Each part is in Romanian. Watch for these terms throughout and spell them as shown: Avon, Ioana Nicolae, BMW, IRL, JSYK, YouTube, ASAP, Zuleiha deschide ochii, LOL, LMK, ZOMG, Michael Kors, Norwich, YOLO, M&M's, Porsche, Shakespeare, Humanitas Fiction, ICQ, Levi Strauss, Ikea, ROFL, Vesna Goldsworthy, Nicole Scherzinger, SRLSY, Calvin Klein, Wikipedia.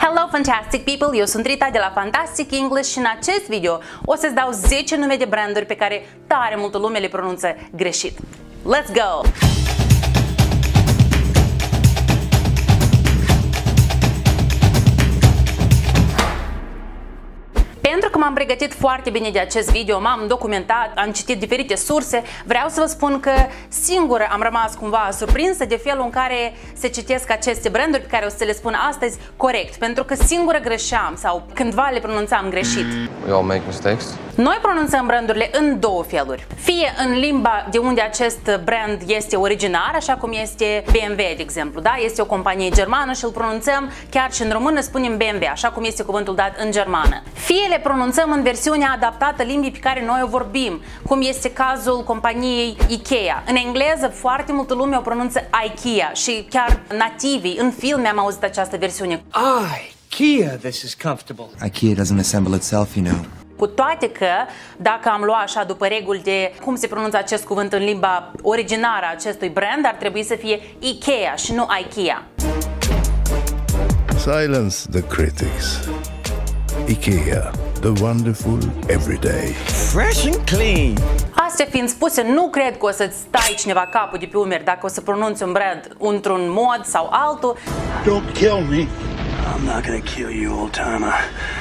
Hello Fantastic People, eu sunt Rita de la Fantastic English și în acest video o să-ți dau 10 nume de branduri pe care tare multă lume le pronunță greșit. Let's go! Pentru că m-am pregătit foarte bine de acest video, m-am documentat, am citit diferite surse, vreau să vă spun că singură am rămas cumva surprinsă de felul în care se citesc aceste branduri pe care o să le spun astăzi corect, pentru că singură greșeam sau cândva le pronunțam greșit. We all make mistakes. Noi pronunțăm brandurile în două feluri. Fie în limba de unde acest brand este originar, așa cum este BMW, de exemplu, da? Este o companie germană și îl pronunțăm chiar și în română, spunem BMW, așa cum este cuvântul dat în germană. Fie le pronunțăm în versiunea adaptată limbii pe care noi o vorbim, cum este cazul companiei Ikea. În engleză foarte multă lume o pronunță Ikea și chiar nativii în filme am auzit această versiune. Ikea, this is comfortable. Ikea doesn't assemble itself, you know. Cu toate că, dacă am luat așa după reguli de cum se pronunță acest cuvânt în limba originară a acestui brand, ar trebui să fie Ikea și nu Ikea. Silence the critics. Ikea, the wonderful everyday. Fresh and clean. Astea fiind spuse, nu cred că o să-ți stai cineva capul de pe umeri dacă o să pronunți un brand într-un mod sau altul. Don't kill me. I'm not gonna kill you, old timer.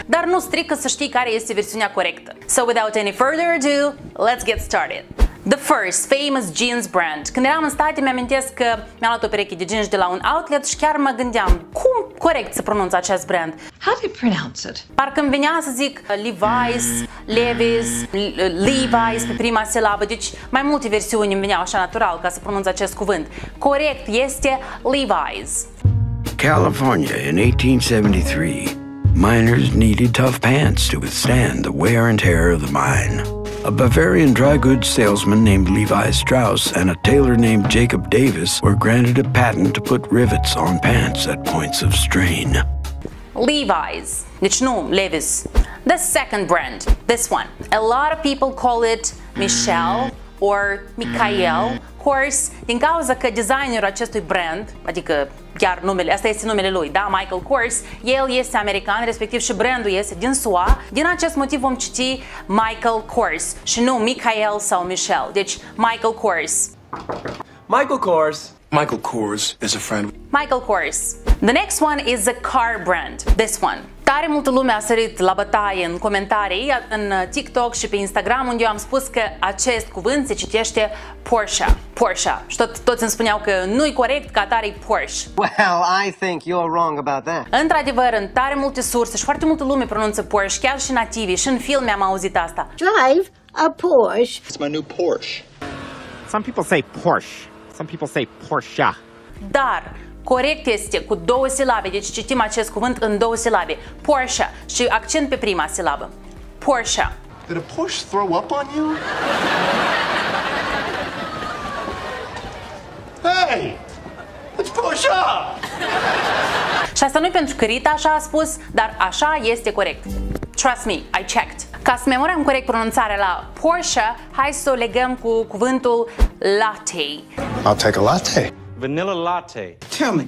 Dar nu strică să știi care este versiunea corectă. So without any further ado, let's get started. The first famous jeans brand. Când eram în state, mi-amintesc că mi-am luat o pereche de jeans de la un outlet și chiar mă gândeam cum corect să pronunț acest brand. How do you pronounce it? Parcă îmi venea să zic Levi's, Levi's, Levi's pe prima silabă, deci mai multe versiuni îmi veneau așa natural ca să pronunț acest cuvânt. Corect este Levi's. California in 1873. Miners needed tough pants to withstand the wear and tear of the mine. A Bavarian dry goods salesman named Levi Strauss and a tailor named Jacob Davis were granted a patent to put rivets on pants at points of strain. Levi's. Deci nu Levi's. The second brand. This one. A lot of people call it Michelle or Michael Kors din cauza că designerul acestui brand, adică chiar numele, asta este numele lui, da, Michael Kors, el este american, respectiv și brandul este din SUA, din acest motiv vom citi Michael Kors și nu Michael sau Michelle, deci Michael Kors. Michael Kors. Michael Kors is a friend. Michael Kors. The next one is a car brand. This one. Tare multă lume a sărit la bătaie în comentarii, în TikTok și pe Instagram, unde eu am spus că acest cuvânt se citește Porsche. Porsche. Și toți îmi spuneau că nu-i corect, că atare-i Porsche. Well, I think you're wrong about that. Într-adevăr, în tare multe surse și foarte multă lume pronunță Porsche, chiar și nativii, și în filme am auzit asta. Drive a Porsche. It's my new Porsche. Some people say Porsche. Some people say Porsche. Dar corect este cu două silabe, deci citim acest cuvânt în două silabe. Porsche și accent pe prima silabă. Porsche. Did a Porsche throw up on you? Hey! It's Porsche! Și asta nu-i pentru că Rita așa a spus, dar așa este corect. Trust me, I checked. Ca să memorăm corect pronunțarea la Porsche, hai să o legăm cu cuvântul latte. I'll take a latte. Vanilla latte. Tell me,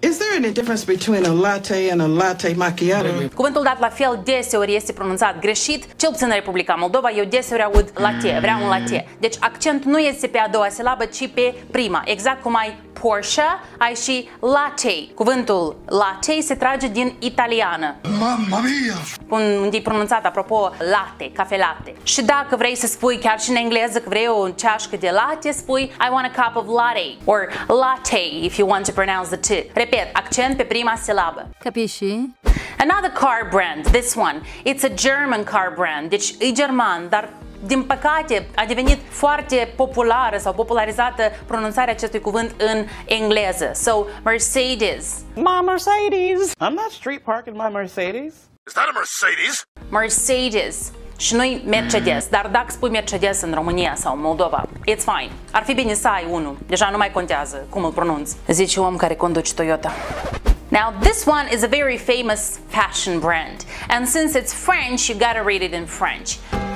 is there any difference between a latte and a latte macchiato? Cuvântul dat la fel deseori este pronunțat greșit, cel puțin în Republica Moldova, eu deseori aud latte, vreau un latte. Deci accentul nu este pe a doua silabă, ci pe prima. Exact cum ai Porsche, ai și latte. Cuvântul latte se trage din italiană. Mamma mia! Unde e pronunțat, apropo, latte, cafe latte. Și dacă vrei să spui chiar și în engleză că vrei o ceașcă de latte, spui I want a cup of latte or latte if you want to pronounce the T. Repet, accent pe prima silabă. Capisci? Another car brand, this one. It's a German car brand. Deci e german, dar din păcate a devenit foarte populară sau popularizată pronunțarea acestui cuvânt în engleză. So, Mercedes. My Mercedes. I'm not street parking my Mercedes. Is that a Mercedes? Mercedes. Și nu-i Mercedes, dar dacă spui Mercedes în România sau în Moldova, it's fine. Ar fi bine să ai unul, deja nu mai contează cum îl pronunți. Zice om care conduce Toyota. Now, this one is a very famous fashion brand. And since it's French, you gotta read it in French.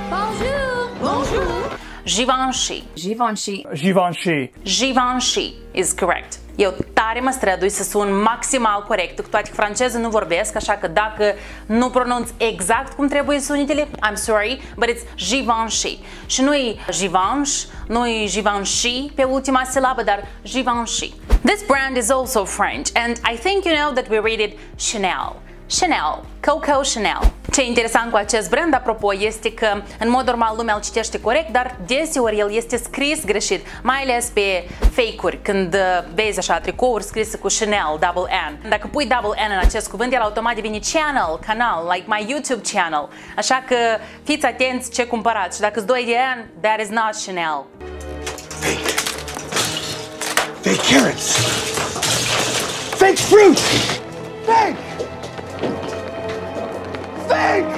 Bonjour! Bonjour! Givenchy. Givenchy. Givenchy. Givenchy is correct. Eu tare mă strădui să sun maximal corect, cu toate că franceză nu vorbesc, așa că dacă nu pronunț exact cum trebuie sunitele, I'm sorry, but it's Givenchy. Și nu-i Givenchy, nu-i Givenchy pe ultima silabă, dar Givenchy. This brand is also French and I think you know that we read it Chanel. Chanel, Coco Chanel. Ce interesant cu acest brand, apropo, este că în mod normal lumea îl citește corect, dar deseori el este scris greșit, mai ales pe fake-uri, când vezi așa tricouri scrise cu Chanel, double N. Dacă pui double N în acest cuvânt, el automat devine channel, canal, like my YouTube channel. Așa că fiți atenți ce cumpărați și dacă îți doi de N, that is not Chanel. Fake. Fake carrots. Fake fruit. Fake. Fake!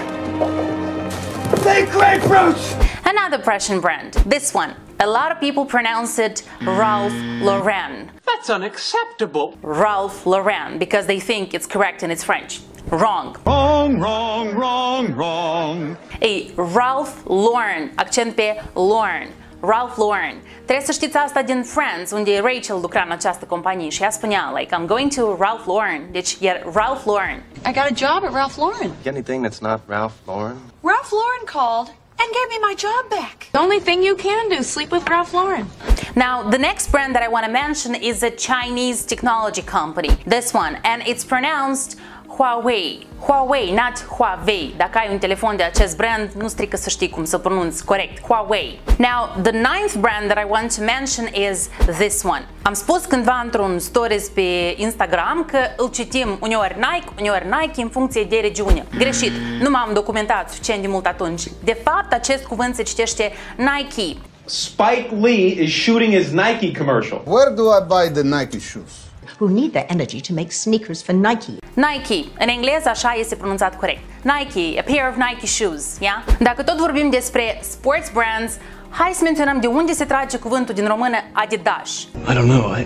Fake grapefruits! Another Russian brand. This one. A lot of people pronounce it Ralph Lauren. That's unacceptable. Ralph Lauren, because they think it's correct and it's French. Wrong. Wrong, wrong, wrong, wrong. A Ralph Lauren. Accent pe Lauren. Ralph Lauren. Trebuie să știți asta din Friends, unde Rachel lucra în această companie și ea spunea, like, I'm going to Ralph Lauren. Deci, e Ralph Lauren. I got a job at Ralph Lauren. Anything that's not Ralph Lauren? Ralph Lauren called and gave me my job back. The only thing you can do, sleep with Ralph Lauren. Now, the next brand that I want to mention is a Chinese technology company. This one, and it's pronounced Huawei. Huawei, not Huawei. Dacă ai un telefon de acest brand, nu strică să știi cum să pronunți corect. Huawei. Now, the ninth brand that I want to mention is this one. Am spus cândva într-un stories pe Instagram că îl citim uneori Nike în funcție de regiune. Greșit, nu m-am documentat suficient de mult atunci. De fapt, acest cuvânt se citește Nike. Spike Lee is shooting his Nike commercial. Where do I buy the Nike shoes? Who need their energy to make sneakers for Nike. Nike. În engleză așa este pronunțat corect. Nike, a pair of Nike shoes, yeah? Dacă tot vorbim despre sports brands, hai să menționăm de unde se trage cuvântul din română Adidas. I don't know,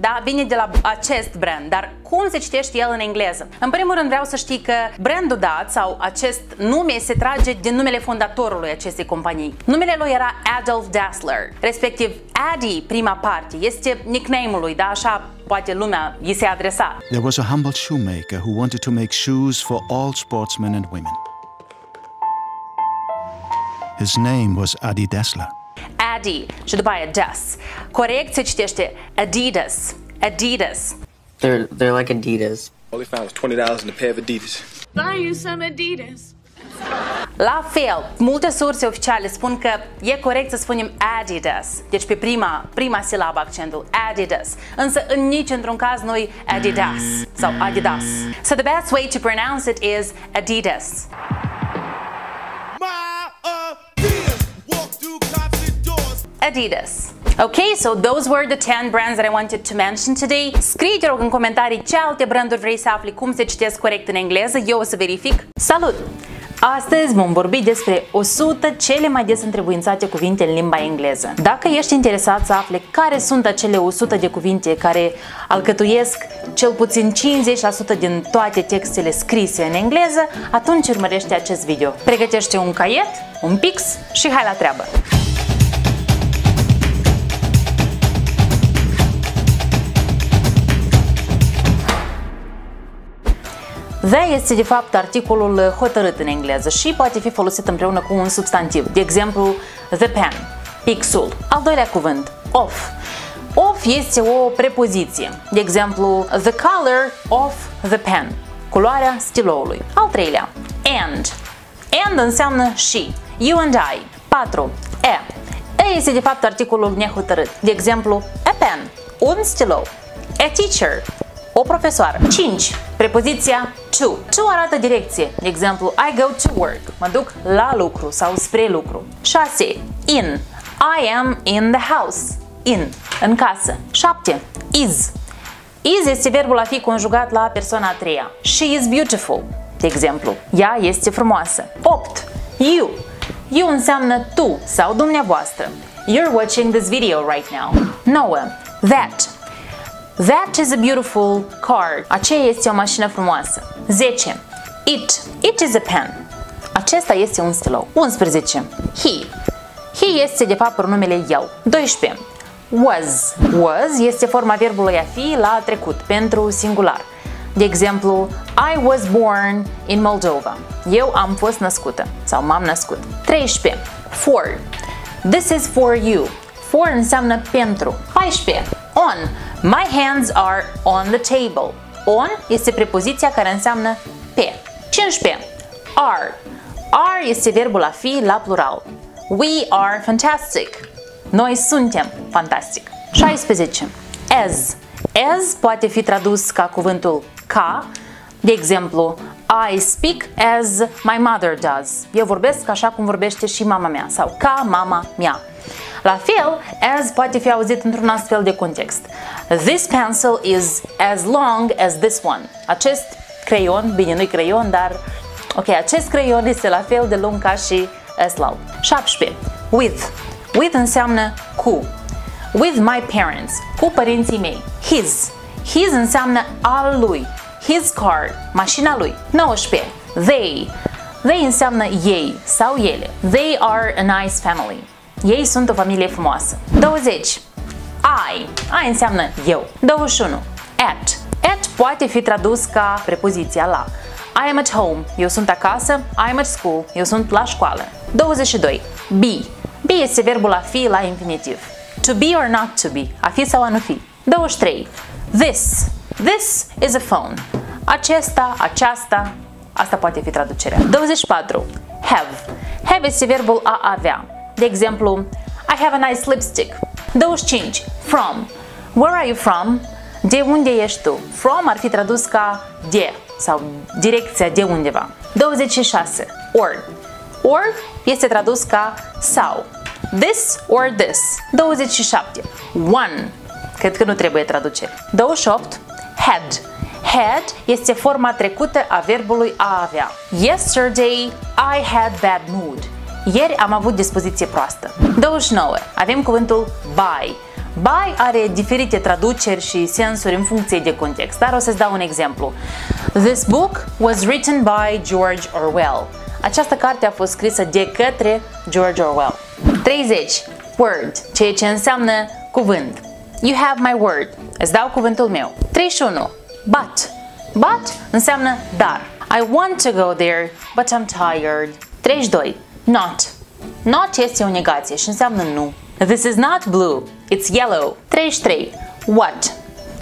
Da, vine de la acest brand, dar cum se citește el în engleză? În primul rând vreau să știi că brandul dat sau acest nume se trage din numele fondatorului acestei companii. Numele lui era Adolf Dassler, respectiv Adi, prima parte, este nickname-ul lui, da, așa poate lumea i se adresa. There was a humble shoemaker who wanted to make shoes for all sportsmen and women. His name was Adi Dassler. Adi și după aia Das. Corect se citește Adidas. Adidas. They're like Adidas. All they found was $20 in a pair of Adidas. Buy you some Adidas. La fel, multe surse oficiale spun că e corect să spunem Adidas. Deci pe prima silabă accentul Adidas. Însă în nici într-un caz noi Adidas sau Adidas. So the best way to pronounce it is Adidas. Adidas. Okay, so those were the 10 brands that I wanted to mention today. Scrie-te rog în comentarii ce alte branduri vrei să afli, cum se citesc corect în engleză, eu o să verific. Salut! Astăzi vom vorbi despre 100 cele mai des întrebuințate cuvinte în limba engleză. Dacă ești interesat să afli care sunt acele 100 de cuvinte care alcătuiesc cel puțin 50% din toate textele scrise în engleză, atunci urmărește acest video. Pregătește un caiet, un pix și hai la treabă! The este de fapt articolul hotărât în engleză și poate fi folosit împreună cu un substantiv, de exemplu the pen, pixul. Al doilea cuvânt, of. Of este o prepoziție, de exemplu the color of the pen, culoarea stiloului. Al treilea, and. And înseamnă și, you and I. 4. A. A este de fapt articolul nehotărât, de exemplu a pen, un stilou, a teacher, o profesoară. 5. Prepoziția to. To arată direcție. De exemplu, I go to work. Mă duc la lucru sau spre lucru. 6. In. I am in the house. In. În casă. 7. Is. Is este verbul a fi conjugat la persoana a treia. She is beautiful. De exemplu, ea este frumoasă. 8. You. You înseamnă tu sau dumneavoastră. You're watching this video right now. 9. That. That is a beautiful car. Aceea este o mașină frumoasă. 10. It. It is a pen. Acesta este un stilou. 11. He. He este de fapt pronumele el. 12. Was. Was este forma verbului a fi la trecut, pentru singular. De exemplu, I was born in Moldova. Eu am fost născută sau m-am născut. 13. For. This is for you. For înseamnă pentru. 14. On. My hands are on the table. On este prepoziția care înseamnă pe. 15. Are. Are este verbul a fi la plural. We are fantastic. Noi suntem fantastic. 16. As. As poate fi tradus ca cuvântul ca, de exemplu, I speak as my mother does. Eu vorbesc așa cum vorbește și mama mea sau ca mama mea. La fel, as poate fi auzit într-un astfel de context. This pencil is as long as this one. Acest creion, bine, nu-i creion, dar ok, acest creion este la fel de lung ca și ăslau. 17. With. With înseamnă cu. With my parents. Cu părinții mei. His. His înseamnă al lui. His car. Mașina lui. 19. They. They înseamnă ei sau ele. They are a nice family. Ei sunt o familie frumoasă. 20. I. I înseamnă eu. 21. At. At poate fi tradus ca prepoziția la. I am at home. Eu sunt acasă. I am at school. Eu sunt la școală. 22. Be. Be este verbul a fi la infinitiv. To be or not to be. A fi sau a nu fi. 23. This. This is a phone. Acesta, aceasta. Asta poate fi traducerea. 24. Have. Have este verbul a avea. De exemplu, I have a nice lipstick. 25. From. Where are you from? De unde ești tu? From ar fi tradus ca de sau direcția de undeva. 26. Or. Or este tradus ca sau. This or this. 27. One. Cred că nu trebuie traducere. 28. Had. Had este forma trecută a verbului a avea. Yesterday I had bad mood. Ieri am avut dispoziție proastă. 29. Avem cuvântul buy. Buy are diferite traduceri și sensuri în funcție de context, dar o să-ți dau un exemplu. This book was written by George Orwell. Această carte a fost scrisă de către George Orwell. 30. Word, ceea ce înseamnă cuvânt. You have my word. Îți dau cuvântul meu. 31. But. But înseamnă dar. I want to go there, but I'm tired. 32. Not. Not este o negație și înseamnă nu. This is not blue, it's yellow. 33. What.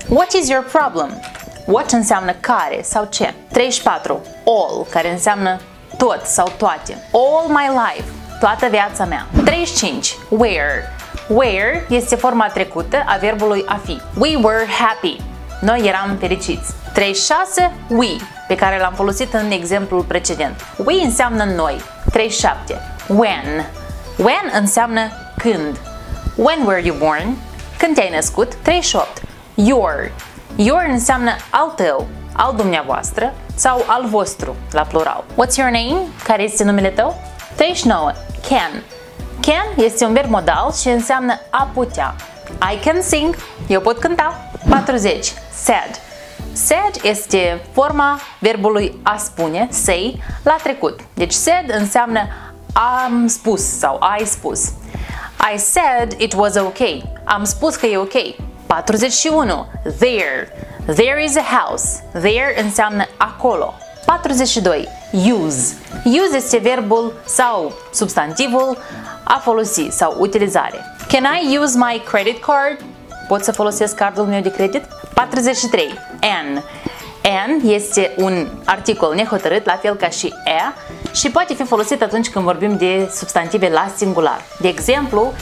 What is your problem? What înseamnă care sau ce. 34. All, care înseamnă tot sau toate. All my life. Toată viața mea. 35. Where. Where este forma trecută a verbului a fi. We were happy. Noi eram fericiți. 36. We, pe care l-am folosit în exemplul precedent. We înseamnă noi. 37. When. When înseamnă când. When were you born? Când te-ai născut. 38. Your. Your înseamnă al tău, al dumneavoastră sau al vostru, la plural. What's your name? Care este numele tău? 39. Can. Can este un verb modal și înseamnă a putea. I can sing. Eu pot cânta. 40. Said. Said este forma verbului a spune, say, la trecut. Deci said înseamnă am spus sau ai spus. I said it was okay. Am spus că e ok. 41. There. There is a house. There înseamnă acolo. 42. Use. Use este verbul sau substantivul a folosi sau utilizare. Can I use my credit card? Pot să folosesc cardul meu de credit? 43. An. An este un articol nehotărât, la fel ca și a, și poate fi folosit atunci când vorbim de substantive la singular. De exemplu,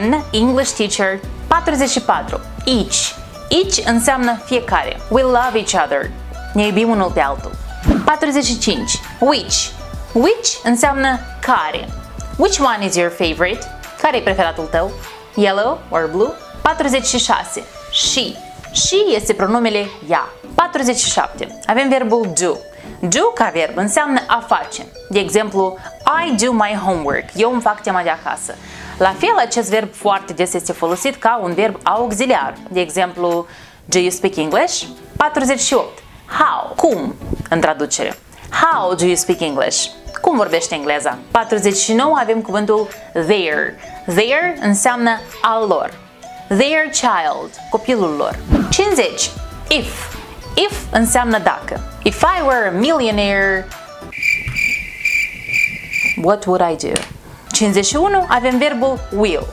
an English teacher. 44. Each. Each înseamnă fiecare. We love each other. Ne iubim unul pe altul. 45. Which. Which înseamnă care. Which one is your favorite? Care e preferatul tău? Yellow or blue? 46. She. She este pronumele ea. 47. Avem verbul do. Do ca verb înseamnă a face. De exemplu, I do my homework. Eu îmi fac tema de acasă. La fel, acest verb foarte des este folosit ca un verb auxiliar. De exemplu, do you speak English? 48. How. Cum în traducere. How do you speak English? Cum vorbește engleza? 49. Avem cuvântul there. There înseamnă al lor. Their child, copilul lor. 50. If. If înseamnă dacă. If I were a millionaire, what would I do? 51. Avem verbul will.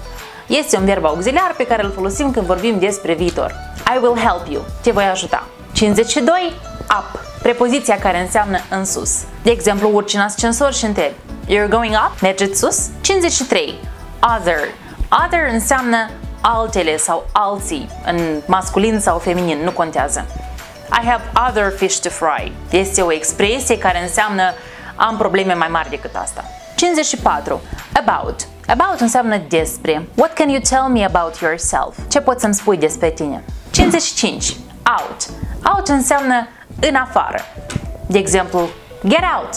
Este un verb auxiliar pe care îl folosim când vorbim despre viitor. I will help you. Te voi ajuta. 52. Up. Prepoziția care înseamnă în sus. De exemplu, urci în ascensor și întrebi: You're going up? Mergeți sus? 53. Other. Other înseamnă altele sau alții, în masculin sau feminin, nu contează. I have other fish to fry. Este o expresie care înseamnă am probleme mai mari decât asta. 54. About. About înseamnă despre. What can you tell me about yourself? Ce poți să-mi spui despre tine? 55. Out. Out înseamnă în afară. De exemplu, get out!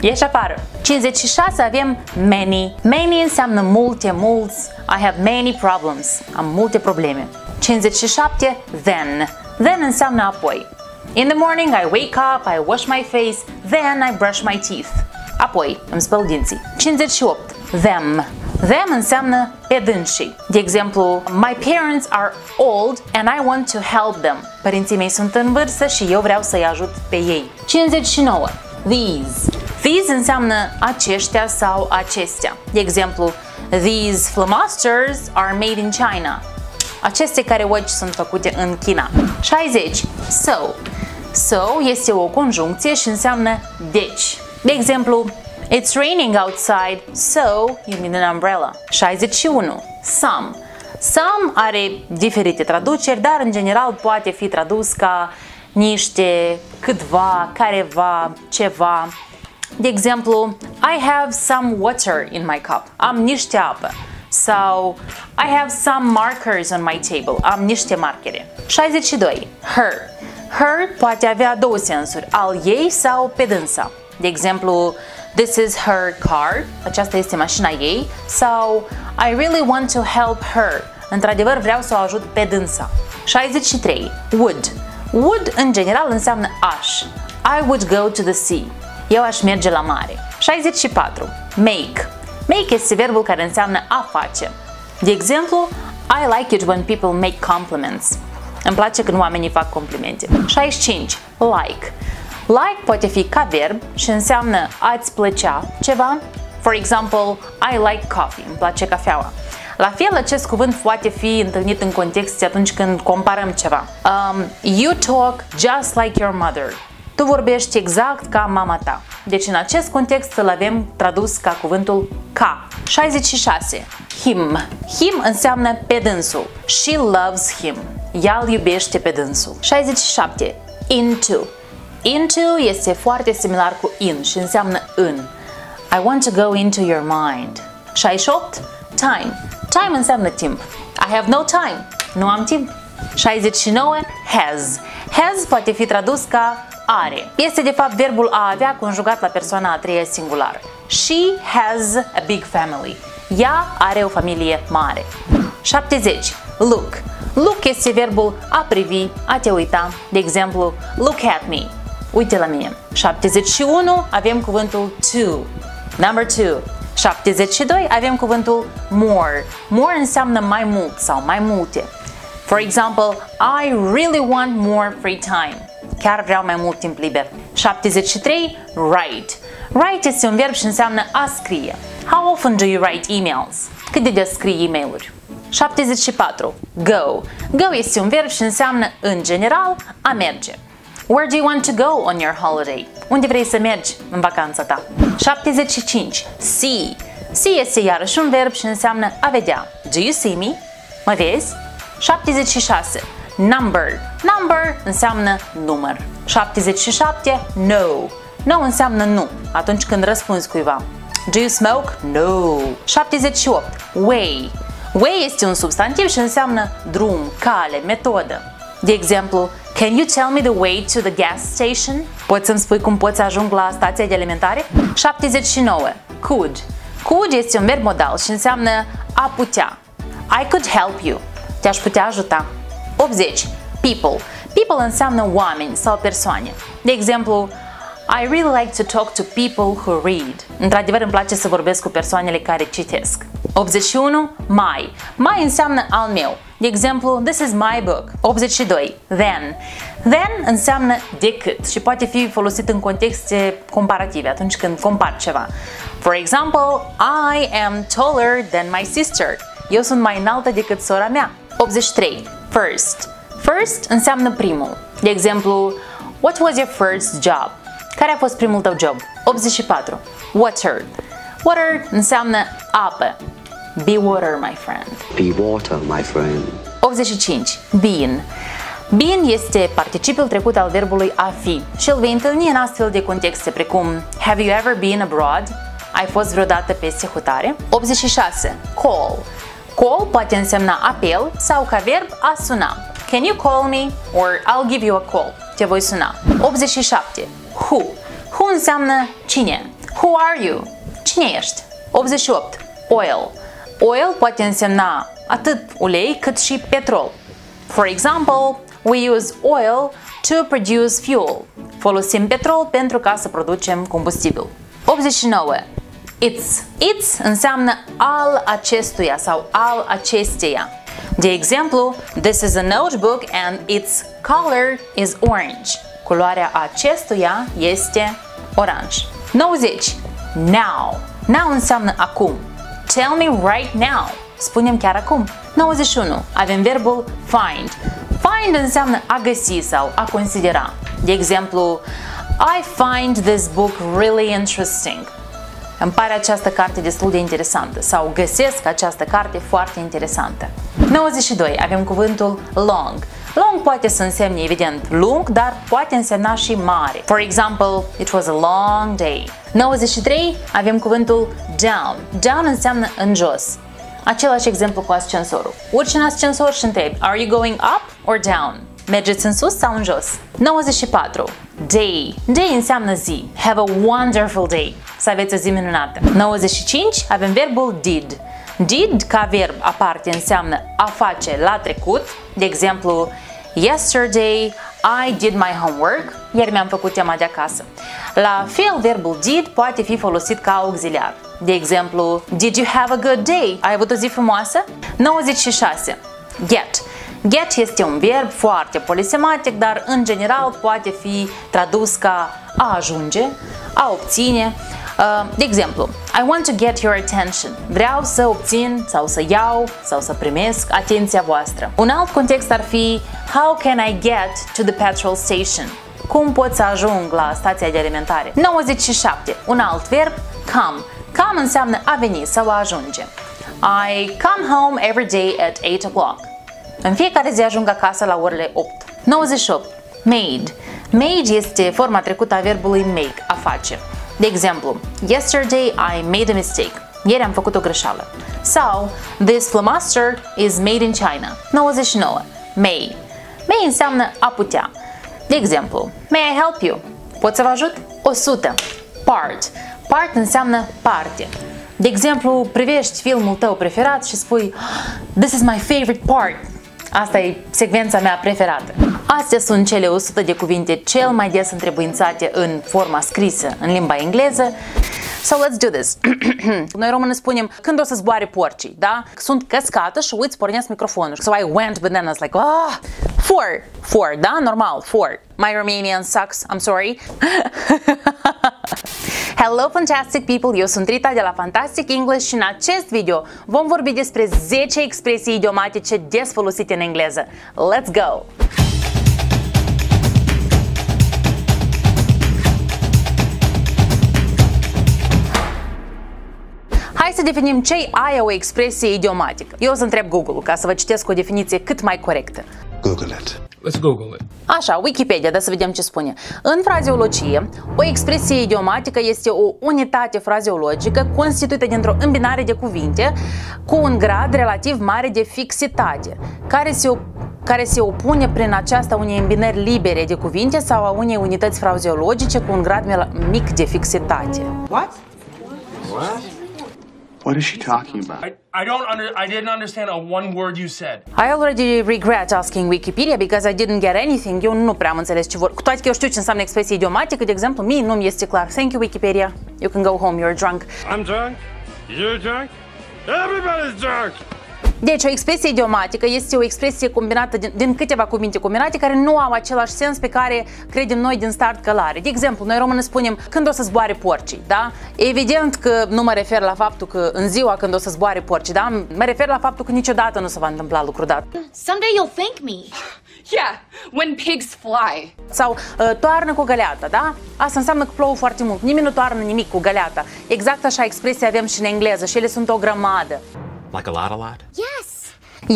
Ieși afară! 56. Avem many. Many înseamnă multe, mulți. I have many problems. Am multe probleme. 57. Then. Then înseamnă apoi. In the morning I wake up, I wash my face, then I brush my teeth. Apoi îmi spăl dinții. 58. Them. Them înseamnă pe dânsii. De exemplu, my parents are old and I want to help them. Părinții mei sunt în vârstă și eu vreau să-i ajut pe ei. 59. These. These înseamnă aceștia sau acestea. De exemplu, these flamasters are made in China. Aceste careuci sunt făcute în China. 60. So. So este o conjuncție și înseamnă deci. De exemplu, it's raining outside, so you need an umbrella. 61. Some. Some are diferite traduceri, dar în general poate fi tradus ca niște, câtva, careva, ceva. De exemplu, I have some water in my cup. Am niște apă. Sau, I have some markers on my table. Am niște markere. 62. Her. Her poate avea două sensuri, al ei sau pe dânsa. De exemplu, this is her car. Aceasta este mașina ei. Sau, I really want to help her. Într-adevăr, vreau să o ajut pe dânsa. 63. Would. Would, în general, înseamnă aș. I would go to the sea. Eu aș merge la mare. 64. Make. Make este verbul care înseamnă a face. De exemplu, I like it when people make compliments. Îmi place când oamenii fac complimente. 65. Like. Like poate fi ca verb și înseamnă a-ți plăcea ceva. For example, I like coffee. Îmi place cafeaua. La fel, acest cuvânt poate fi întâlnit în context atunci când comparăm ceva. You talk just like your mother. Tu vorbești exact ca mama ta. Deci în acest context îl avem tradus ca cuvântul ca. 66. Him. Him înseamnă pe dânsul. She loves him. Ea îl iubește pe dânsul. 67. Into. Into este foarte similar cu in și înseamnă în. I want to go into your mind. 68. Time. Time înseamnă timp. I have no time. Nu am timp. 69. Has. Has poate fi tradus ca are. Este de fapt verbul a avea conjugat la persoana a treia singulară. She has a big family. Ea are o familie mare. 70. Look. Look este verbul a privi, a te uita. De exemplu, look at me. Uite la mine. 71. Avem cuvântul to. Number 2. 72. Avem cuvântul more. More înseamnă mai mult sau mai multe. For example, I really want more free time. Chiar vreau mai mult timp liber. 73. Write. Write este un verb și înseamnă a scrie. How often do you write emails? Cât de des scrii e-mail-uri? 74. Go. Go este un verb și înseamnă, în general, a merge. Where do you want to go on your holiday? Unde vrei să mergi în vacanța ta? 75. See. See este iarăși un verb și înseamnă a vedea. Do you see me? Mă vezi? 76. Number. Number înseamnă număr. 77. No. No înseamnă nu, atunci când răspunzi cuiva. Do you smoke? No. 78. Way. Way este un substantiv și înseamnă drum, cale, metodă. De exemplu, can you tell me the way to the gas station? Poți să-mi spui cum poți ajung la stația de alimentare? 79. Could. Could este un verb modal și înseamnă a putea. I could help you. Te-aș putea ajuta. 80. People. People înseamnă oameni sau persoane. De exemplu, I really like to talk to people who read. Într-adevăr îmi place să vorbesc cu persoanele care citesc. 81. My. My înseamnă al meu. De exemplu, this is my book, 82, then. Then înseamnă decât și poate fi folosit în contexte comparative, atunci când compar ceva. For example, I am taller than my sister. Eu sunt mai înaltă decât sora mea. 83. First. First înseamnă primul. De exemplu, what was your first job? Care a fost primul tău job? 84. Watered. Watered înseamnă apă. Be water, my friend. Be water, my friend. 85. Been. Been este participul trecut al verbului a fi și îl vei întâlni în astfel de contexte precum have you ever been abroad? Ai fost vreodată peste hotare? 86. Call. Call poate însemna apel sau ca verb a suna. Can you call me? Or I'll give you a call. Te voi suna. 87. Who. Who înseamnă cine. Who are you? Cine ești? 88. Oil. Oil poate însemna atât ulei cât și petrol. For example, we use oil to produce fuel. Folosim petrol pentru ca să producem combustibil. 89. It's. It's înseamnă al acestuia sau al acesteia. De exemplu, this is a notebook and its color is orange. Culoarea acestuia este oranj. 90. Now. Now înseamnă acum. Tell me right now. Spune-mi chiar acum. 91. Avem verbul find. Find înseamnă a găsi sau a considera. De exemplu, I find this book really interesting. Îmi pare această carte destul de interesantă sau găsesc această carte foarte interesantă. 92. Avem cuvântul long. Long poate să însemne evident lung, dar poate însemna și mare. For example, it was a long day. 93. Avem cuvântul down. Down înseamnă în jos. Același exemplu cu ascensorul. Urci în ascensor și întrebi, are you going up or down? Mergeți în sus sau în jos? 94. Day. Day înseamnă zi. Have a wonderful day. Să aveți o zi minunată. 95. Avem verbul did. Did ca verb aparte înseamnă a face la trecut. De exemplu, yesterday I did my homework. Ieri mi-am făcut tema de acasă. La fel, verbul did poate fi folosit ca auxiliar. De exemplu, did you have a good day? Ai avut o zi frumoasă? 96. Get. Get este un verb foarte polisematic, dar în general poate fi tradus ca a ajunge, a obține. De exemplu, I want to get your attention. Vreau să obțin sau să iau sau să primesc atenția voastră. Un alt context ar fi how can I get to the petrol station? Cum pot să ajung la stația de alimentare? 97. Un alt verb, come. Come înseamnă a veni sau a ajunge. I come home every day at 8 o'clock. În fiecare zi ajung acasă la orele 8. 98. Made. Made este forma trecută a verbului make, a face. De exemplu, yesterday I made a mistake. Ieri am făcut o greșeală. Sau, this flamaster is made in China. 99. May. May înseamnă a putea. De exemplu, may I help you? Pot să vă ajut? 100. Part. Part înseamnă parte. De exemplu, privești filmul tău preferat și spui this is my favorite part. Asta e secvența mea preferată. Astea sunt cele 100 de cuvinte cel mai des întrebuințate în forma scrisă în limba engleză. So let's do this. Noi români spunem când o să zboare porcii, da? Sunt căscată și uiți, pornesc microfonul. So I went bananas like, ah! Four, da? Normal, four. My Romanian sucks, I'm sorry. Hello fantastic people, eu sunt Rita de la Fantastic English și în acest video vom vorbi despre 10 expresii idiomatice des folosite în engleză. Let's go! Hai să definim ce aia o expresie idiomatică. Eu o să întreb Google-ul ca să vă citesc o definiție cât mai corectă. Google it. Let's Google it. Așa, Wikipedia, dar să vedem ce spune. În frazeologie, o expresie idiomatică este o unitate frazeologică constituită dintr-o îmbinare de cuvinte cu un grad relativ mare de fixitate, care se opune prin aceasta unei îmbinări libere de cuvinte sau a unei unități frazeologice cu un grad mic de fixitate. What? What? What is she talking about? I didn't understand a one word you said. I already regret asking Wikipedia because I didn't get anything. Eu nu prea am înțeles ce vor. Cu toate că eu știu ce înseamnă expresie idiomatică, de exemplu, mie nu-mi este clar. Thank you, Wikipedia. You can go home, you're drunk. I'm drunk. You're drunk. Everybody's drunk. Deci o expresie idiomatică este o expresie combinată din câteva cuvinte combinate care nu au același sens pe care credem noi din start că l-are. De exemplu, noi români spunem când o să zboare porcii, da? Evident că nu mă refer la faptul că în ziua când o să zboare porcii, da? Mă refer la faptul că niciodată nu se va întâmpla lucrul dat. Someday you'll thank me. Yeah, when pigs fly. Sau toarnă cu găleata, da? Asta înseamnă că plouă foarte mult. Nimeni nu toarnă nimic cu găleata. Exact așa expresie avem și în engleză și ele sunt o grămadă. Like a lot, a lot? Yes!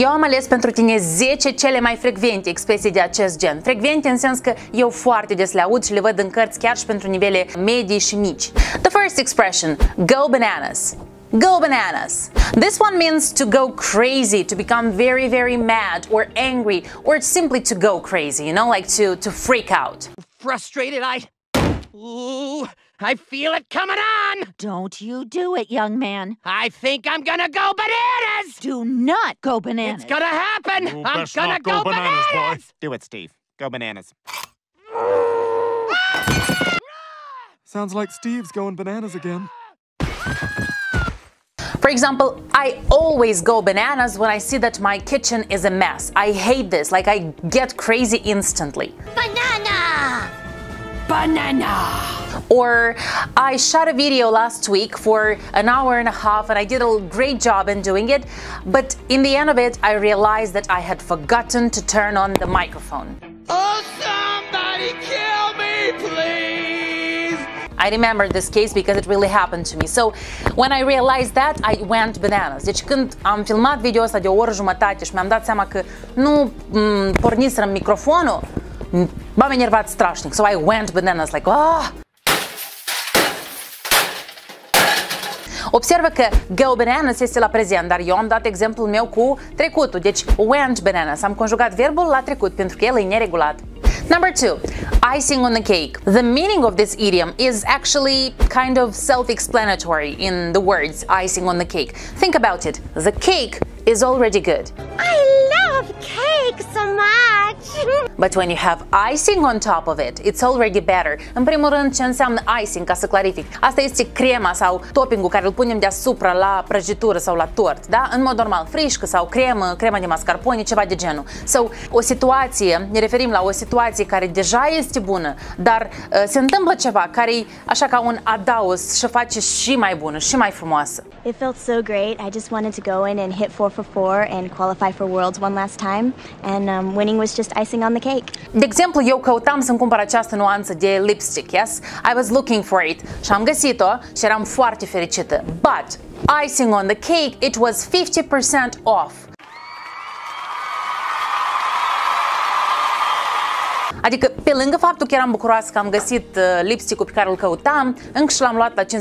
Eu am ales pentru tine 10 cele mai frecvente expresii de acest gen. Frecvente în sens că eu foarte des le aud și le văd în cărți chiar și pentru nivele medii și mici. The first expression, go bananas. Go bananas. This one means to go crazy, to become very, very mad or angry, or simply to go crazy, you know, like to freak out. Frustrated, I feel it coming on! Don't you do it, young man. I think I'm gonna go bananas! Do not go bananas. It's gonna happen! Ooh, I'm gonna go bananas! Bananas. Do it, Steve. Go bananas. Sounds like Steve's going bananas again. For example, I always go bananas when I see that my kitchen is a mess. I hate this, like I get crazy instantly. Banana! Banana! Or, I shot a video last week for an hour and a half and I did a great job in doing it, but in the end of it, I realized that I had forgotten to turn on the microphone. Oh, somebody kill me, please! I remember this case because it really happened to me. So when I realized that, I went bananas. Deci când am filmat video ăsta de o oră jumătate și mi-am dat seama că nu porniserăm microfonul, m-am enervat strașnic. So I went bananas, like, ah! Observă că go bananas este la prezent, dar eu am dat exemplul meu cu trecutul. Deci went bananas. Am conjugat verbul la trecut pentru că el e neregulat. Number two, icing on the cake. The meaning of this idiom is actually kind of self-explanatory in the words icing on the cake. Think about it. The cake is already good. I love cake so much! But when you have icing on top of it, it's already better. În primul rând, ce înseamnă icing, ca să clarific? Asta este crema sau topping-ul care îl punem deasupra la prăjitură sau la tort, da? În mod normal, frișcă sau cremă, crema de mascarpone, ceva de genul. Sau o situație, ne referim la o situație care deja este bună, dar se întâmplă ceva care e așa ca un adaos și face și mai bună, și mai frumoasă. It felt so great. I just wanted to go in and hit 4 for 4 and qualify for Worlds one last time, and winning was just icing on the cake. De exemplu, eu căutam să-mi cumpăr această nuanță de lipstick, yes? I was looking for it și am găsit-o și eram foarte fericită. But icing on the cake, it was 50% off. Adică, pe lângă faptul că eram bucuroasă că am găsit lipstick-ul pe care îl căutam, încă și l-am luat la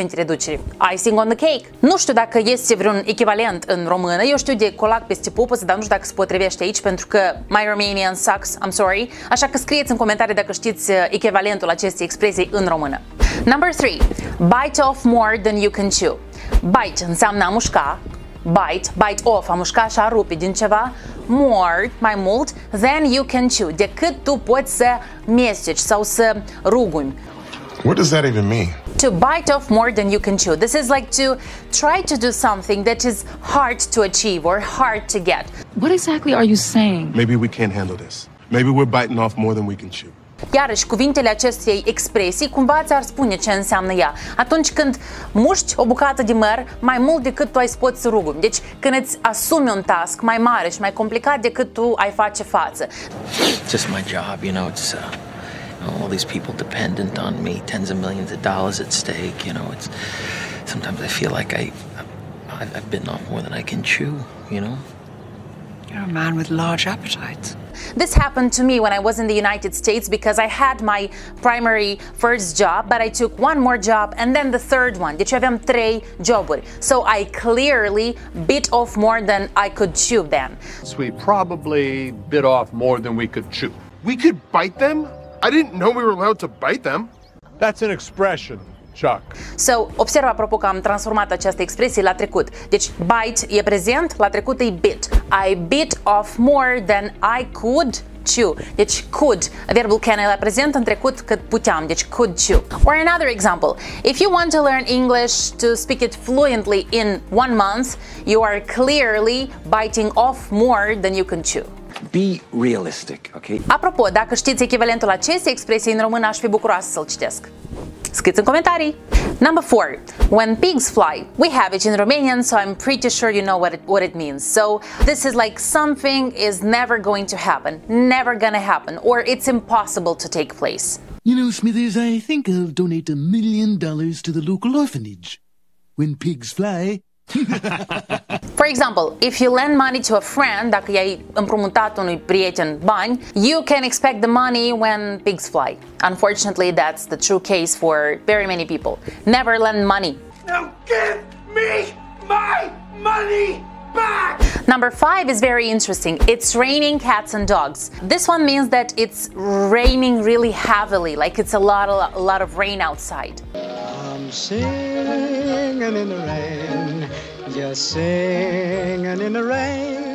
50% reducere. Icing on the cake. Nu știu dacă este vreun echivalent în română. Eu știu de colac peste pupăță, dar nu știu dacă se potrivește aici, pentru că my Romanian sucks, I'm sorry. Așa că scrieți în comentarii dacă știți echivalentul acestei expresii în română. Number 3. Bite off more than you can chew. Bite înseamnă a mușca. Bite, bite off, a mușca și a rupe din ceva. More, mai mult, than you can chew, decât tu poți să mesteci sau să rugumi. What does that even mean? To bite off more than you can chew. This is like to try to do something that is hard to achieve or hard to get. What exactly are you saying? Maybe we can't handle this. Maybe we're biting off more than we can chew. Iarăși, cuvintele acestei expresii cumva ți-ar spune ce înseamnă ea. Atunci când muști o bucată de măr mai mult decât tu ai spus să rugumi. Deci când îți asumi un task mai mare și mai complicat decât tu ai face față. Just my job, you know, it's all these people dependent on me, tens of millions of dollars at stake, you know, it's sometimes I feel like I've bitten off more than I can chew, you know. You're a man with large appetites. This happened to me when I was in the United States because I had my primary first job, but I took one more job and then the third one. Deci eu aveam 3 joburi. So I clearly bit off more than I could chew then. So we probably bit off more than we could chew. We could bite them? I didn't know we were allowed to bite them. That's an expression. Shock. So, observ apropo că am transformat această expresie la trecut. Deci, bite e prezent, la trecut e bit. I bit off more than I could to. Deci could, verbul can e la prezent, în trecut cât puteam, deci could to. Or another example, if you want to learn English to speak it fluently in 1 month, you are clearly biting off more than you can chew. Be realistic, okay? Apropo, dacă știți echivalentul acestei expresii în română, aș fi bucuroasă să-l citesc. Scrieți în comentarii! Number 4. When pigs fly. We have it in Romanian, so I'm pretty sure you know what it means. So this is like something is never going to happen, never gonna happen, or it's impossible to take place. You know, Smithers, I think I'll donate $1 million to the local orphanage. When pigs fly. For example, if you lend money to a friend, dacă i-ai împrumutat unui prieten bani, you can expect the money when pigs fly. Unfortunately, that's the true case for very many people. Never lend money. Now give me my money back! Number 5 is very interesting. It's raining cats and dogs. This one means that it's raining really heavily, like it's a lot of rain outside. I'm singing in the rain. Just singing in the rain.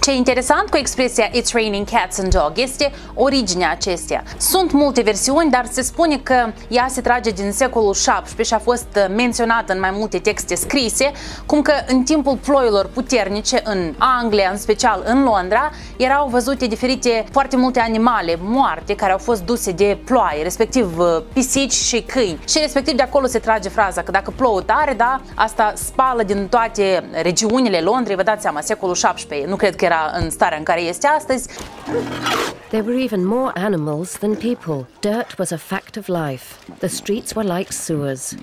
Ce e interesant cu expresia It's raining cats and dogs este originea acesteia. Sunt multe versiuni, dar se spune că ea se trage din secolul XVII și a fost menționată în mai multe texte scrise, cum că în timpul ploilor puternice în Anglia, în special în Londra, erau văzute foarte multe animale moarte care au fost duse de ploaie, respectiv pisici și câini. Și respectiv de acolo se trage fraza că dacă plouă tare, da, asta spală din toate regiunile Londrei, vă dați seama, secolul XVII, nu cred că era în starea în care este astăzi. There were even more animals than people. Dirt was a fact of life. The streets were like sewers.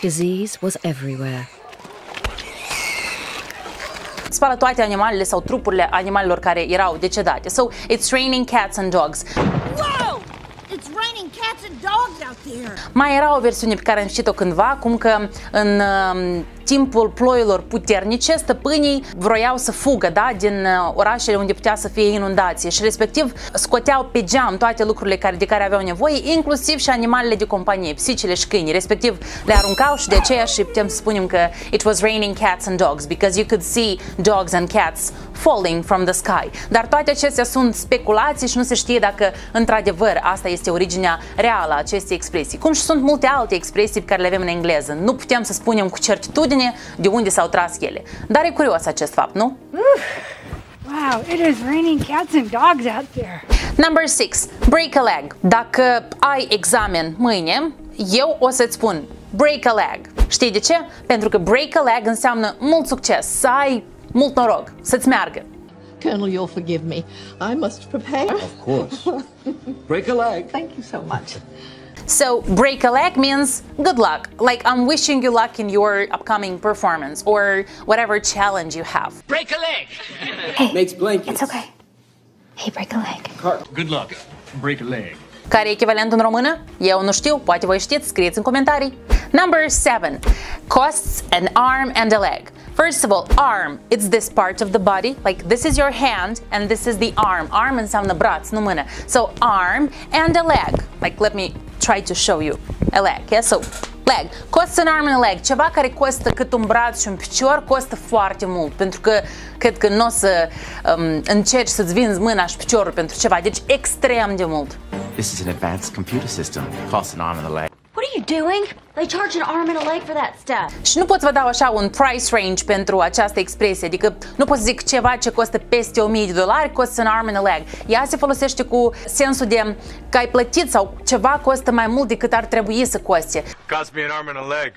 Disease was everywhere. Spală toate animalele sau trupurile animalelor care erau decedate. So, it's raining cats and dogs. Wow! It's raining cats and dogs out there. Mai era o versiune pe care am citit-o cândva, cum că în timpul ploilor puternice, stăpânii vroiau să fugă, da, din orașele unde putea să fie inundație și respectiv scoteau pe geam toate lucrurile de care aveau nevoie, inclusiv și animalele de companie, pisicile și câinii, respectiv le aruncau și de aceea și putem să spunem că it was raining cats and dogs because you could see dogs and cats falling from the sky. Dar toate acestea sunt speculații și nu se știe dacă într-adevăr asta este originea reală a acestei expresii. Cum și sunt multe alte expresii pe care le avem în engleză. Nu putem să spunem cu certitudine de unde s-au tras ele. Dar e curios acest fapt, nu? Wow, it is raining cats and dogs out there. Number 6. Break a leg. Dacă ai examen mâine, eu o să-ți spun break a leg. Știi de ce? Pentru că break a leg înseamnă mult succes, să ai mult noroc, să-ți meargă. Colonel, you'll forgive me. I must prepare. Of course. Break a leg. Thank you so much. So, break a leg means good luck, like I'm wishing you luck in your upcoming performance or whatever challenge you have. Break a leg! Hey, makes blankets. It's okay. Hey, break a leg. Good luck. Break a leg. Care e echivalentul în română? Eu nu știu, poate voi știți, scrieți în comentarii. Number 7. Costs an arm and a leg. First of all, arm, it's this part of the body, like this is your hand and this is the arm. Arm înseamnă braț, nu mână. So, arm and a leg, like let me try to show you a leg, yeah? So, leg, costs an arm and a leg, ceva care costă cât un braț și un picior, costă foarte mult, pentru că cred că nu o să încerci să-ți vinzi mâna și piciorul pentru ceva, deci extrem de mult. This is an advanced computer system, costs an arm and a leg. What are you doing? They charge an arm and a leg for that stuff. Și nu pot să vă dau așa un price range pentru această expresie, adică nu pot să zic ceva ce costă peste $1000, costă an arm and a leg. Ea se folosește cu sensul de că ai plătit sau ceva costă mai mult decât ar trebui să coste. Cost me an arm and a leg.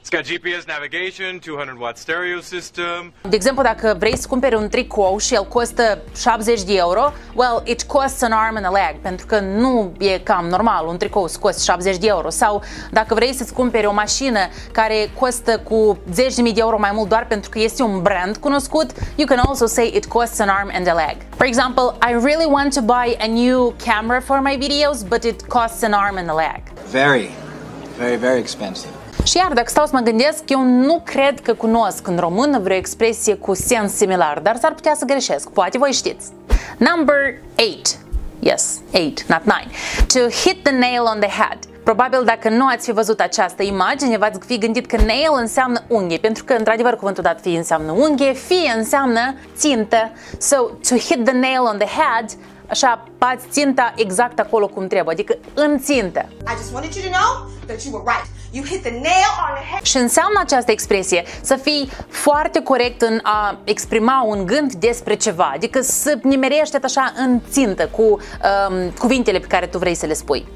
It's got GPS navigation, 200-watt stereo system. De exemplu, dacă vrei să cumperi un tricou și el costă 70 de euro, well, it costs an arm and a leg, pentru că nu e cam normal un tricou să coste 70 de euro. Sau dacă vrei să-ți cumperi o mașină care costă cu 10.000 de euro mai mult doar pentru că este un brand cunoscut, you can also say it costs an arm and a leg. For example, I really want to buy a new camera for my videos, but it costs an arm and a leg. Very, very, very expensive. Și iar, dacă stau să mă gândesc, eu nu cred că cunosc în română vreo expresie cu sens similar, dar s-ar putea să greșesc, poate voi știți. Number 8. Yes, 8, not 9. To hit the nail on the head. Probabil dacă nu ați fi văzut această imagine, v-ați fi gândit că nail înseamnă unghie, pentru că într-adevăr cuvântul dat fie înseamnă unghie, fie înseamnă țintă. So, to hit the nail on the head, așa, bați ținta exact acolo cum trebuie, adică în țintă. Și înseamnă această expresie să fii foarte corect în a exprima un gând despre ceva, adică să nimerește așa în țintă cu cuvintele pe care tu vrei să le spui.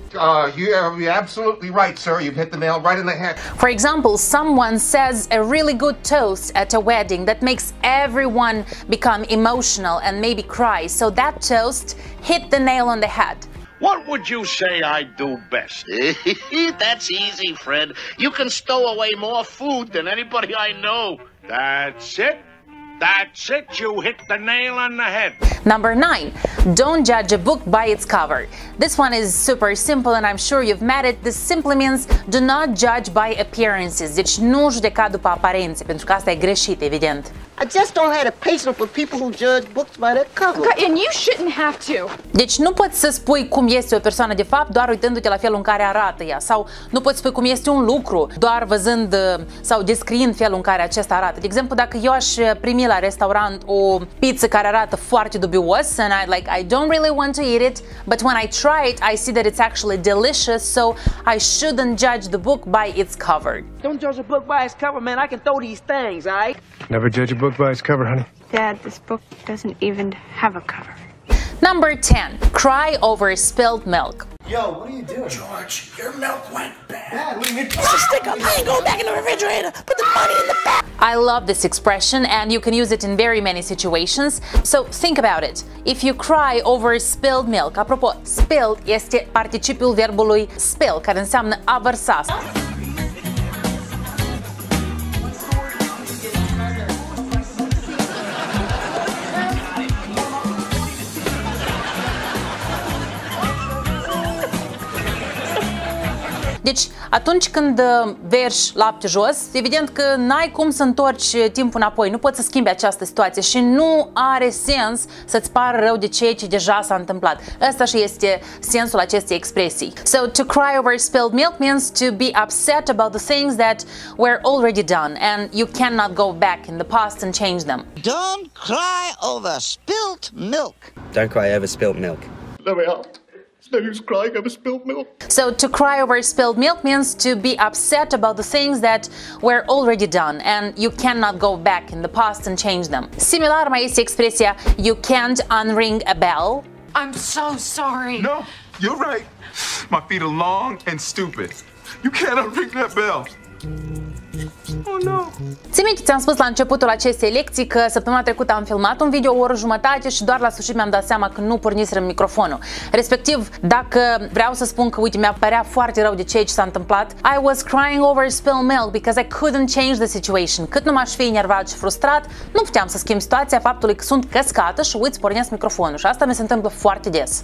You're absolutely right, sir. You've hit the nail right in the head. For example, someone says a really good toast at a wedding that makes everyone become emotional and maybe cry. So that toast hit the nail on the head. What would you say I do best? That's easy, Fred. You can stow away more food than anybody I know. That's it. That's it. You hit the nail on the head. Number 9. Don't judge a book by its cover. This one is super simple and I'm sure you've met it. This simply means do not judge by appearances. Deci nu judeca după aparențe, pentru că asta e greșit, evident. I just don't have the patience for people who judge books by their cover. And you shouldn't have to. Deci nu poți să spui cum este o persoană de fapt doar uitându-te la felul în care arată ea, sau nu poți spui cum este un lucru doar văzând sau descriind felul în care acesta arată. De exemplu, dacă eu aș primi la restaurant o pizza care arată foarte dubios and I don't really want to eat it, but when I try it, I see that it's actually delicious, so I shouldn't judge the book by its cover. Don't judge a book by its cover, man. I can throw these things, all right? Never judge a book by its cover, honey. Dad, this book doesn't even have a cover. Number 10. Cry over spilled milk. Yo, what are you doing? George, your milk went bad. Dad, what are you doing? It's a stick-up. I ain't going back in the refrigerator. Put the money in the bag. I love this expression and you can use it in very many situations. So think about it. If you cry over spilled milk. Apropo, spilled este participiul verbului spill, care înseamnă a vărsa. Deci, atunci când verși lapte jos, evident că n-ai cum să întorci timpul înapoi, nu poți să schimbi această situație și nu are sens să-ți pară rău de ceea ce deja s-a întâmplat. Asta și este sensul acestei expresii. So, to cry over spilled milk means to be upset about the things that were already done and you cannot go back in the past and change them. Don't cry over spilled milk. Don't cry over spilled milk. There we are. Who's crying over spilled milk? So to cry over spilled milk means to be upset about the things that were already done and you cannot go back in the past and change them. Similar mai este expresia you can't unring a bell. I'm so sorry. No, you're right. My feet are long and stupid. You can't unring that bell. Oh, no. Țin minte, ți-am spus la începutul acestei lecții că săptămâna trecută am filmat un video o oră jumătate și doar la sfârșit mi-am dat seama că nu porniserăm microfonul. Respectiv, dacă vreau să spun că, uite, mi-a părea foarte rău de ceea ce s-a întâmplat, I was crying over spilled milk because I couldn't change the situation. Cât nu m-aș fi enervat și frustrat, nu puteam să schimb situația faptului că sunt căscată și, uite, pornesc microfonul. Și asta mi se întâmplă foarte des.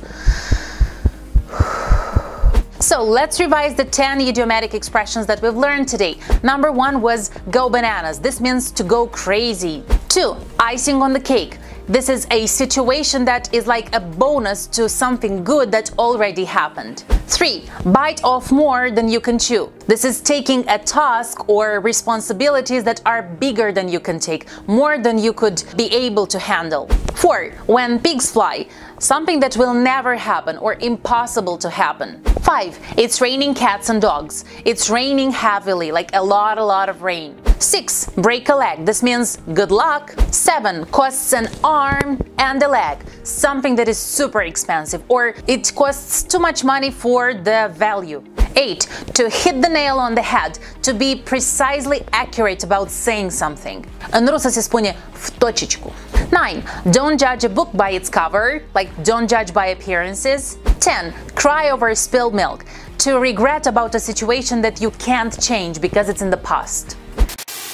So let's revise the 10 idiomatic expressions that we've learned today. Number 1 was go bananas. This means to go crazy. 2. Icing on the cake. This is a situation that is like a bonus to something good that already happened. 3. Bite off more than you can chew. This is taking a task or responsibilities that are bigger than you can take, more than you could be able to handle. 4. When pigs fly. Something that will never happen or impossible to happen. 5. It's raining cats and dogs. It's raining heavily, like a lot of rain. 6. Break a leg. This means good luck. 7. Costs an arm and a leg. Something that is super expensive or it costs too much money for the value. 8. To hit the nail on the head. To be precisely accurate about saying something. În rusă se spune в точечку. 9. Don't judge a book by its cover, like don't judge by appearances. 10. Cry over spilled milk. To regret about a situation that you can't change because it's in the past.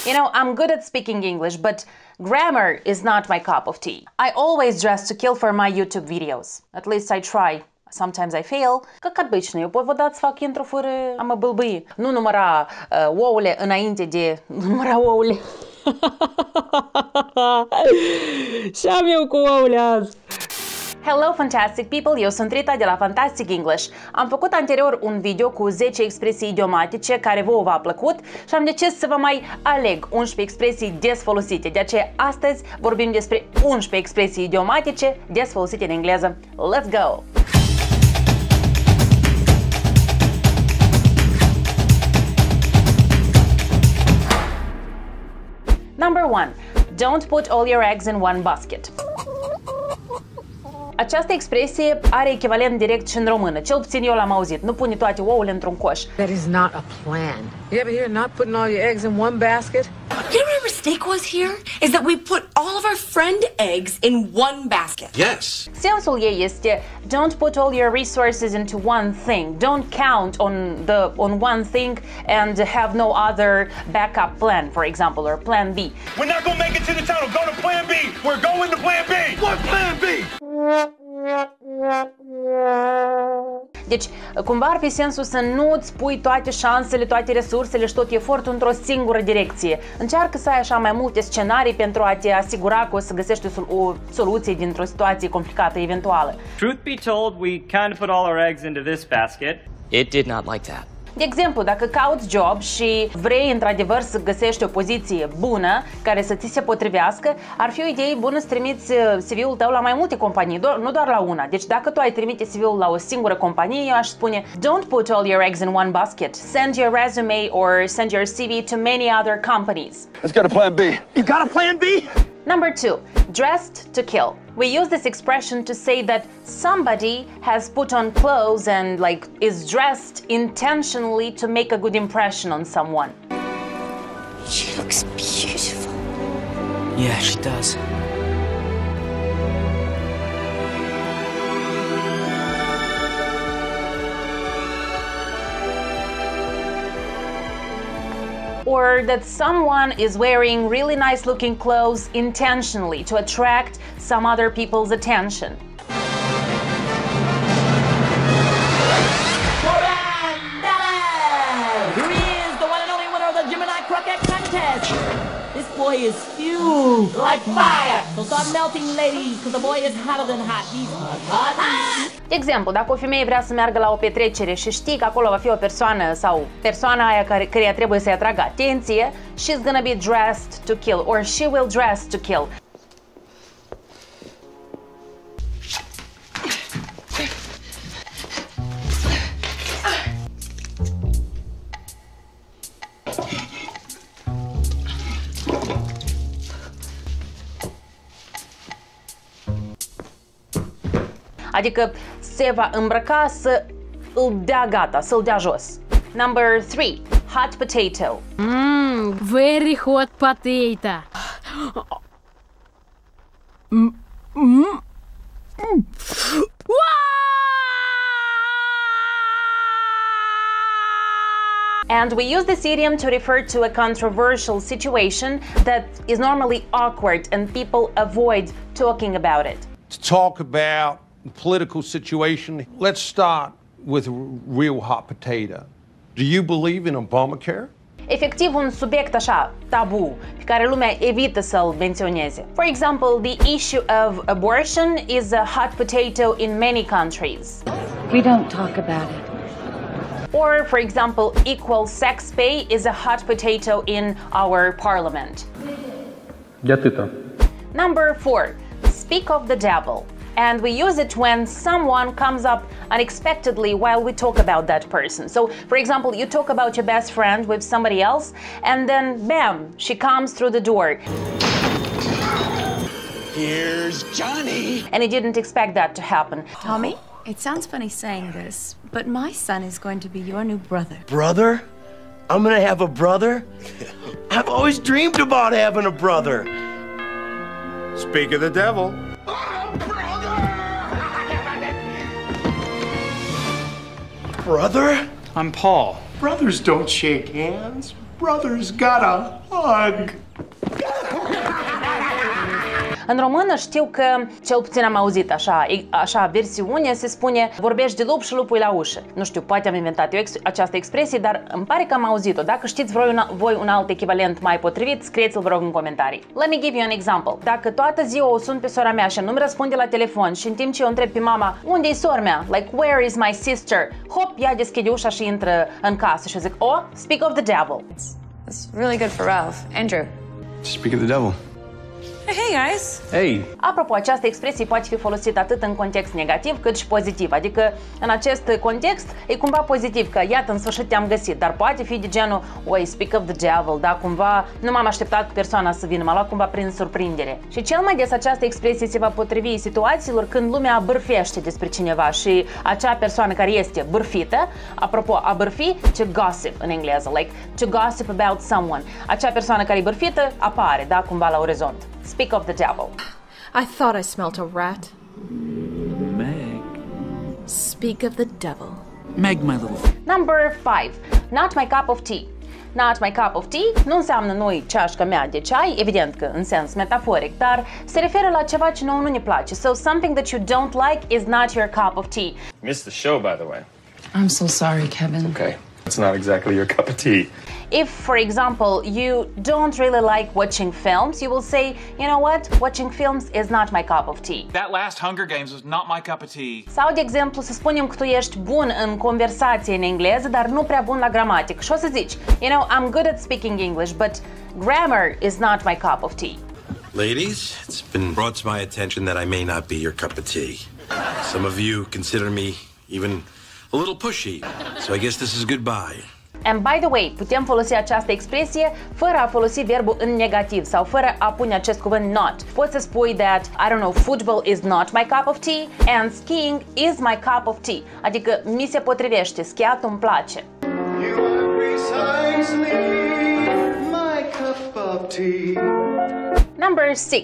You know, I'm good at speaking English, but grammar is not my cup of tea. I always dress to kill for my YouTube videos. At least I try. Sometimes I fail. Как обычно, eu pot vă dați fac intro fără a mă bâlbâi. Nu număra ouăle înainte de... număra ouăle. Și am eu cu ouăle azi. Hello Fantastic People, eu sunt Rita de la Fantastic English. Am făcut anterior un video cu 10 expresii idiomatice care vouă v-a plăcut și am decis să vă mai aleg 11 expresii des folosite. De aceea astăzi vorbim despre 11 expresii idiomatice des folosite în engleză. Let's go! Number 1. Don't put all your eggs in one basket. Această expresie are echivalent direct și în română. Cel puțin eu l-am auzit. Nu pune toate ouăle într-un coș. That is not a plan. You ever hear not putting all your eggs in one basket? You know what our mistake was here? Is that we put all of our friend eggs in one basket. Yes. Sensul ei este don't put all your resources into one thing. Don't count on one thing and have no other backup plan, for example, or plan B. We're not going to make it to the tunnel. Go to plan B. We're going to plan B. What plan B? Deci, cumva ar fi sensul să nu-ți pui toate șansele, toate resursele și tot efortul într-o singură direcție. Încearcă să ai așa mai multe scenarii pentru a te asigura că o să găsești o soluție dintr-o situație complicată eventuală. Truth be told, we can't put all our eggs into this basket. It did not like that. De exemplu, dacă cauți job și vrei într-adevăr să găsești o poziție bună care să ți se potrivească, ar fi o idee bună să trimiți CV-ul tău la mai multe companii, nu doar la una. Deci dacă tu ai trimite CV-ul la o singură companie, eu aș spune don't put all your eggs in one basket. Send your resume or send your CV to many other companies. Let's get a plan B. You got a plan B? Number 2. Dressed to kill. We use this expression to say that somebody has put on clothes and like is dressed intentionally to make a good impression on someone. She looks beautiful. Yeah, she does. Or that someone is wearing really nice looking clothes intentionally to attract some other people's attention. Here he is, the one and only winner of the Gemini Croquet Contest. This boy is huge like fire. So stop melting, ladies, because the boy is hotter than hot. He's hot. De exemplu, dacă o femeie vrea să meargă la o petrecere și știi că acolo va fi o persoană sau persoana aia care trebuie să-i atragă atenție, she's gonna be dressed to kill or she will dress to kill. Adică se va îmbrăca să îl dea gata, să îl dea jos. Number 3. Hot potato. Very hot potato. And we use this idiom to refer to a controversial situation that is normally awkward and people avoid talking about it. To talk about political situation. Let's start with real hot potato. Do you believe in Obamacare? Efectiv un subiect așa, tabu, pe care lumea evită să-l menționeze. For example, the issue of abortion is a hot potato in many countries. We don't talk about it. Or, for example, equal sex pay is a hot potato in our parliament. Number 4. Speak of the devil. And we use it when someone comes up unexpectedly while we talk about that person. So, for example, you talk about your best friend with somebody else and then, bam, she comes through the door. Here's Johnny. And you didn't expect that to happen. Tommy, it sounds funny saying this, but my son is going to be your new brother. Brother? I'm gonna have a brother? I've always dreamed about having a brother. Speak of the devil. Brother? I'm Paul. Brothers don't shake hands. Brothers gotta hug. În română știu că, cel puțin am auzit așa versiune, se spune vorbești de lup și lupul la ușă. Nu știu, poate am inventat eu această expresie, dar îmi pare că am auzit-o. Dacă știți voi un alt echivalent mai potrivit, scrieți-l vă rog în comentarii. Let me give you an example. Dacă toată ziua o sun pe sora mea și nu-mi răspunde la telefon și în timp ce eu întreb pe mama, unde-i sora mea? Like, where is my sister? Hop, ea deschide ușa și intră în casă și eu zic, oh, speak of the devil. It's really good for Ralph. Andrew. Speak of the devil. Hey guys! Hey! Apropo, această expresie poate fi folosită atât în context negativ cât și pozitiv. Adică, în acest context, e cumva pozitiv, că iată, în sfârșit te-am găsit. Dar poate fi de genul, oi, speak of the devil, da, cumva nu m-am așteptat persoana să vină, m-a luat cumva prin surprindere. Și cel mai des această expresie se va potrivi situațiilor când lumea bârfește despre cineva și acea persoană care este bârfită, apropo, a bârfi, ce gossip în engleză, like, to gossip about someone. Acea persoană care e bârfită apare, da, cumva la orizont. Speak of the devil. I thought I smelt a rat. Meg. Speak of the devil. Meg, my little. Number 5. Not my cup of tea. Not my cup of tea nu înseamnă noi ceașca mea de ceai, evident că în sens metaforic, dar se referă la ceva ce nouă nu ne place. So something that you don't like is not your cup of tea. Missed the show, by the way. I'm so sorry, Kevin. Okay. It's not exactly your cup of tea. If, for example, you don't really like watching films, you will say, you know what, watching films is not my cup of tea. That last Hunger Games was not my cup of tea. Sau, de exemplu, să spunem că tu ești bun în conversație în engleză, dar nu prea bun la gramatică. Și o să zici, you know, I'm good at speaking English, but grammar is not my cup of tea. Ladies, it's been brought to my attention that I may not be your cup of tea. Some of you consider me even a little pushy, so I guess this is goodbye. And by the way, putem folosi această expresie fără a folosi verbul în negativ sau fără a pune acest cuvânt not. Poți să spui that, I don't know, football is not my cup of tea and skiing is my cup of tea. Adică mi se potrivește, schiatul îmi place. You are precisely my cup of tea. Number 6.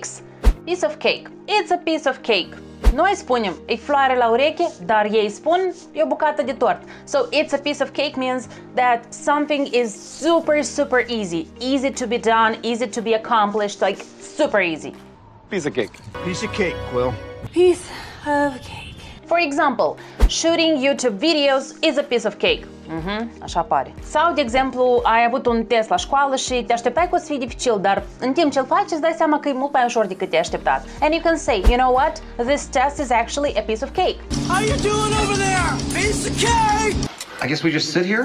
Piece of cake. It's a piece of cake. Noi spunem, e floare la ureche, dar ei spun, e o bucată de tort. So, it's a piece of cake means that something is super, super easy. Easy to be done, easy to be accomplished, like super easy. Piece of cake. Piece of cake, Quill. Piece of cake. For example, shooting YouTube videos is a piece of cake. Așa pare. Sau, de exemplu, ai avut un test la școală și te așteptai că o să fie dificil, dar în timp ce îl faci îți dai seama că e mult mai ușor decât te-ai așteptat. And you can say, you know what, this test is actually a piece of cake. How are you doing over there? Piece of cake! I guess we just sit here?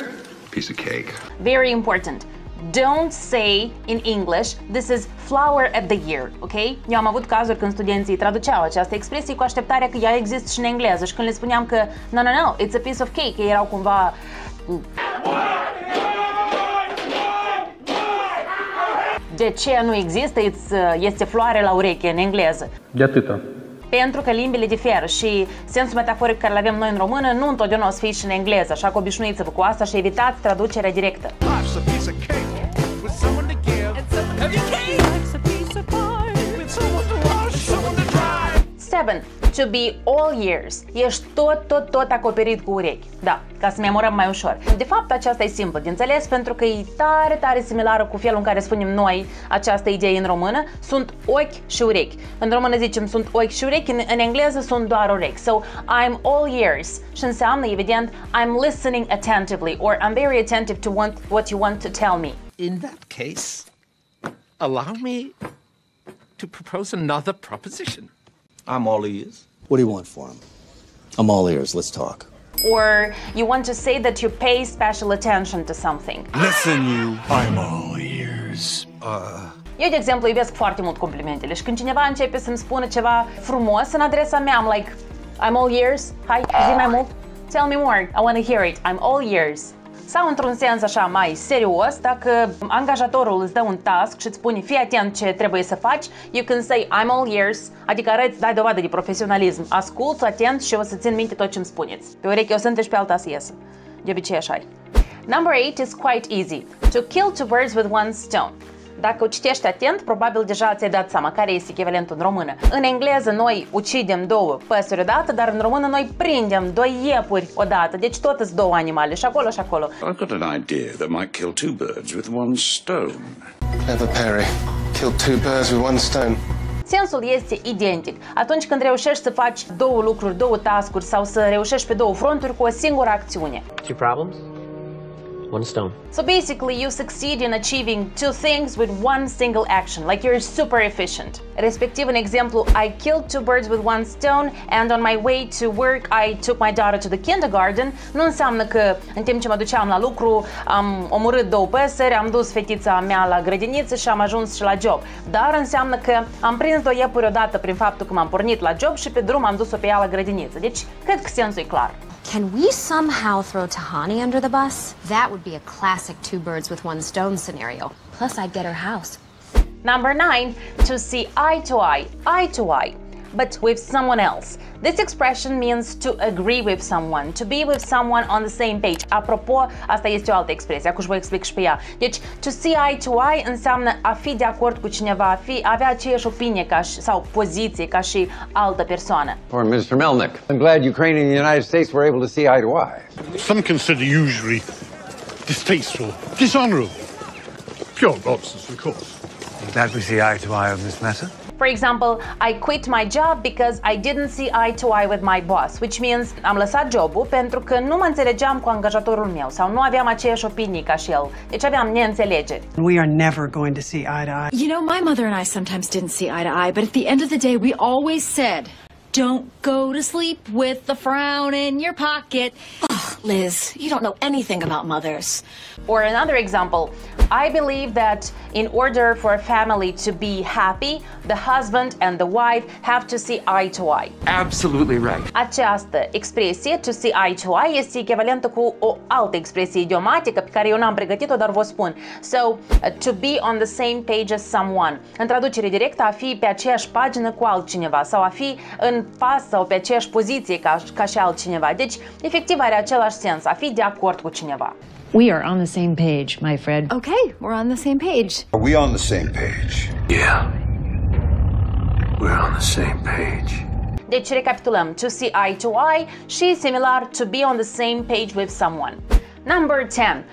Piece of cake. Very important. Don't say in English, this is flower at the year, ok? Eu am avut cazuri când studenții traduceau această expresie cu așteptarea că ea există și în engleză și când le spuneam că no, no, no, it's a piece of cake, ei erau cumva... De ce nu există? Este floare la ureche în engleză. De atâta. Pentru că limbile diferă și sensul metaforic care îl avem noi în română nu întotdeauna o să fie și în engleză, așa că obișnuiți-vă cu asta și evitați traducerea directă. To be all ears. Ești tot acoperit cu urechi. Da, ca să memorăm mai ușor. De fapt, aceasta e simplă de înțeles pentru că e tare, tare similară cu felul în care spunem noi această idee în română. Sunt ochi și urechi. În română zicem sunt ochi și urechi, în engleză sunt doar urechi. So, I'm all ears. Și înseamnă, evident, I'm listening attentively or I'm very attentive to what you want to tell me. In that case, allow me to propose another proposition. I'm all ears. What do you want for him? I'm all ears, let's talk. Or you want to say that you pay special attention to something. Listen you, I'm all ears. Eu, de exemplu, iubesc foarte mult complimentele și când cineva începe să-mi spună ceva frumos în adresa mea, I'm like, I'm all ears, hai, zi mai mult, tell me more, I want to hear it, I'm all ears. Sau într-un sens așa mai serios, dacă angajatorul îți dă un task și îți spune fii atent ce trebuie să faci, you can say I'm all ears, adică arăți, dai dovadă de profesionalism, ascult, atent și o să țin minte tot ce îmi spuneți. Pe ureche o să întrești, pe alta să iasă. De obicei așa e. Number 8 is quite easy. To kill two birds with one stone. Dacă o citești atent, probabil deja ți-ai dat seama care este echivalentul în română. În engleză noi ucidem două păsări odată, dar în română noi prindem doi iepuri odată. Deci tot sunt două animale, și acolo, și acolo. I've got an idea that might kill two birds with one stone. Clever Perry. Kill two birds with one stone. Sensul este identic. Atunci când reușești să faci două lucruri, două task-uri sau să reușești pe două fronturi cu o singură acțiune. Two problems, one stone. So basically you succeed in achieving two things with one single action, like you're super efficient. Respectiv, în exemplu, I killed two birds with one stone and on my way to work I took my daughter to the kindergarten. Nu înseamnă că în timp ce mă duceam la lucru am omorât două păsări, am dus fetița mea la grădiniță și am ajuns și la job. Dar înseamnă că am prins doi iepuri odată prin faptul că m-am pornit la job și pe drum am dus-o pe ea la grădiniță. Deci, cred că sensul e clar. Can we somehow throw Tahani under the bus? That would be a classic two birds with one stone scenario. Plus, I'd get her house. Number 9, to see eye to eye, but with someone else. This expression means to agree with someone, to be with someone on the same page. Apropo, asta este o altă expresie, acum vă explic și pe ea. Deci, to see eye to eye înseamnă a fi de acord cu cineva, avea aceeași opinie ca și, sau poziție ca și altă persoană. Or Mr. Melnick, I'm glad Ukraine and the United States were able to see eye to eye. Some consider usury distasteful, dishonorable, pure nonsense, of course. I'm glad we see eye to eye on this matter. For example, I quit my job because I didn't see eye to eye with my boss, which means am lăsat jobul pentru că nu mă înțelegeam cu angajatorul meu sau nu aveam aceeași opinii ca și el. Deci aveam neînțelegeri. We are never going to see eye to eye. You know, my mother and I sometimes didn't see eye to eye, but at the end of the day we always said, don't go to sleep with the frown in your pocket. Ugh, Liz, you don't know anything about mothers. Or another example, I believe that in order for a family to be happy, the husband and the wife have to see eye to eye. Absolutely right. Această expresie, to see eye to eye, este echivalentă cu o altă expresie idiomatică pe care eu n-am pregătit-o, dar vă spun. So, to be on the same page as someone. În traducere directă, a fi pe aceeași pagină cu altcineva sau a fi în pas sau pe aceeași poziție ca și altcineva. Deci, efectiv, are același sens, a fi de acord cu cineva. We are on the same page, my friend. Okay, we're on the same page. Are we on the same page? Yeah. We're on the same page. Deci recapitulăm, to see eye to eye și similar, to be on the same page with someone. Number 10,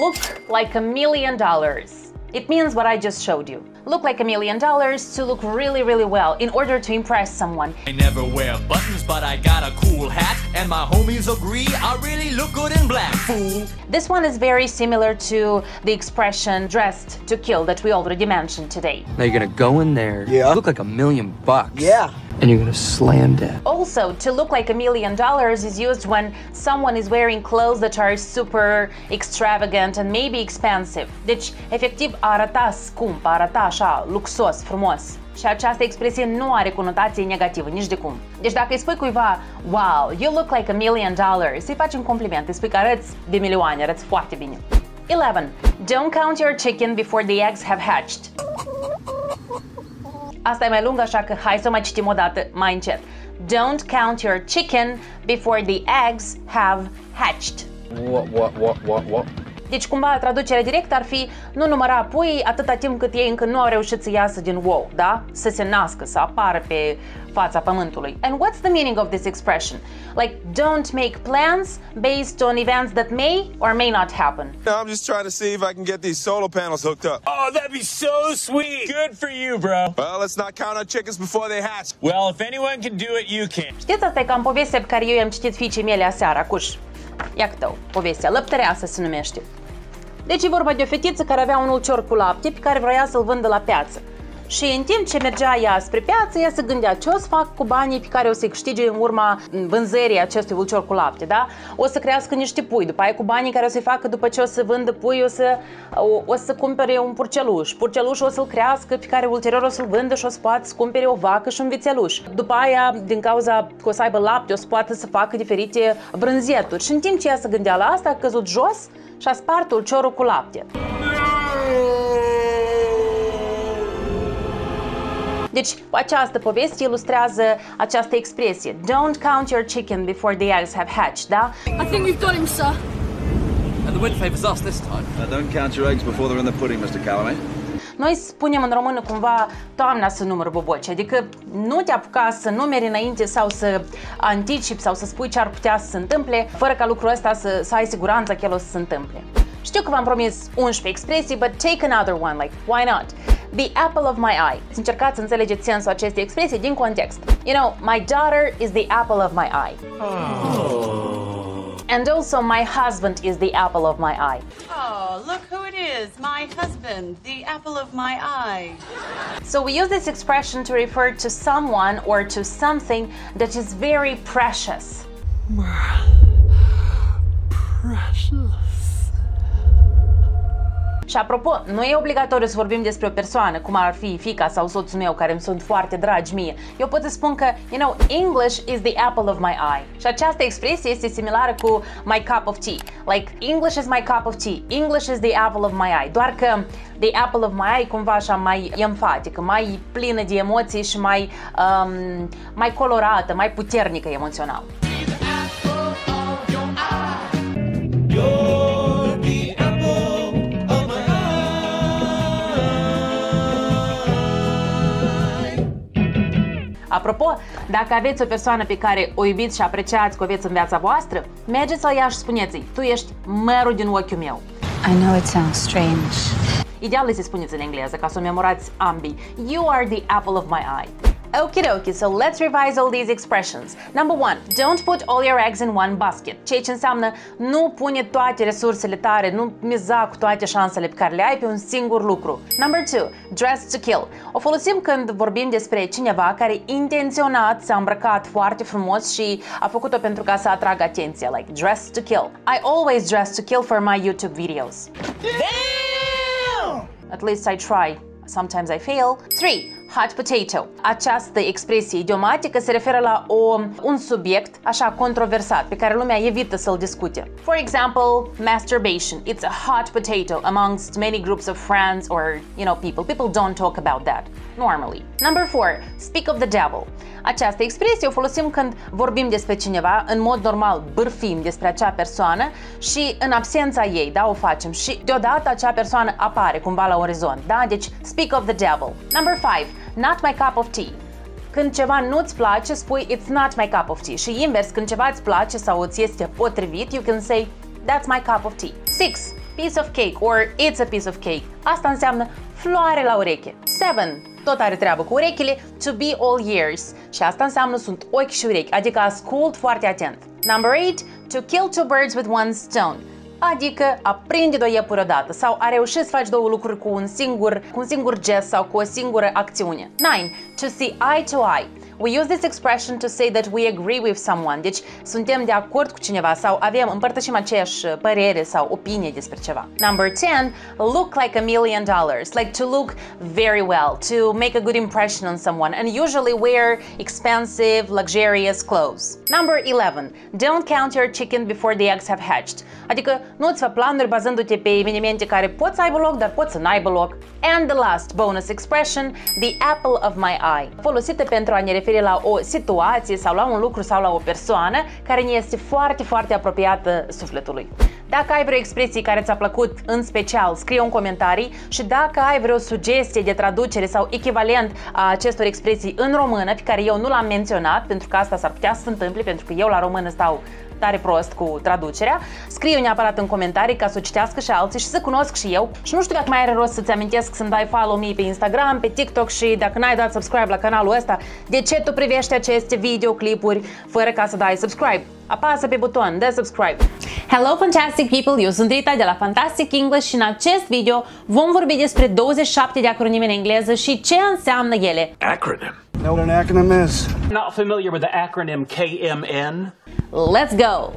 look like $1,000,000. It means what I just showed you. Look like $1,000,000 to look really, really well in order to impress someone. I never wear buttons, but I got a cool hat, and my homies agree I really look good in black, fool. This one is very similar to the expression dressed to kill that we already mentioned today. Now you're gonna go in there, yeah, look like $1,000,000. Yeah. And you're gonna slam that. Also, to look like $1,000,000 is used when someone is wearing clothes that are super extravagant and maybe expensive. Deci, efectiv, arăta scump, arăta așa, luxos, frumos. Și această expresie nu are conotație negativă, nici de cum. Deci dacă îi spui cuiva, wow, you look like $1,000,000, îi faci un compliment, îi spui că arăți de milioane, arăți foarte bine. 11. Don't count your chicken before the eggs have hatched. Asta e mai lungă, așa că hai să mai citim o dată mai încet. Don't count your chicken before the eggs have hatched. What? Deci cumva traducerea directă ar fi nu număra puii atâta timp cât ei încă nu au reușit să iasă din ou, da? Să se nască, să apară pe fața pământului. And what's the meaning of this expression? Like, don't make plans based on events that may or may not happen. No, I'm just trying to see if I can get these solar panels hooked up. Oh, that'd be so sweet! Good for you, bro! Well, let's not count our chickens before they hatch. Well, if anyone can do it, you can. Știți, asta e cam povestea pe care eu i-am citit fiicei mele aseară, acuș. Ia câtă-o, povestea, Lăptăreasa se numește. Deci e vorba de o fetiță care avea un ulcior cu lapte pe care vroia să-l vândă la piață. Și în timp ce mergea ea spre piață, ea se gândea ce o să fac cu banii pe care o să-i câștige în urma vânzării acestui ulcior cu lapte, da? O să crească niște pui, după aia cu banii care o să-i facă după ce o să vândă pui, o să cumpere un purceluș. Purcelușul o să-l crească, pe care ulterior o să-l vândă și o să poată să cumpere o vacă și un vițeluș. După aia, din cauza că o să aibă lapte, o să poată să facă diferite brânzeturi. Și în timp ce ea se gândea la asta, a căzut jos și a spart ulciorul cu lapte. Deci, această poveste ilustrează această expresie. Don't count your chicken before the eggs have hatched, da? I think we've got him, sir. And the wind favors us this time. Don't count your eggs before they're in the pudding, Mr. Calvin. Noi spunem în română cumva toamna să număr boboci, adică nu te apuca să numeri înainte sau să anticipi sau să spui ce ar putea să se întâmple, fără ca lucrul ăsta să ai siguranța că el o să se întâmple. Știu că v-am promis 11 expresii, but take another one, like, why not? the apple of my eye. Să încercați să înțelegeți sensul acestei expresii din context. You know, my daughter is the apple of my eye. And also my husband is the apple of my eye. Oh, look who it is, my husband, the apple of my eye. So we use this expression to refer to someone or to something that is very precious. Precious. Și apropo, nu e obligatoriu să vorbim despre o persoană, cum ar fi fiica sau soțul meu, care îmi sunt foarte dragi mie. Eu pot să spun că, you know, English is the apple of my eye. Și această expresie este similară cu my cup of tea. Like, English is my cup of tea, English is the apple of my eye. Doar că the apple of my eye cumva așa mai enfatică, mai plină de emoții și mai, mai colorată, mai puternică emoțional. You're the apple of my eye. Apropo, dacă aveți o persoană pe care o iubiți și apreciați că o veți în viața voastră, mergeți la ea și spuneți-i: tu ești mărul din ochiul meu. I know it sounds strange. Ideal este să spuneți în engleză ca să o memorați ambii. You are the apple of my eye. Okie dokie, so let's revise all these expressions. Number one, don't put all your eggs in one basket. Ceea ce înseamnă nu pune toate resursele tale, nu miza cu toate șansele pe care le ai pe un singur lucru. Number two, dress to kill. O folosim când vorbim despre cineva care intenționat s-a îmbrăcat foarte frumos și a făcut-o pentru ca să atragă atenția, like dress to kill. I always dress to kill for my YouTube videos. Damn! At least I try. Sometimes I fail. 3. Hot potato. Această expresie idiomatică se referă la un subiect așa controversat pe care lumea evită să-l discute. For example, masturbation. It's a hot potato amongst many groups of friends or, you know, people. People don't talk about that normally. Number 4. Speak of the devil. Această expresie o folosim când vorbim despre cineva, în mod normal bârfim despre acea persoană și în absența ei, da, o facem și deodată acea persoană apare cumva la orizont, da? Deci speak of the devil. Number 5. Not my cup of tea. Când ceva nu-ți place, spui it's not my cup of tea. Și invers, când ceva îți place sau îți este potrivit, you can say that's my cup of tea. 6. Piece of cake or it's a piece of cake. Asta înseamnă floare la ureche. 7. Tot are treabă cu urechile, to be all ears. Și asta înseamnă sunt ochi și urechi, adică ascult foarte atent. Number 8. To kill two birds with one stone. Adică a prinde două iepuri odată sau a reușit să faci două lucruri cu un singur gest sau cu o singură acțiune. 9. To see eye to eye. We use this expression to say that we agree with someone. Deci suntem de acord cu cineva sau împărtășim aceeași părere sau opinie despre ceva. Number 10. Look like $1 million. Like to look very well, to make a good impression on someone and usually wear expensive, luxurious clothes. Number 11. Don't count your chicken before the eggs have hatched. Adică nu-ți fă planuri bazându-te pe evenimente care pot să aibă loc, dar pot să n-aibă loc. And the last bonus expression, the apple of my eye. Folosită pentru a ne referi la o situație sau la un lucru sau la o persoană care ne este foarte, foarte apropiată sufletului. Dacă ai vreo expresie care ți-a plăcut în special, scrie-o în comentarii și dacă ai vreo sugestie de traducere sau echivalent a acestor expresii în română pe care eu nu l-am menționat, pentru că asta s-ar putea să se întâmple, pentru că eu la română stau tare prost cu traducerea, scriu neapărat în comentarii ca să o citească și alții și să cunosc și eu. Și nu știu dacă mai are rost să-ți amintesc să-mi dai follow mie pe Instagram, pe TikTok și dacă n-ai dat subscribe la canalul ăsta, de ce tu privești aceste videoclipuri fără ca să dai subscribe? Apasă pe buton de subscribe! Hello Fantastic People! Eu sunt Rita de la Fantastic English și în acest video vom vorbi despre 27 de acronime în engleză și ce înseamnă ele. Acronym. Know what an acronym is? Not familiar with the acronym KMN? Let's go!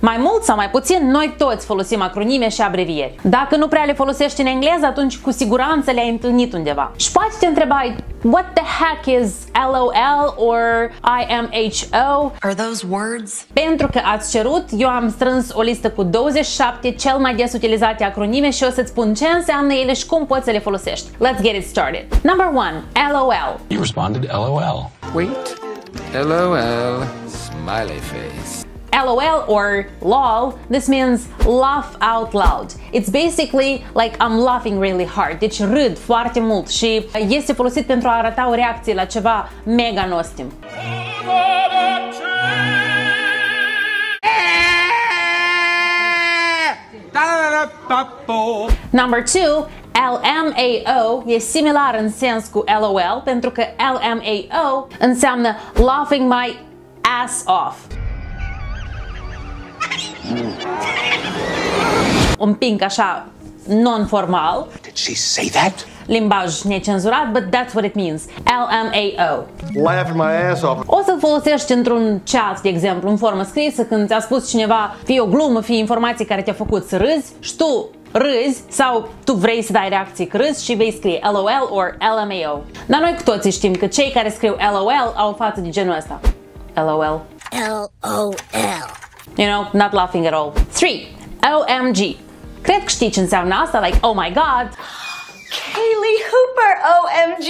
Mai mult sau mai puțin, noi toți folosim acronime și abrevieri. Dacă nu prea le folosești în engleză, atunci cu siguranță le-ai întâlnit undeva. Și poate te întrebai, what the heck is LOL or IMHO? Are those words? Pentru că ați cerut, eu am strâns o listă cu 27 cel mai des utilizate acronime și o să-ți spun ce înseamnă ele și cum poți să le folosești. Let's get it started. Number 1. LOL. You responded LOL. Wait. LOL. Smiley face. LOL or LOL, this means laugh out loud. It's basically like I'm laughing really hard. Deci râd foarte mult și este folosit pentru a arăta o reacție la ceva mega nostim. Number 2, LMAO e similar în sens cu LOL, pentru că LMAO înseamnă laughing my ass off. Un pic așa non-formal. Did she say that? Limbaj necenzurat, but that's what it means. LMAO. Laughing my ass off. O să folosești într-un chat, de exemplu, în formă scrisă, când ți-a spus cineva, fie o glumă, fie informații care te-a făcut să râzi și tu râzi sau tu vrei să dai reacții că râzi și vei scrie LOL or LMAO. Dar noi cu toții știm că cei care scriu LOL au o față de genul ăsta. LOL. LOL. You know, not laughing at all. 3. OMG. Cred că știi ce înseamnă asta, like, oh my god. Hailey Hooper, OMG!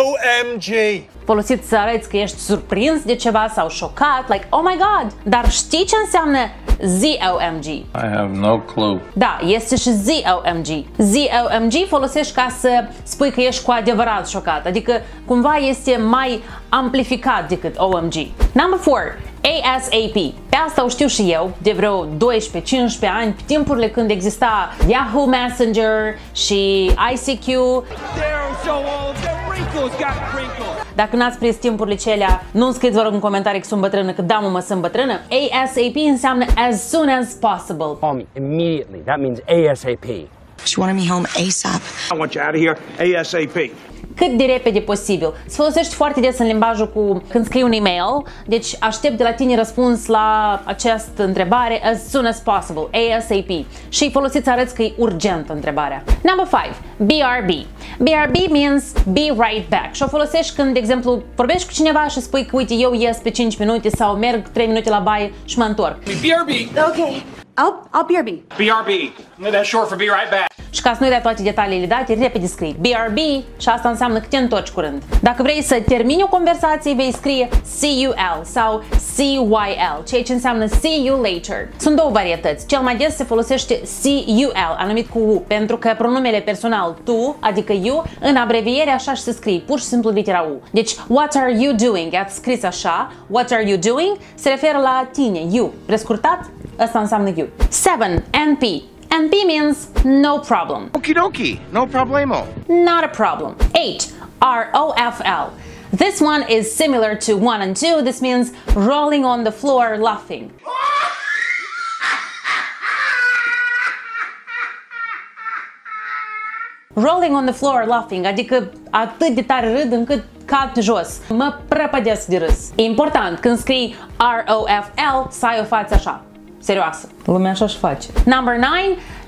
OMG! Folosit să arăți că ești surprins de ceva sau șocat, like, oh my god! Dar știi ce înseamnă ZOMG? I have no clue. Da, este și ZOMG. ZOMG folosești ca să spui că ești cu adevărat șocat, adică cumva este mai amplificat decât OMG. Number 4. ASAP. Pe asta o știu și eu de vreo 12-15 ani, pe timpurile când exista Yahoo Messenger și ICQ. Dacă n-ați prins timpurile celea, nu-mi scrieți, vă rog, în comentarii că sunt bătrână, că da, mă, sunt bătrână. ASAP înseamnă as soon as possible. Call me immediately. That means ASAP. She wanted me home ASAP. I want you out of here ASAP. Cât de repede posibil. Se folosește foarte des în limbajul cu când scrii un e-mail, deci aștept de la tine răspuns la această întrebare as soon as possible, ASAP. Și folosiți arăți că e urgentă întrebarea. Number 5. BRB. BRB means be right back. Și o folosești când, de exemplu, vorbești cu cineva și spui că uite, eu ies pe 5 minute sau merg 3 minute la baie și mă întorc. BRB. Ok. I'll BRB. BRB. That's short for be right back. Și ca să nu-i dea toate detaliile date, repede scrii BRB și asta înseamnă că te întorci curând. Dacă vrei să termini o conversație, vei scrie CUL sau CYL, ceea ce înseamnă see you later. Sunt două varietăți. Cel mai des se folosește CUL, anumit cu U, pentru că pronumele personal tu, adică you, în abreviere așa și se scrie, pur și simplu litera U. Deci, what are you doing? Ați scris așa, what are you doing? Se referă la tine, you. Prescurtat, asta înseamnă you. 7. NP. NP means no problem. Okie dokie, no problemo. Not a problem. 8. ROFL. This one is similar to 1 and 2. This means rolling on the floor laughing. Rolling on the floor laughing, adică atât de tare râd încât cad jos. Mă prăpădesc de râs. E important când scrii ROFL să ai o față așa. Serioasă. Lumea așa și face. Number 9,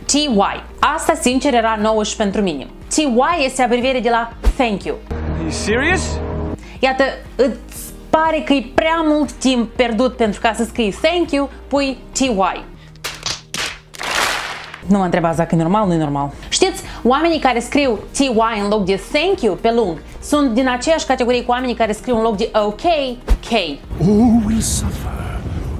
TY. Asta, sincer, era nouă și pentru mine. TY este abreviere de la thank you. Are you serious? Iată, îți pare că e prea mult timp pierdut pentru ca să scrii thank you, pui TY. Nu mă întrebați dacă e normal, nu e normal. Știți, oamenii care scriu TY în loc de thank you pe lung sunt din aceeași categorie cu oamenii care scriu în loc de OK, K. Oh, we suffer.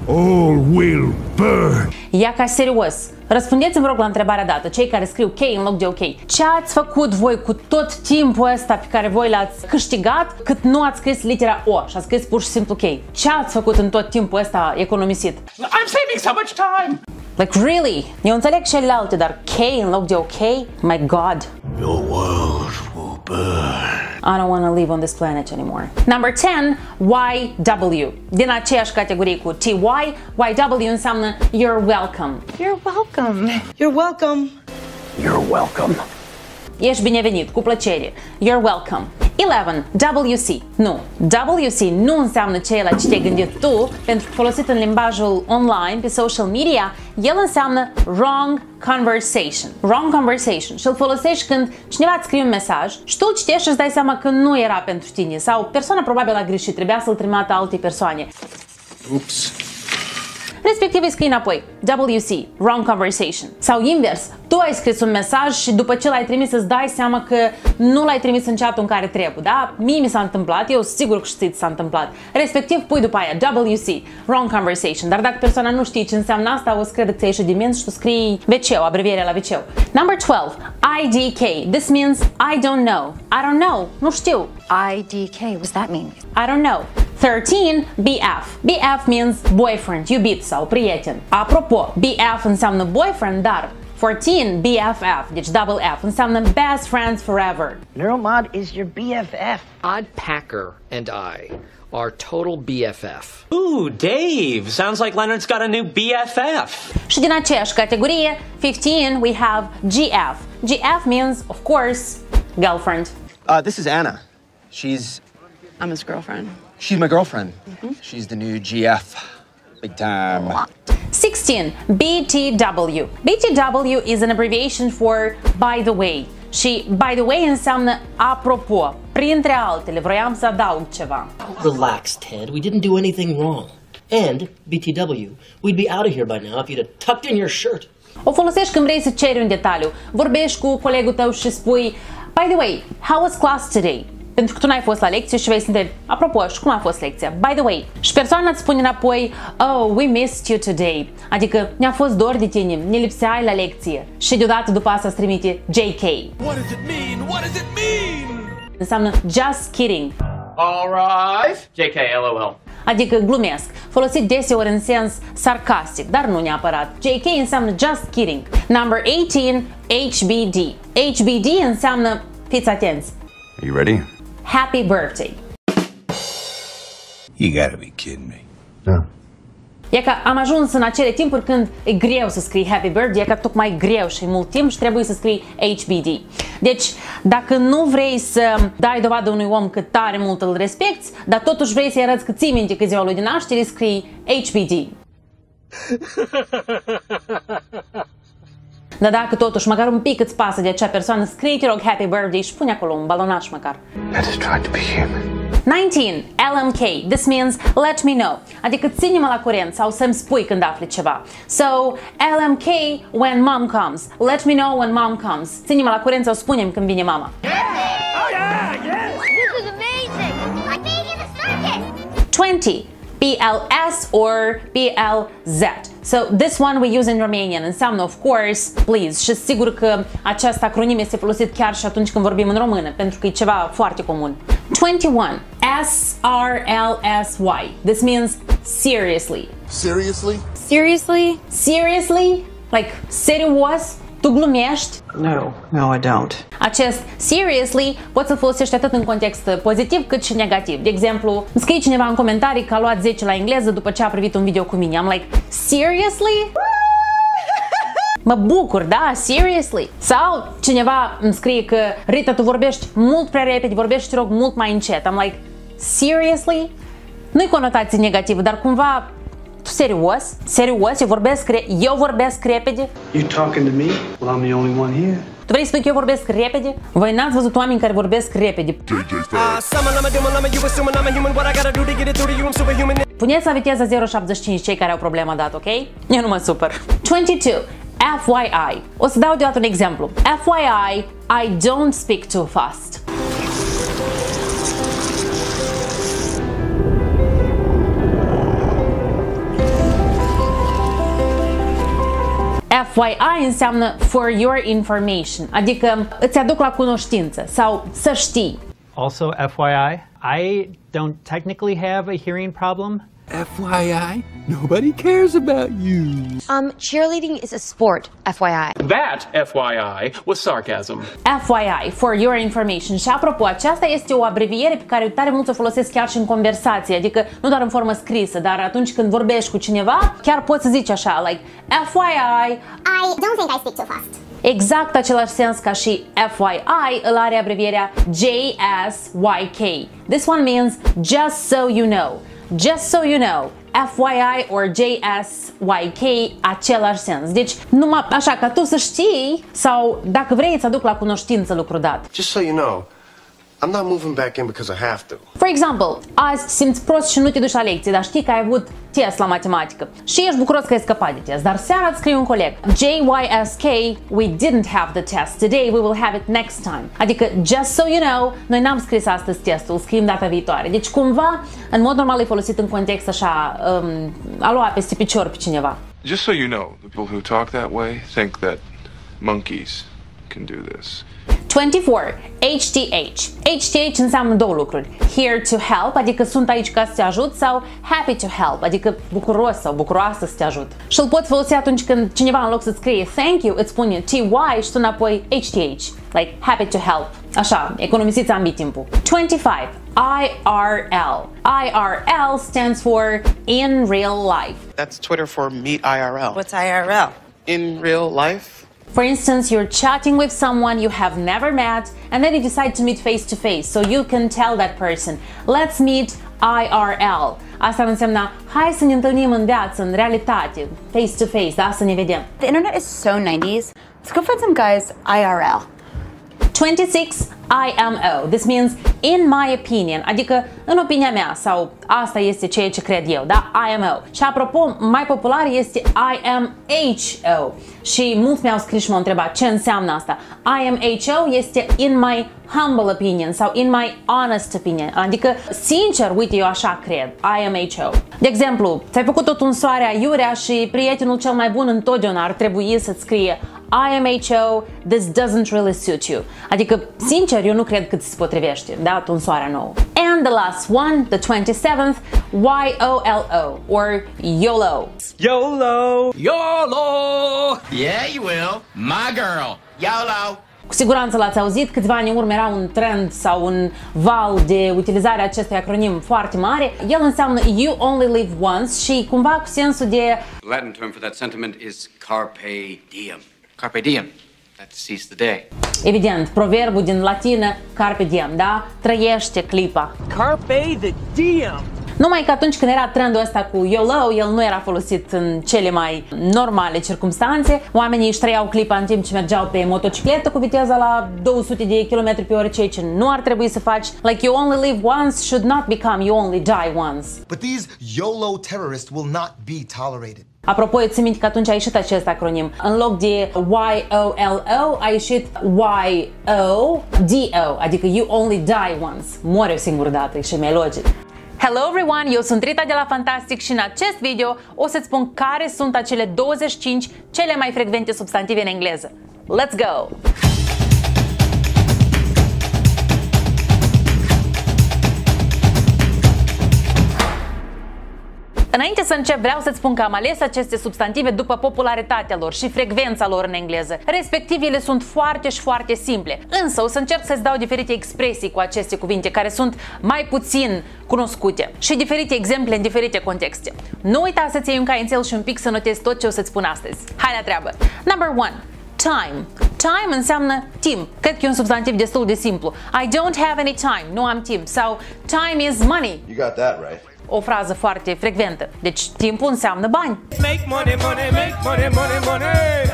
All will burn. Ia ca serios, răspundeți-mi, rog, la întrebarea dată, cei care scriu K în loc de OK. Ce ați făcut voi cu tot timpul ăsta pe care voi l-ați câștigat cât nu ați scris litera O și ați scris pur și simplu K? Ce ați făcut în tot timpul ăsta economisit? I'm saving so much time! Like, really? Eu înțeleg celelalte, dar K în loc de OK? My God! Your world will burn. I don't want to live on this planet anymore. Number 10, YW. Din aceeași categorie cu TY, YW înseamnă you're welcome. You're welcome. You're welcome. You're welcome. Ești binevenit, cu plăcere. You're welcome. 11. WC. Nu. WC nu înseamnă ceea ce te-ai gândit tu, pentru că folosit în limbajul online, pe social media, el înseamnă wrong conversation. Wrong conversation. Și îl folosești când cineva îți scrie un mesaj și tu îl citești și îți dai seama că nu era pentru tine sau persoana probabil a greșit, trebuia să-l trimată altei persoane. Ups. Respectiv îi scrii înapoi, WC, wrong conversation. Sau invers, tu ai scris un mesaj și după ce l-ai trimis îți dai seama că nu l-ai trimis în chat-ul în care trebuie, da? Mie mi s-a întâmplat, eu sigur că știți s-a întâmplat. Respectiv pui după aia, WC, wrong conversation. Dar dacă persoana nu știe ce înseamnă asta, o să crede că ți-a ieșit din minți și tu scrii WC-ul, abrevierea la WC-ul. Number 12, IDK. This means I don't know. I don't know, nu știu. IDK, what does that mean? I don't know. 13. BF. BF means boyfriend, iubit sau prieten. Apropo, BF înseamnă boyfriend, dar 14, BFF, deci double F, înseamnă best friends forever. Neuromod is your BFF. Odd Packer and I are total BFF. Ooh, Dave, sounds like Leonard's got a new BFF. Și din aceeași categorie, 15, we have GF. GF means, of course, girlfriend. This is Anna. I'm his girlfriend. She's my girlfriend. Mm-hmm. She's the new GF. Big time. 16. BTW. BTW is an abbreviation for by the way. Și by the way înseamnă apropo, printre altele, vroiam să adaug ceva. Relax, Ted. We didn't do anything wrong. And BTW, we'd be out of here by now if you'd have tucked in your shirt. O folosești când vrei să ceri un detaliu. Vorbești cu colegul tău și spui, by the way, how was class today? Pentru că tu n-ai fost la lecție și vei să întrebi, apropo, și cum a fost lecția? By the way. Și persoana îți spune înapoi, oh, we missed you today. Adică, ne-a fost dor de tine, ne lipseai la lecție. Și deodată după asta îți trimite JK. What does it mean? What does it mean? Înseamnă just kidding. All right. JK, LOL. Adică glumesc, folosit deseori în sens sarcastic, dar nu neapărat. JK înseamnă just kidding. Number 18, HBD. HBD înseamnă, fiți atenți. Are you ready? Happy birthday. You gotta be kidding me. No. E că am ajuns în acele timpuri când e greu să scrii happy birthday, e că tocmai greu și mult timp și trebuie să scrii HBD. Deci, dacă nu vrei să dai dovadă unui om cât tare mult îl respecti, dar totuși vrei să-i arăți că ții minte că ziua lui din naștere, scrii HBD. Dar dacă totuși măcar un pic îți pasă de acea persoană, scrie, te rog, happy birthday și pune acolo un balonaș măcar. 19. LMK. This means let me know. Adică ține-mă la curent sau să-mi spui când afli ceva. So, LMK when mom comes. Let me know when mom comes. Ține-mă la curent sau spune-mi când vine mama. Yeah! Oh, yeah! Yeah! This is amazing! Like being in a circus! 20. BLS or BLZ. So this one we use in Romanian. Înseamnă, of course, please. Și sigur că acest acronim este folosit chiar și atunci când vorbim în română, pentru că e ceva foarte comun. 21. SRLSY. This means seriously. Seriously? Seriously? Seriously? Like, serios? Tu glumești? No, no, I don't. Acest seriously poți să-l folosești atât în context pozitiv cât și negativ. De exemplu, îmi scrie cineva în comentarii că a luat 10 la engleză după ce a privit un video cu mine. I'm like, seriously? Mă bucur, da? Seriously? Sau cineva îmi scrie că Rita, tu vorbești mult prea repede, vorbești, te rog, mult mai încet. I'm like, seriously? Nu-i conotație negativă, dar cumva... Tu serios? Serios? Eu vorbesc repede? You talking to me? Well, I'm the only one here. Tu vrei să spui că eu vorbesc repede? Voi n-ați văzut oameni care vorbesc repede. Puneți la viteza 0.75 cei care au problema dat, ok? Eu nu mă supăr. 22. FYI. O să dau deodată un exemplu. FYI, I don't speak too fast. FYI înseamnă for your information, adică îți aduc la cunoștință sau să știi. Also FYI, I don't technically have a hearing problem. FYI, nobody cares about you. Cheerleading is a sport, FYI. That, FYI, was sarcasm. FYI, for your information. Și apropo, aceasta este o abreviere pe care tare mult o folosesc chiar și în conversație, adică nu doar în formă scrisă, dar atunci când vorbești cu cineva, chiar poți să zici așa, like, FYI, I don't think I speak too fast. Exact același sens ca și FYI îl are abrevierea JSYK. This one means just so you know. Just so you know, FYI or JSYK, același sens. Deci, numai așa ca tu să știi sau dacă vrei să aduc la cunoștință lucrul dat. Just so you know, I'm not moving back in because I have to. For example, azi te simți prost și nu te duci la lecție, dar știi că ai avut test la matematică și ești bucuros că ai scăpat de test, dar seara îți scrie un coleg. JYSK, we didn't have the test today, we will have it next time. Adică, just so you know, noi n-am scris astăzi testul, scriem data viitoare. Deci, cumva, în mod normal e folosit în context așa, a lua peste picior pe cineva. Just so you know, the people who talk that way think that monkeys can do this. 24. HTH. HTH înseamnă două lucruri. Here to help, adică sunt aici ca să te ajut, sau happy to help, adică bucuros sau bucuroasă să te ajut. Și îl poți folosi atunci când cineva, în loc să scrie thank you, îți spune TY și tu înapoi HTH. Like happy to help. Așa, economisiți ambii timpul. 25. IRL. IRL stands for in real life. That's Twitter for meet IRL. What's IRL? In real life. For instance, you're chatting with someone you have never met and then you decide to meet face to face, so you can tell that person, let's meet IRL. Asta înseamnă, hai să ne întâlnim în viață, în realitate, face to face, da, să ne vedem. The internet is so 90s. Let's go find some guys IRL. 26. IMO. This means in my opinion, adică în opinia mea sau asta este ceea ce cred eu, da? IMO. Și apropo, mai popular este IMHO. Și mulți mi-au scris și m-au întrebat ce înseamnă asta. IMHO este in my humble opinion sau in my honest opinion, adică sincer, uite, eu așa cred, IMHO. De exemplu, ți-ai făcut o tunsoare aiurea și prietenul cel mai bun întotdeauna ar trebui să-ți scrie IMHO, this doesn't really suit you. Adică, sincer, eu nu cred că ți se potrivește, da, tunsoarea nouă. And the last one, the 27th, YOLO, or YOLO. YOLO! YOLO! Yeah, you will. My girl. YOLO! Cu siguranță l-ați auzit, câțiva ani în urmă era un trend sau un val de utilizare a acestui acronim foarte mare. El înseamnă You Only Live Once și cumva cu sensul de... Latin term for that sentiment is carpe diem. Carpe diem. Let's seize the day. Evident, proverbul din latină, carpe diem, da? Trăiește clipa. Carpe the diem! Numai că atunci când era trendul ăsta cu YOLO, el nu era folosit în cele mai normale circumstanțe. Oamenii își trăiau clipa în timp ce mergeau pe motocicletă cu viteza la 200 km/h, ceea ce nu ar trebui să faci. Like you only live once should not become you only die once. But these YOLO terrorists will not be tolerated. Apropo, eu țin minte că atunci a ieșit acest acronim. În loc de YOLO, a ieșit YODO, adică You Only Die Once. Mori o singură dată, și mai logic. Hello everyone, eu sunt Rita de la Fantastic și în acest video o să-ți spun care sunt acele 25 cele mai frecvente substantive în engleză. Let's go! Înainte să încep, vreau să-ți spun că am ales aceste substantive după popularitatea lor și frecvența lor în engleză. Respectiv, ele sunt foarte și foarte simple. Însă o să încerc să-ți dau diferite expresii cu aceste cuvinte care sunt mai puțin cunoscute și diferite exemple în diferite contexte. Nu uita să-ți iei un caiențel și un pic să notezi tot ce o să-ți spun astăzi. Hai la treabă! Number 1. Time. Time înseamnă timp. Cred că e un substantiv destul de simplu. I don't have any time. Nu am timp. Sau time is money. You got that right. O frază foarte frecventă. Deci, timpul înseamnă bani. Make money, money, make money, money, money.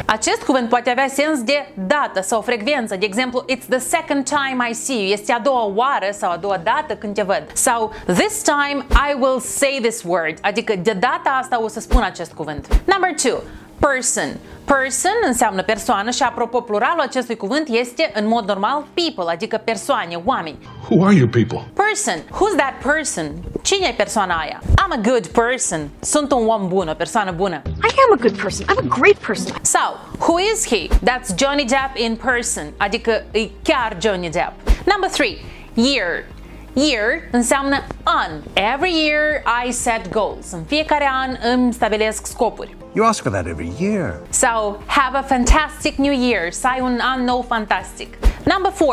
Acest cuvânt poate avea sens de dată sau frecvență. De exemplu, it's the second time I see you. Este a doua oară sau a doua dată când te văd. Sau, this time I will say this word. Adică, de data asta o să spun acest cuvânt. Number 2. Person. Person înseamnă persoană și, apropo, pluralul acestui cuvânt este, în mod normal, people, adică persoane, oameni. Who are you people? Person. Who's that person? Cine e persoana aia? I'm a good person. Sunt un om bun, o persoană bună. I am a good person. I'm a great person. Sau, who is he? That's Johnny Depp in person, adică e chiar Johnny Depp. Number 3. Year. Year înseamnă an. Every year I set goals. În fiecare an îmi stabilesc scopuri. You ask for that every year. So, have a fantastic new year. Să ai un an nou fantastic. Number 4.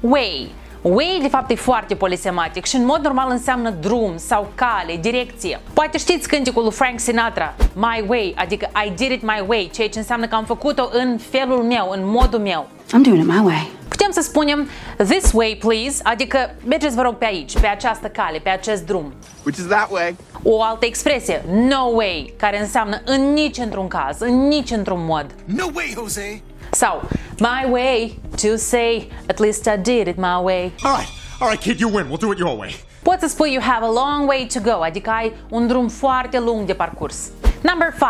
Way. Way, de fapt, e foarte polisematic și, în mod normal, înseamnă drum sau cale, direcție. Poate știți cântecul lui Frank Sinatra, My Way, adică I did it my way, ceea ce înseamnă că am făcut-o în felul meu, în modul meu. I'm doing it my way. Putem să spunem this way, please, adică mergeți, vă rog, pe aici, pe această cale, pe acest drum. Which is that way. O altă expresie, no way, care înseamnă în nici într-un caz, în nici într-un mod. No way, Jose! Sau, my way to say, at least I did it my way. All right, kid, you win. We'll do it your way. Poți să spui you have a long way to go, adică ai un drum foarte lung de parcurs. Number 5.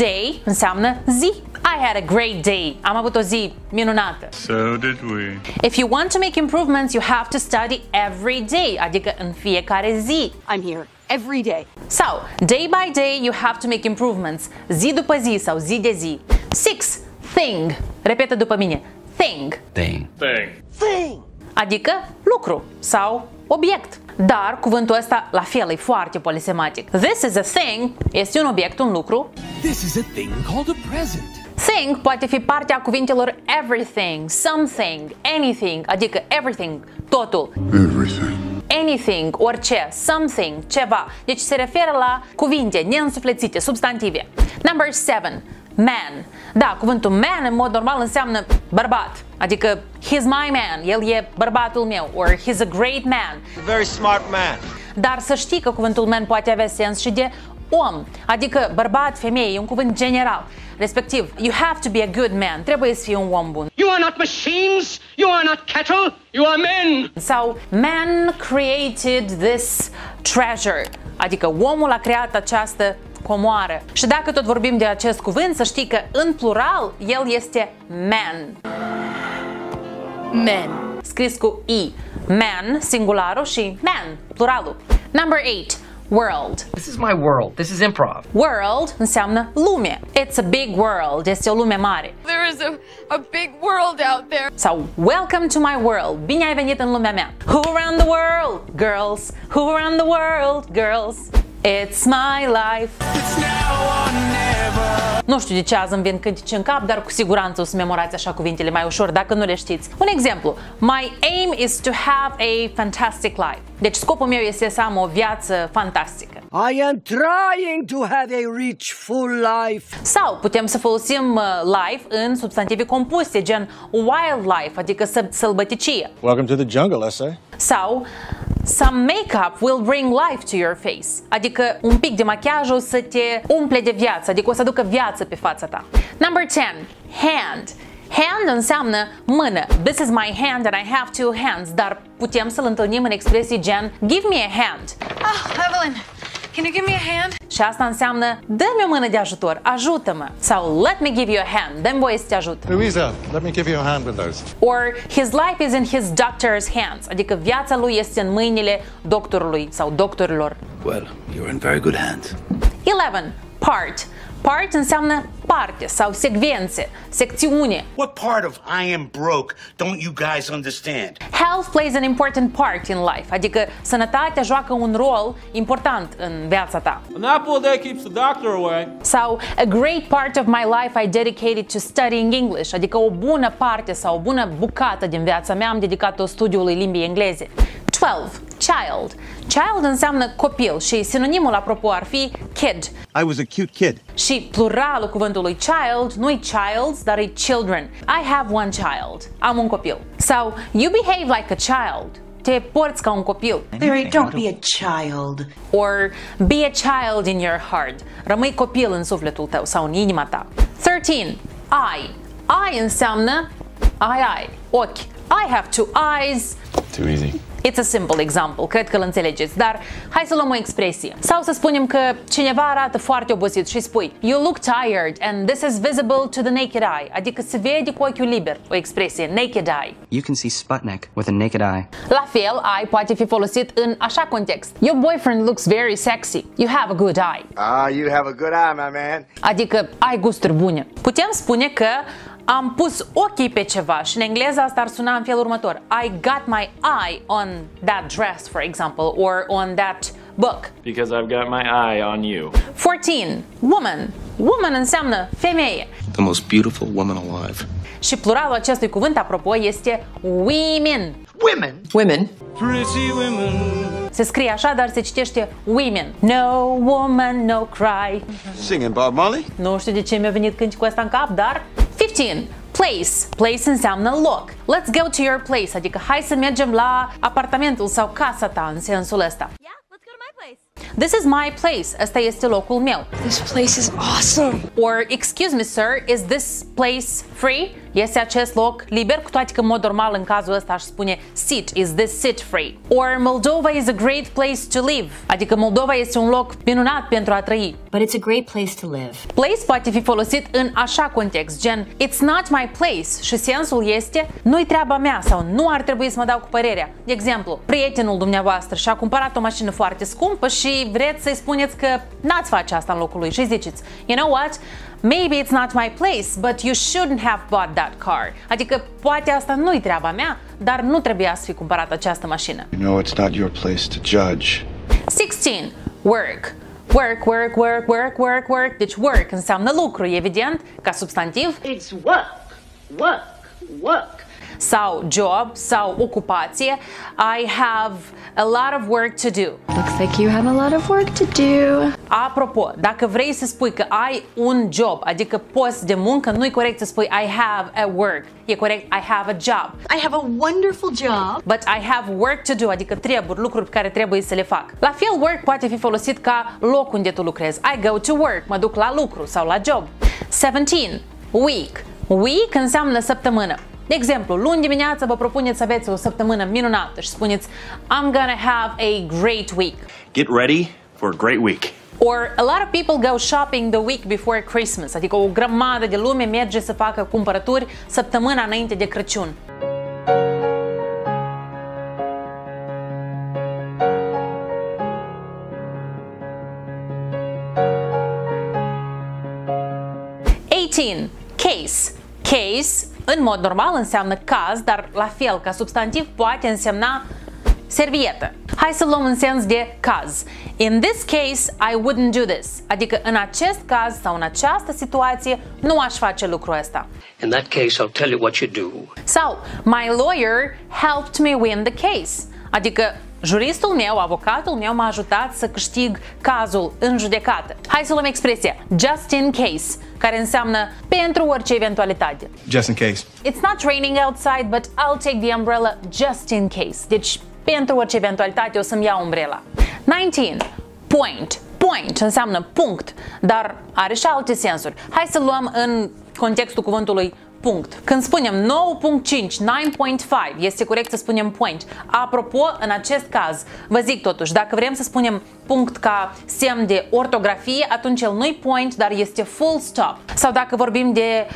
Day înseamnă zi. I had a great day. Am avut o zi minunată. So did we. If you want to make improvements, you have to study every day, adică în fiecare zi. I'm here. Every day. So, day by day, you have to make improvements. Zi după zi sau zi de zi. 6. Thing. Repetă după mine. Thing. Thing. Thing. Thing. Adică lucru sau obiect. Dar cuvântul ăsta la fel e foarte polisematic. This is a thing este un obiect, un lucru. This is a thing called a present. Thing poate fi partea cuvintelor everything, something, anything, adică everything, totul. Everything. Anything, orice, something, ceva. Deci se referă la cuvinte neînsuflețite, substantive. Number 7. Man. Da, cuvântul man în mod normal înseamnă bărbat. Adică he's my man, el e bărbatul meu. Or he's a great man. A very smart man. Dar să știi că cuvântul man poate avea sens și de om. Adică bărbat, femeie, e un cuvânt general. Respectiv, you have to be a good man. Trebuie să fii un om bun. You are not machines, you are not cattle, you are men. Sau man created this treasure. Adică omul a creat această comoară. Și dacă tot vorbim de acest cuvânt, să știi că în plural el este man. Men. Scris cu i. Man, singularul, și man, pluralul. Number 8. World. This is my world. This is improv. World înseamnă lume. It's a big world. Este o lume mare. There is a big world out there. Sau welcome to my world. Bine ai venit în lumea mea. Who around the world, girls? Who around the world, girls? It's my life. It's now or never. Nu știu de ce azi îmi vin cântece în cap, dar cu siguranță o să memorați așa cuvintele mai ușor dacă nu le știți. Un exemplu. My aim is to have a fantastic life. Deci scopul meu este să am o viață fantastică. I am trying to have a rich, full life. Sau putem să folosim life în substantive compuse, gen wildlife, adică sălbăticie. Welcome to the jungle, I say. Sau some makeup will bring life to your face. Adică un pic de machiaj o să te umple de viață, adică o să aducă viață pe fața ta. Number 10. Hand. Hand înseamnă mână. This is my hand and I have two hands. Dar putem să-l întâlnim în expresii gen give me a hand. Oh, Evelyn, can you give me a hand? Și asta înseamnă dă-mi o mână de ajutor, ajută-mă. Sau let me give you a hand, dă-mi voie să te ajut. Louisa, let me give you a hand with those. Or his life is in his doctor's hands. Adică viața lui este în mâinile doctorului sau doctorilor. Well, you're in very good hands. 11. Part. Part înseamnă parte sau secvențe, secțiune. What part of I am broke don't you guys understand? Health plays an important part in life. Adică sănătatea joacă un rol important în viața ta. An apple a day keeps the doctor away. Sau a great part of my life I dedicated to studying English. Adică o bună parte sau o bună bucată din viața mea am dedicat-o studiului limbii engleze. 12. Child. Child înseamnă copil și sinonimul, apropo, ar fi kid. I was a cute kid. Și pluralul cuvântului child nu-i childs, dar e children. I have one child. Am un copil. Sau you behave like a child. Te porți ca un copil. Barry, don't be a child. Or be a child in your heart. Rămâi copil în sufletul tău sau în inima ta. 13. Eye. Eye înseamnă ai, ochi. I have two eyes. Too easy. It's a simple example, cred că îl înțelegeți, dar hai să luăm o expresie. Sau să spunem că cineva arată foarte obosit și spui you look tired and this is visible to the naked eye. Adică se vede cu ochiul liber, o expresie, naked eye. You can see Sputnik with a naked eye. La fel, eye poate fi folosit în așa context. Your boyfriend looks very sexy. You have a good eye. Ah, you have a good eye, my man. Adică ai gusturi bune. Putem spune că am pus ochii pe ceva și în engleză asta ar suna în felul următor. I got my eye on that dress, for example, or on that book. Because I've got my eye on you. 14. Woman. Woman înseamnă femeie. The most beautiful woman alive. Și pluralul acestui cuvânt, apropo, este women. Women. Women. Pretty women. Se scrie așa, dar se citește women. No woman, no cry. Singing Bob Marley? Nu știu de ce mi-a venit cântecul ăsta în cap, dar... 15. Place. Place înseamnă loc. Let's go to your place. Adică hai să mergem la apartamentul sau casa ta în sensul ăsta. Yeah, let's go to my place. This is my place. Asta este locul meu. This place is awesome. Or excuse me sir, is this place free? Este acest loc liber? Cu toate că în mod normal în cazul ăsta aș spune sit. Is this sit free? Or Moldova is a great place to live. Adică Moldova este un loc minunat pentru a trăi. But it's a great place to live. Place poate fi folosit în așa context, gen it's not my place și sensul este nu-i treaba mea sau nu ar trebui să mă dau cu părerea. De exemplu, prietenul dumneavoastră și-a cumpărat o mașină foarte scumpă și vreți să-i spuneți că n-ați face asta în locul lui și ziceți you know what? Maybe it's not my place, but you shouldn't have bought that car. Adică poate asta nu-i treaba mea, dar nu trebuia să fi cumpărat această mașină. You know, it's not your place to judge. 16. Work. Work, work, work, work, work, work. Deci work înseamnă lucru, evident, ca substantiv. It's work, work, work. Sau job, sau ocupație. I have a lot of work to do. Looks like you have a lot of work to do. Apropo, dacă vrei să spui că ai un job, adică post de muncă, nu-i corect să spui I have a work. E corect I have a job. I have a wonderful job. But I have work to do, adică treburi, lucruri pe care trebuie să le fac. La fel, work poate fi folosit ca loc unde tu lucrezi. I go to work, mă duc la lucru sau la job. 17. Week. Week înseamnă săptămână. De exemplu, luni dimineața vă propuneți să aveți o săptămână minunată și spuneți I'm gonna have a great week. Get ready for a great week. Or a lot of people go shopping the week before Christmas. Adică o grămadă de lume merge să facă cumpărături săptămâna înainte de Crăciun. Case. Case, în mod normal, înseamnă caz, dar la fel ca substantiv poate însemna servietă. Hai să luăm în sens de caz. In this case, I wouldn't do this. Adică în acest caz sau în această situație nu aș face lucrul ăsta. In that case, I'll tell you what you do. Sau, my lawyer helped me win the case. Adică juristul meu, avocatul meu m-a ajutat să câștig cazul în judecată. Hai să luăm expresia just in case, care înseamnă pentru orice eventualitate. Just in case. It's not raining outside, but I'll take the umbrella just in case. Deci, pentru orice eventualitate o să-mi iau umbrela. 19. Point. Point înseamnă punct, dar are și alte sensuri. Hai să luăm în contextul cuvântului punct. Când spunem 9.5, 9.5, este corect să spunem point. Apropo, în acest caz, vă zic totuși, dacă vrem să spunem punct ca semn de ortografie, atunci el nu-i point, dar este full stop. Sau dacă vorbim de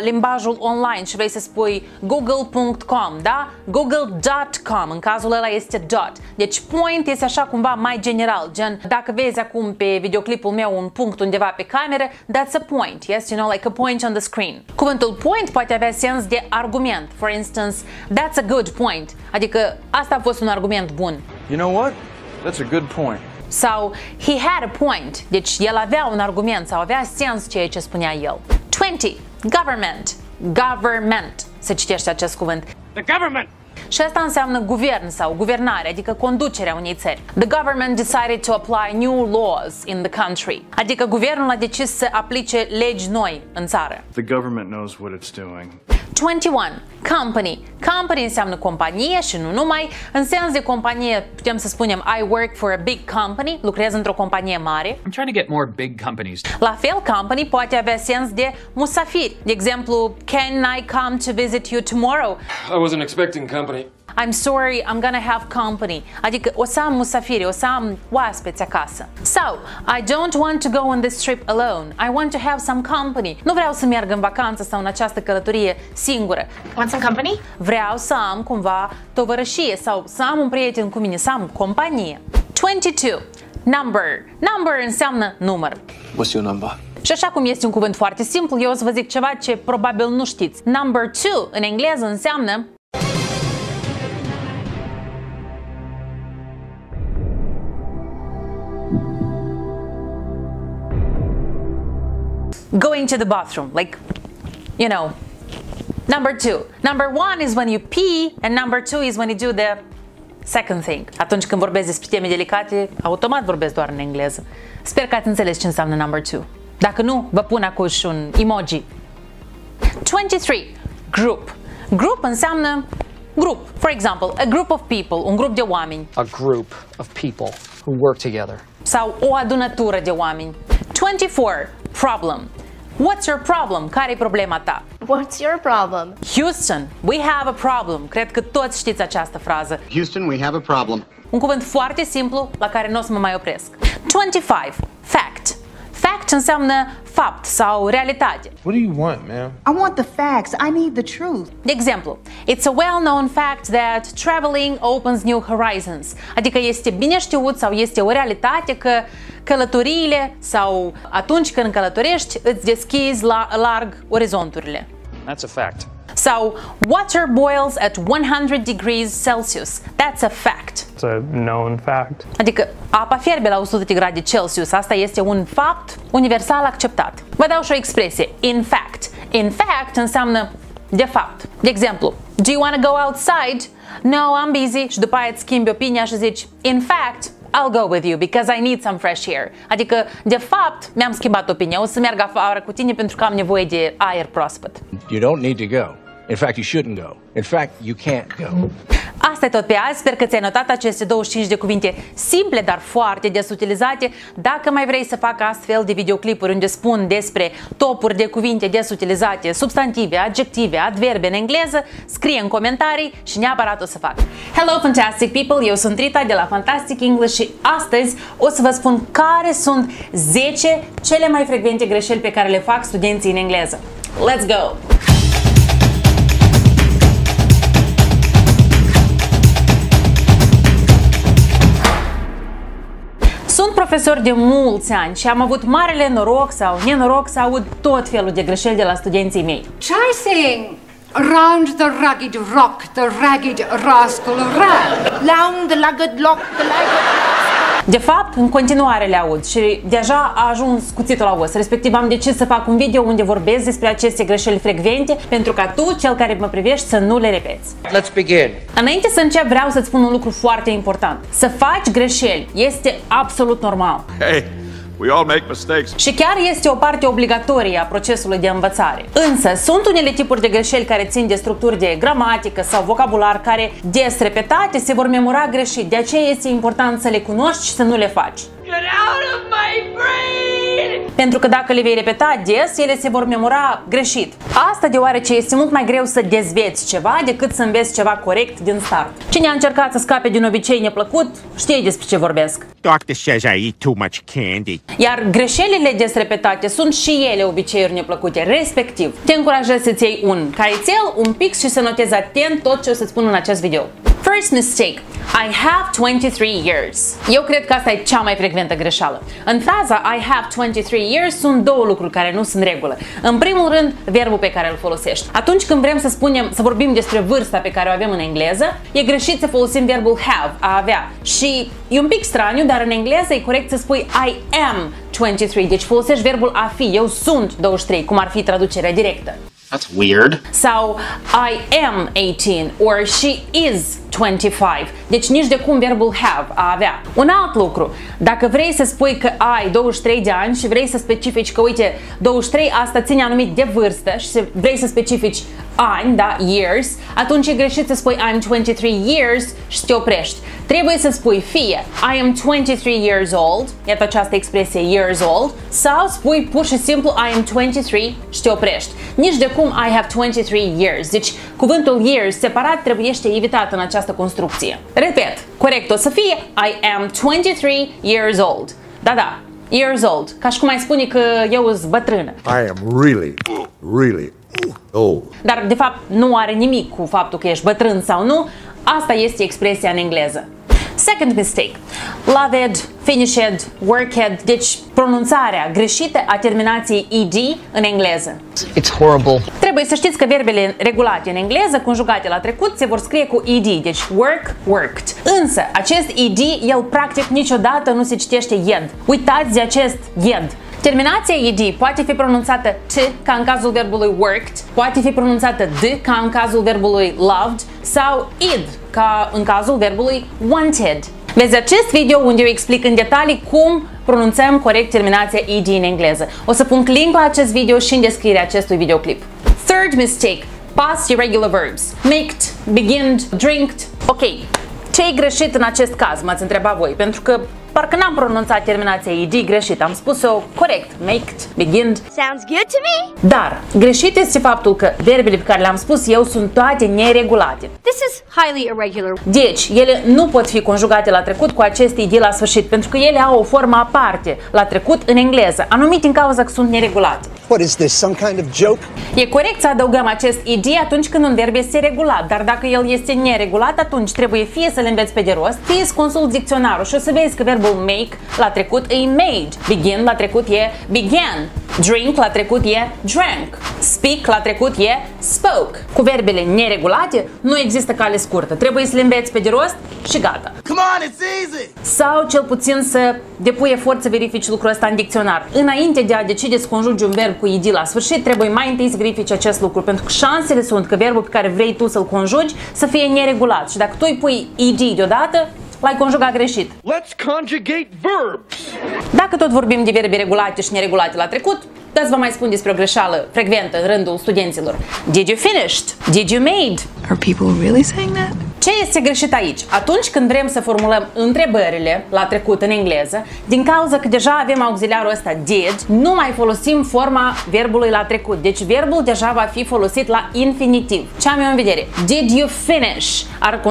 limbajul online și vrei să spui google.com, da? google.com, în cazul ăla este dot. Deci point este așa cumva mai general, gen dacă vezi acum pe videoclipul meu un punct undeva pe cameră, that's a point, yes, you know, like a point on the screen. Cuvântul point poate avea sens de argument. For instance, that's a good point. Adică asta a fost un argument bun. You know what? That's a good point. Sau he had a point. Deci el avea un argument sau avea sens ceea ce spunea el. 20. Government. Government se citește acest cuvânt. The government. Și asta înseamnă guvern sau guvernare, adică conducerea unei țări. The government decided to apply new laws in the country. Adică guvernul a decis să aplice legi noi în țară. The government knows what it's doing. 21. Company. Company înseamnă companie și nu numai. În sens de companie putem să spunem I work for a big company, lucrez într-o companie mare. I'm trying to get more big companies. La fel, company poate avea sens de musafiri. De exemplu, can I come to visit you tomorrow? I wasn't expecting company. I'm sorry, I'm gonna have company. Adică o să am musafiri, o să am oaspeți acasă. Sau, I don't want to go on this trip alone. I want to have some company. Nu vreau să merg în vacanță sau în această călătorie singură. Want some company? Vreau să am cumva tovărășie sau să am un prieten cu mine, să am companie. 22. Number. Number înseamnă număr. What's your number? Și așa cum este un cuvânt foarte simplu, eu o să vă zic ceva ce probabil nu știți. Number 2 în engleză înseamnă going to the bathroom, like, you know, number 2. Number 1 is when you pee and number 2 is when you do the second thing. Atunci când vorbesc despre teme delicate, automat vorbesc doar în engleză. Sper că ați înțeles ce înseamnă number 2. Dacă nu, vă pun acum și un emoji. 23. Group. Group înseamnă grup. For example, a group of people, un grup de oameni. A group of people who work together. Sau o adunătură de oameni. 24. Problem. What's your problem? Care-i problema ta? What's your problem? Houston, we have a problem. Cred că toți știți această frază. Houston, we have a problem. Un cuvânt foarte simplu la care nu o să mă mai opresc. 25. Fact. Fact înseamnă fapt sau realitate. What do you want, man? I want the facts. I need the truth. De exemplu, it's a well-known fact that traveling opens new horizons. Adică este bine știut sau este o realitate că călătoriile sau atunci când călătorești îți deschizi la larg orizonturile. That's a fact. Sau, water boils at 100 degrees Celsius. That's a fact. It's a known fact. Adică apa fierbe la 100 de grade Celsius. Asta este un fapt universal acceptat. Vă dau și o expresie, in fact. In fact înseamnă de fapt. De exemplu, do you want to go outside? No, I'm busy. Și după aia îți schimbi opinia și zici, in fact, I'll go with you because I need some fresh air. Adică, de fapt, mi-am schimbat opinia. O să merg afară cu tine pentru că am nevoie de aer proaspăt. You don't need to go. In fact, you shouldn't go. In fact, you can't go. Asta e tot pe azi. Sper că ți-ai notat aceste 25 de cuvinte simple, dar foarte des utilizate. Dacă mai vrei să fac astfel de videoclipuri unde spun despre topuri de cuvinte des utilizate, substantive, adjective, adverbe în engleză, scrie în comentarii și neapărat o să fac. Hello, fantastic people! Eu sunt Rita de la Fantastic English și astăzi o să vă spun care sunt 10 cele mai frecvente greșeli pe care le fac studenții în engleză. Let's go! Sunt profesor de mulți ani și am avut marele noroc sau nenoroc să aud tot felul de greșeli de la studenții mei. Chasing round the ragged rock, the ragged rascal ran, round the ragged lock, the ragged. De fapt, în continuare le aud și deja a ajuns cuțitul la os. Respectiv, am decis să fac un video unde vorbesc despre aceste greșeli frecvente pentru ca tu, cel care mă privești, să nu le repeți. Let's begin! Înainte să încep, vreau să-ți spun un lucru foarte important. Să faci greșeli este absolut normal. Hey, we all make mistakes. Și chiar este o parte obligatorie a procesului de învățare. Însă, sunt unele tipuri de greșeli care țin de structuri de gramatică sau vocabular care, des repetate, se vor memora greșit. De aceea este important să le cunoști și să nu le faci. Get out of my brain! Pentru că dacă le vei repeta des, ele se vor memora greșit. Asta deoarece este mult mai greu să dezveți ceva decât să înveți ceva corect din start. Cine a încercat să scape din obicei neplăcut, știe despre ce vorbesc. Doctor says I eat too much candy. Iar greșelile des repetate sunt și ele obiceiuri neplăcute, respectiv. Te încurajez să-ți iei un caietel, un pix și să notezi atent tot ce o să-ți spun în acest video. First mistake, I have 23 years. Eu cred că asta e cea mai frecventă greșeală. În fraza I have 23 years sunt două lucruri care nu sunt în regulă. În primul rând, verbul pe care îl folosești. Atunci când vrem să spunem, să vorbim despre vârsta pe care o avem în engleză, e greșit să folosim verbul have, a avea. Și e un pic straniu, dar în engleză e corect să spui I am 23. Deci folosești verbul a fi, eu sunt 23, cum ar fi traducerea directă. That's weird. Sau I am 18 or she is 25. Deci nici de cum verbul have, a avea. Un alt lucru, dacă vrei să spui că ai 23 de ani și vrei să specifici că uite 23 asta ține anumit de vârstă și vrei să specifici ani, da, years, atunci e greșit să spui I'm 23 years și te oprești. Trebuie să spui fie I am 23 years old, iată această expresie years old, sau spui pur și simplu I am 23 și te oprești. Nici de cum I have 23 years. Deci cuvântul years separat trebuie evitat în această construcție. Repet, corect o să fie I am 23 years old. Da, da, years old. Ca și cum ai spune că eu sunt bătrână. I am really old. Dar de fapt nu are nimic cu faptul că ești bătrân sau nu. Asta este expresia în engleză. Second mistake. Loved, finished, worked. Deci pronunțarea greșită a terminației ed în engleză. It's horrible. Trebuie să știți că verbele regulate în engleză, conjugate la trecut, se vor scrie cu ed, deci work, worked. Însă, acest ed, el practic niciodată nu se citește ied. Uitați de acest ied. Terminația ed poate fi pronunțată t, ca în cazul verbului worked, poate fi pronunțată d, ca în cazul verbului loved, sau id, ca în cazul verbului wanted. Vezi acest video unde eu explic în detalii cum pronunțăm corect terminația ed în engleză. O să pun link la acest video și în descrierea acestui videoclip. Third mistake. Past irregular verbs. Maked, beginned, drinked. Ok, ce-i greșit în acest caz, m-ați întrebat voi, pentru că Parcă n-am pronunțat terminația ed greșit, am spus-o corect. Maked, begin. Sounds good to me. Dar greșit este faptul că verbele pe care le-am spus eu sunt toate neregulate. This is highly irregular. Deci, ele nu pot fi conjugate la trecut cu acest ed la sfârșit, pentru că ele au o formă aparte la trecut în engleză, anumit din cauza că sunt neregulate. What is this, some kind of joke? E corect să adăugăm acest ed atunci când un verb este regulat, dar dacă el este neregulat, atunci trebuie fie să-l înveți pe de rost, fie să consulți dicționarul și o să vezi că verbul make la trecut e made, begin la trecut e began, drink la trecut e drank, speak la trecut e spoke. Cu verbele neregulate nu există cale scurtă, trebuie să le înveți pe de rost și gata. Come on, it's easy! Sau cel puțin să depui efort să verifici lucrul ăsta în dicționar. Înainte de a decide să conjugi un verb cu ed la sfârșit, trebuie mai întâi să verifici acest lucru, pentru că șansele sunt că verbul pe care vrei tu să-l conjugi să fie neregulat și dacă tu îi pui ed deodată, l-ai conjugat greșit. Let's conjugate verbs. Dacă tot vorbim de verbi regulate și neregulate la trecut, dați vă mai spun despre o greșeală frecventă în rândul studenților. Did you finished? Did you made? Are people really saying that? Ce este greșit aici? Atunci când vrem să formulăm întrebările la trecut în engleză, din cauza că deja avem auxiliarul ăsta did, nu mai folosim forma verbului la trecut. Deci verbul deja va fi folosit la infinitiv. Ce am eu în vedere? Did you finish?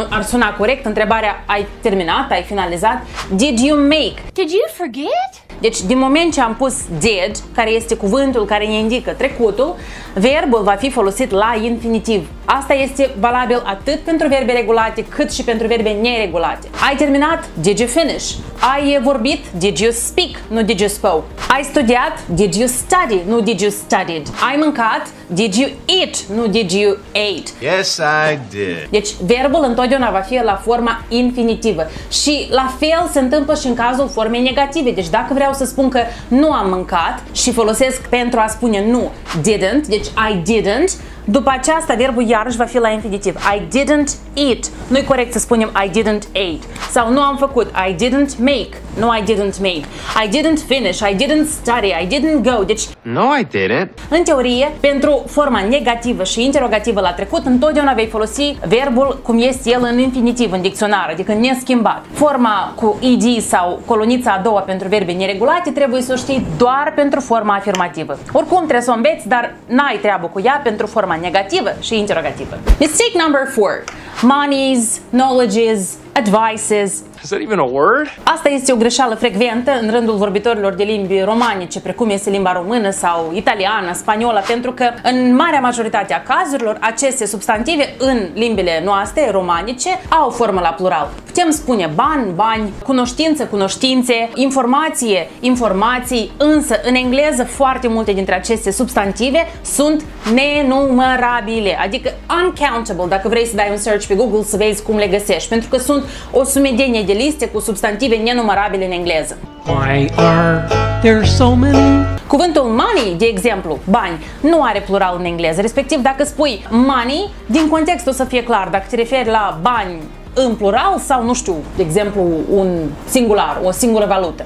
Ar suna corect întrebarea ai terminat, ai finalizat? Did you make? Did you forget? Deci, din moment ce am pus did, care este cuvântul care ne indică trecutul, verbul va fi folosit la infinitiv. Asta este valabil atât pentru verbe regulate, cât și pentru verbe neregulate. Ai terminat? Did you finish? Ai vorbit? Did you speak? Nu did you spoke. Ai studiat? Did you study? Nu did you studied. Ai mâncat? Did you eat? Nu did you ate. Yes, I did. Deci, verbul întotdeauna va fi la forma infinitivă. Și la fel se întâmplă și în cazul formei negative. Deci, dacă vreau să spun că nu am mâncat și folosesc pentru a spune nu didn't, deci I didn't, după aceasta verbul iarăși va fi la infinitiv. I didn't eat. Nu-i corect să spunem I didn't ate. Sau nu am făcut. I didn't make. Nu I didn't made. I didn't finish. I didn't study. I didn't go. Deci, no, I didn't. În teorie, pentru forma negativă și interogativă la trecut, întotdeauna vei folosi verbul cum este el în infinitiv, în dicționar, adică neschimbat. Forma cu ed sau colonița a doua pentru verbe neregulate trebuie să o știi doar pentru forma afirmativă. Oricum trebuie să o înveți, dar n-ai treabă cu ea pentru forma negativă și interogativă. Mistake number 4. Monies, knowledges, advices. Is that even a word? Asta este o greșeală frecventă în rândul vorbitorilor de limbi romanice, precum este limba română sau italiană, spaniolă, pentru că în marea majoritate a cazurilor, aceste substantive în limbile noastre romanice au formă la plural. Putem spune bani, bani, cunoștință, cunoștințe, informație, informații, însă în engleză foarte multe dintre aceste substantive sunt nenumărabile, adică uncountable, dacă vrei să dai un search pe Google să vezi cum le găsești, pentru că sunt o sumedenie de liste cu substantive nenumărabile în engleză. Why are there so many? Cuvântul money, de exemplu, bani, nu are plural în engleză, respectiv dacă spui money, din context o să fie clar, dacă te referi la bani în plural sau, nu știu, de exemplu, un singular, o singură valută.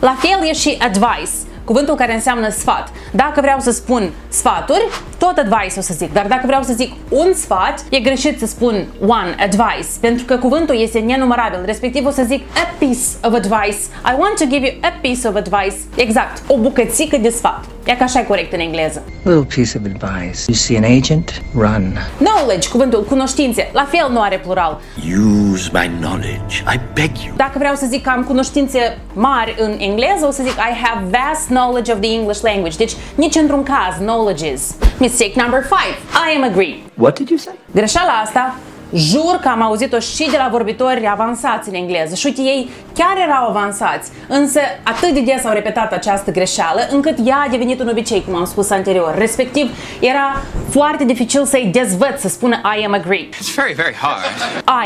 La fel e și advice, cuvântul care înseamnă sfat. Dacă vreau să spun sfaturi, tot advice o să zic, dar dacă vreau să zic un sfat, e greșit să spun one advice, pentru că cuvântul este nenumărabil, respectiv o să zic a piece of advice. I want to give you a piece of advice. Exact, o bucățică de sfat. E ca așa e corect în engleză. Little piece of advice. You see an agent? Run. Knowledge, cuvântul cunoștințe, la fel nu are plural. Use my knowledge, I beg you. Dacă vreau să zic că am cunoștințe mari în engleză, o să zic I have vast knowledge of the English language. Deci nici într-un caz knowledges. Mistake number 5. I am agree. What did you say? Greșeala asta jur că am auzit-o și de la vorbitori avansați în engleză și uite, ei chiar erau avansați, însă atât de des au repetat această greșeală încât ea a devenit un obicei, cum am spus anterior, respectiv era foarte dificil să-i dezvăț să spună I am agree. It's very, very hard.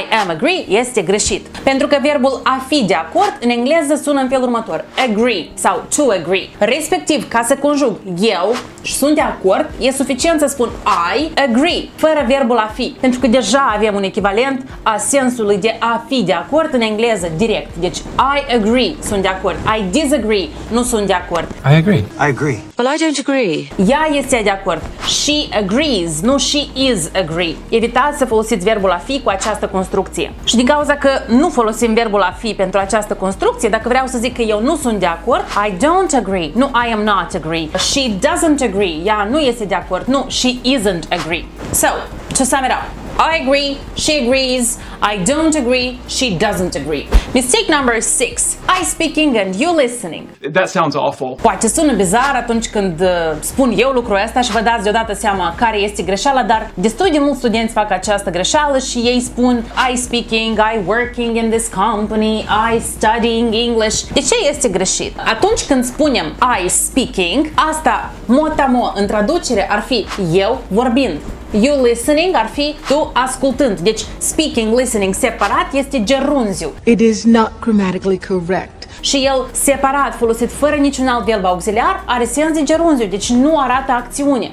I am agree este greșit, pentru că verbul a fi de acord în engleză sună în felul următor, agree sau to agree, respectiv ca să conjug eu și sunt de acord, e suficient să spun I agree, fără verbul a fi, pentru că deja avem un echivalent a sensului de a fi de acord în engleză direct. Deci I agree, sunt de acord. I disagree, nu sunt de acord. I agree. I agree. Well, I don't agree. Ea este de acord. She agrees, nu she is agree. Evitați să folosiți verbul a fi cu această construcție. Și din cauza că nu folosim verbul a fi pentru această construcție, dacă vreau să zic că eu nu sunt de acord, I don't agree, nu I am not agree. She doesn't agree, ea nu este de acord, nu she isn't agree. So, to sum it up, I agree, she agrees, I don't agree, she doesn't agree. Mistake number 6. I speaking and you listening. That sounds awful. Poate sună bizar atunci când spun eu lucrul ăsta și vă dați deodată seama care este greșeala, dar destul de mulți studenți fac această greșeală și ei spun I speaking, I working in this company, I studying English. De ce este greșit? Atunci când spunem I speaking, asta mot-a-mot în traducere ar fi eu vorbind. You listening ar fi tu ascultând. Deci speaking, listening separat este gerunziu. It is not grammatically correct. Și el separat, folosit fără niciun alt verb auxiliar, are sens de gerunziu, deci nu arată acțiune.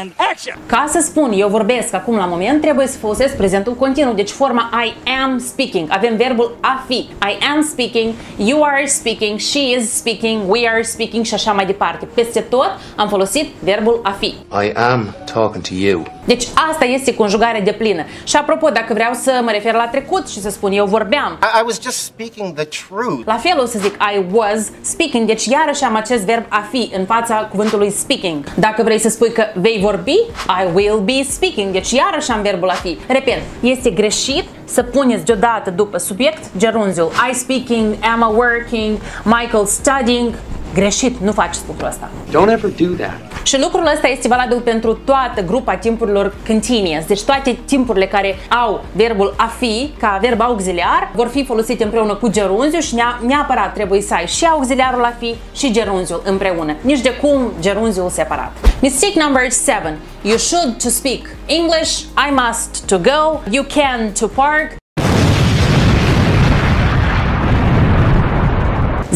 And action. Ca să spun eu vorbesc acum la moment, trebuie să folosesc prezentul continuu, deci forma I am speaking. Avem verbul a fi. I am speaking, you are speaking, she is speaking, we are speaking și așa mai departe. Peste tot am folosit verbul a fi. I am talking to you. Deci asta este conjugarea deplină. Și apropo, dacă vreau să mă refer la trecut și să spun eu vorbeam, I was just speaking the truth. La fel o să zic I was speaking. Deci iarăși am acest verb a fi în fața cuvântului speaking. Dacă vrei să spui că vei vorbi, I will be speaking. Deci iarăși am verbul a fi. Repet, este greșit să puneți deodată după subiect gerunziul. I speaking, am a working, Michael studying. Greșit, nu faceți lucrul ăsta. Don't ever do that. Și lucrul ăsta este valabil pentru toată grupa timpurilor continuous. Deci toate timpurile care au verbul a fi ca verb auxiliar vor fi folosite împreună cu gerunziul și neapărat trebuie să ai și auxiliarul a fi și gerunziul împreună. Nici de cum gerunziul separat. Mistake number 7. You should to speak English. I must to go. You can to park.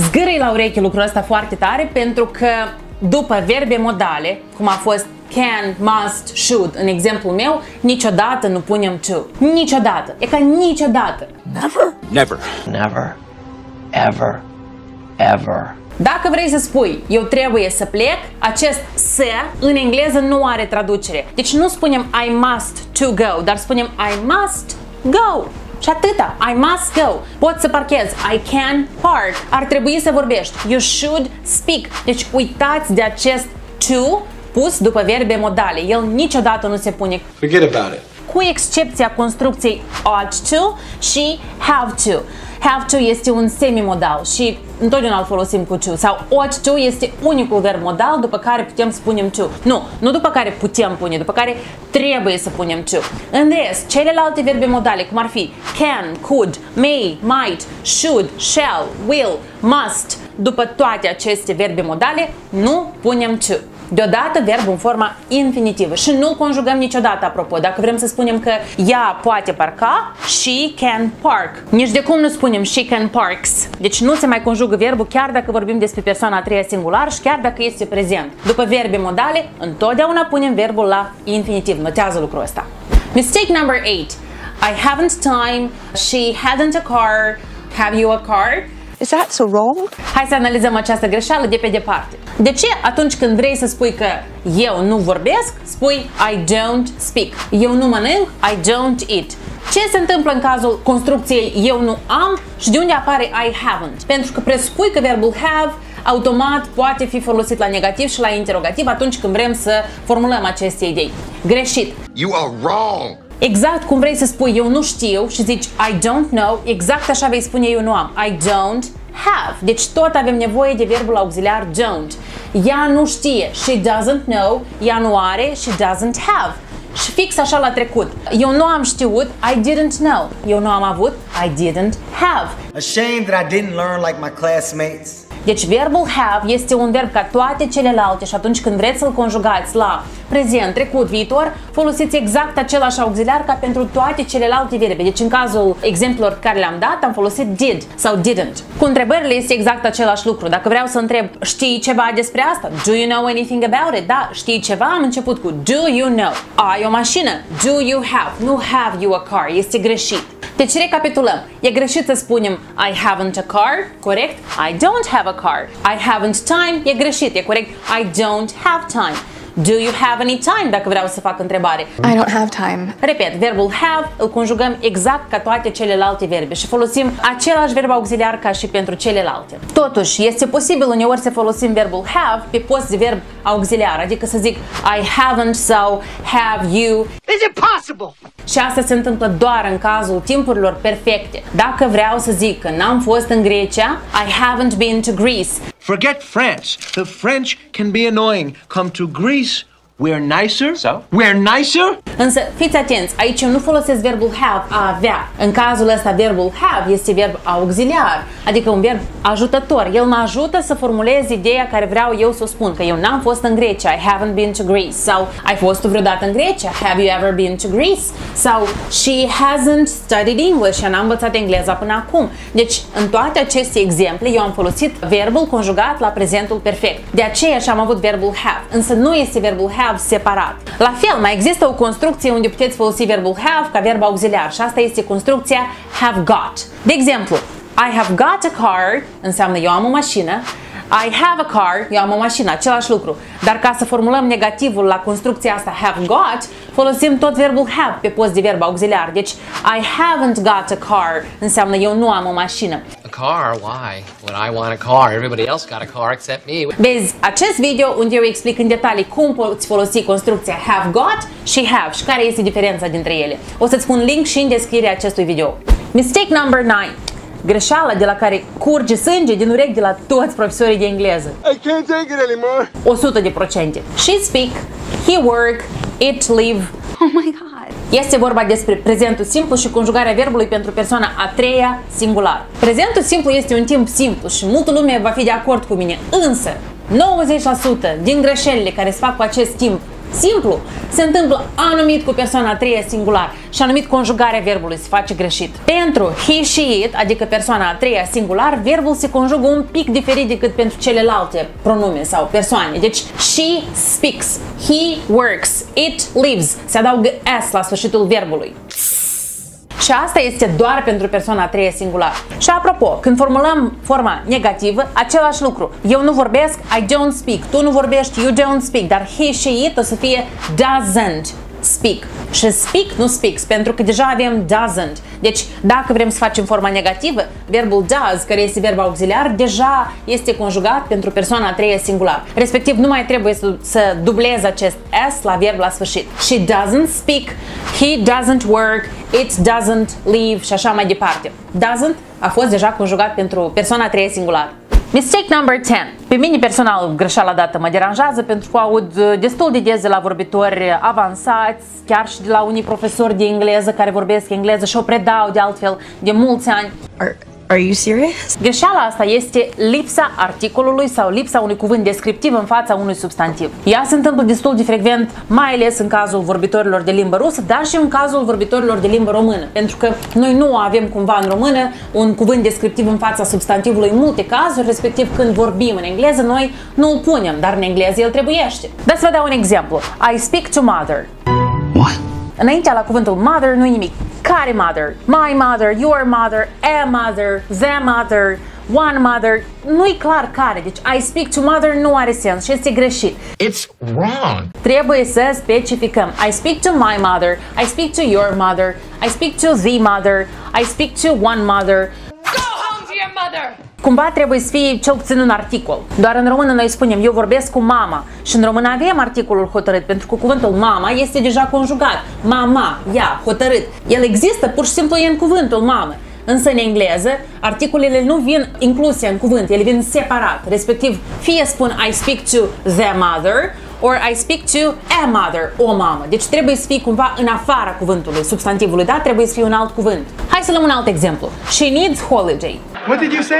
Zgârâi la ureche lucrul ăsta foarte tare pentru că după verbe modale, cum a fost can, must, should, în exemplul meu, niciodată nu punem to. Niciodată. E ca niciodată. Never. Never. Never. Ever. Ever. Dacă vrei să spui, eu trebuie să plec, acest se în engleză nu are traducere. Deci nu spunem I must to go, dar spunem I must go. Și atâta. I must go. Pot să parchez. I can park. Ar trebui să vorbești. You should speak. Deci uitați de acest to pus după verbe modale. El niciodată nu se pune. Forget about it. Cu excepția construcției ought to și have to. Have to este un semimodal și întotdeauna îl folosim cu to. Sau ought to este unicul verb modal după care putem să punem to. Nu după care putem pune, după care trebuie să punem to. În rest, celelalte verbe modale, cum ar fi can, could, may, might, should, shall, will, must, după toate aceste verbe modale, nu punem to. Deodată verbul în forma infinitivă și nu conjugăm niciodată, apropo, dacă vrem să spunem că ea poate parca, she can park. Nici de cum nu spunem she can parks. Deci nu se mai conjugă verbul chiar dacă vorbim despre persoana a treia singular și chiar dacă este prezent. După verbe modale, întotdeauna punem verbul la infinitiv. Notează lucrul ăsta. Mistake number 8. I haven't time, she hadn't a car, have you a car? Is that so wrong? Hai să analizăm această greșeală de pe departe. De ce atunci când vrei să spui că eu nu vorbesc, spui I don't speak. Eu nu mănânc, I don't eat. Ce se întâmplă în cazul construcției eu nu am și de unde apare I haven't? Pentru că presupui că verbul have automat poate fi folosit la negativ și la interogativ atunci când vrem să formulăm aceste idei. Greșit. You are wrong! Exact cum vrei să spui eu nu știu și zici I don't know, exact așa vei spune eu nu am. I don't have. Deci tot avem nevoie de verbul auxiliar don't. Ea nu știe. She doesn't know. Ea nu are. She doesn't have. Și fix așa la trecut. Eu nu am știut. I didn't know. Eu nu am avut. I didn't have. Ashamed that I didn't learn like my classmates. Deci verbul have este un verb ca toate celelalte și atunci când vreți să-l conjugați la prezent, trecut, viitor, folosiți exact același auxiliar ca pentru toate celelalte verbe. Deci în cazul exemplelor pe care le-am dat, am folosit did sau didn't. Cu întrebările este exact același lucru. Dacă vreau să întreb, știi ceva despre asta? Do you know anything about it? Da, știi ceva? Am început cu do you know? Ai o mașină? Do you have? Nu have you a car? Este greșit. Deci recapitulăm. E greșit să spunem I haven't a car, corect? I don't have a car. I haven't time, e greșit, e corect? I don't have time. Do you have any time? Dacă vreau să fac întrebare. I don't have time. Repet, verbul have îl conjugăm exact ca toate celelalte verbe și folosim același verb auxiliar ca și pentru celelalte. Totuși, este posibil uneori să folosim verbul have pe post de verb auxiliar, adică să zic I haven't sau have you. Is it possible? Și asta se întâmplă doar în cazul timpurilor perfecte. Dacă vreau să zic că n-am fost în Grecia, I haven't been to Greece. Forget France. The French can be annoying. Come to Greece. We're nicer. So? We're nicer. Însă, fiți atenți, aici eu nu folosesc verbul have, a avea. În cazul ăsta, verbul have este verb auxiliar, adică un verb ajutător. El mă ajută să formulez ideea care vreau eu să o spun, că eu n-am fost în Grecia, I haven't been to Greece, sau ai fost tu vreodată în Grecia, have you ever been to Greece, sau she hasn't studied English, ea n-a învățat engleza până acum. Deci, în toate aceste exemple, eu am folosit verbul conjugat la prezentul perfect. De aceea și am avut verbul have, însă nu este verbul have separat. La fel, mai există o construcție unde puteți folosi verbul have ca verb auxiliar și asta este construcția have got. De exemplu, I have got a car înseamnă eu am o mașină, I have a car, eu am o mașină, același lucru. Dar ca să formulăm negativul la construcția asta have got, folosim tot verbul have pe post de verb auxiliar. Deci, I haven't got a car înseamnă eu nu am o mașină. Car? Why? When I want a car, everybody else got a car except me. Vezi acest video unde eu explic în detalii cum poți folosi construcția have got și have și care este diferența dintre ele. O să-ți pun link și în descrierea acestui video. Mistake number 9. Greșeala de la care curge sânge din urechi de la toți profesorii de engleză. I can't take it anymore. 100%. She speak, he work, it live. Oh my god. Este vorba despre prezentul simplu și conjugarea verbului pentru persoana a treia singular. Prezentul simplu este un timp simplu și multă lume va fi de acord cu mine, însă 90% din greșelile care se fac cu acest timp simplu se întâmplă anumit cu persoana a treia singular și anumit conjugarea verbului se face greșit. Pentru he, she, it, adică persoana a treia singular, verbul se conjugă un pic diferit decât pentru celelalte pronume sau persoane. Deci she speaks, he works, it lives, se adaugă s la sfârșitul verbului. Și asta este doar pentru persoana a treia singular. Și apropo, când formulăm forma negativă, același lucru. Eu nu vorbesc, I don't speak. Tu nu vorbești, you don't speak. Dar he, she, it o să fie doesn't speak. Și speak nu speaks, pentru că deja avem doesn't. Deci, dacă vrem să facem forma negativă, verbul does, care este verb auxiliar, deja este conjugat pentru persoana a treia singular. Respectiv, nu mai trebuie să dublez acest s la verb la sfârșit. She doesn't speak, he doesn't work, it doesn't live și așa mai departe. Doesn't a fost deja conjugat pentru persoana a treia singular. Mistake number 10. Pe mine personal greșeala dată mă deranjează pentru că aud destul de des de la vorbitori avansați, chiar și de la unii profesori de engleză care vorbesc engleză și o predau de altfel de mulți ani. Are you serious? Greșeala asta este lipsa articolului sau lipsa unui cuvânt descriptiv în fața unui substantiv. Ea se întâmplă destul de frecvent, mai ales în cazul vorbitorilor de limbă rusă, dar și în cazul vorbitorilor de limbă română. Pentru că noi nu avem cumva în română un cuvânt descriptiv în fața substantivului în multe cazuri, respectiv când vorbim în engleză, noi nu îl punem, dar în engleză el trebuiește. Dați să vă dau un exemplu. I speak to mother. What? Înaintea la cuvântul mother nu-i nimic. Care mother? My mother, your mother, a mother, the mother, one mother. Nu-i clar care, deci I speak to mother nu are sens și este greșit. It's wrong. Trebuie să specificăm. I speak to my mother, I speak to your mother, I speak to the mother, I speak to one mother. Go home to your mother! Cumva trebuie să fie cel puțin un articol. Doar în română noi spunem eu vorbesc cu mama și în română avem articolul hotărât pentru că cuvântul mama este deja conjugat. Mama, ea, hotărât. El există pur și simplu în cuvântul mamă. Însă în engleză articolele nu vin incluse în cuvânt, ele vin separat. Respectiv fie spun I speak to the mother or I speak to a mother, o mamă. Deci trebuie să fii cumva în afara cuvântului, substantivului, da? Trebuie să fie un alt cuvânt. Hai să luăm un alt exemplu. She needs holiday. What did you say?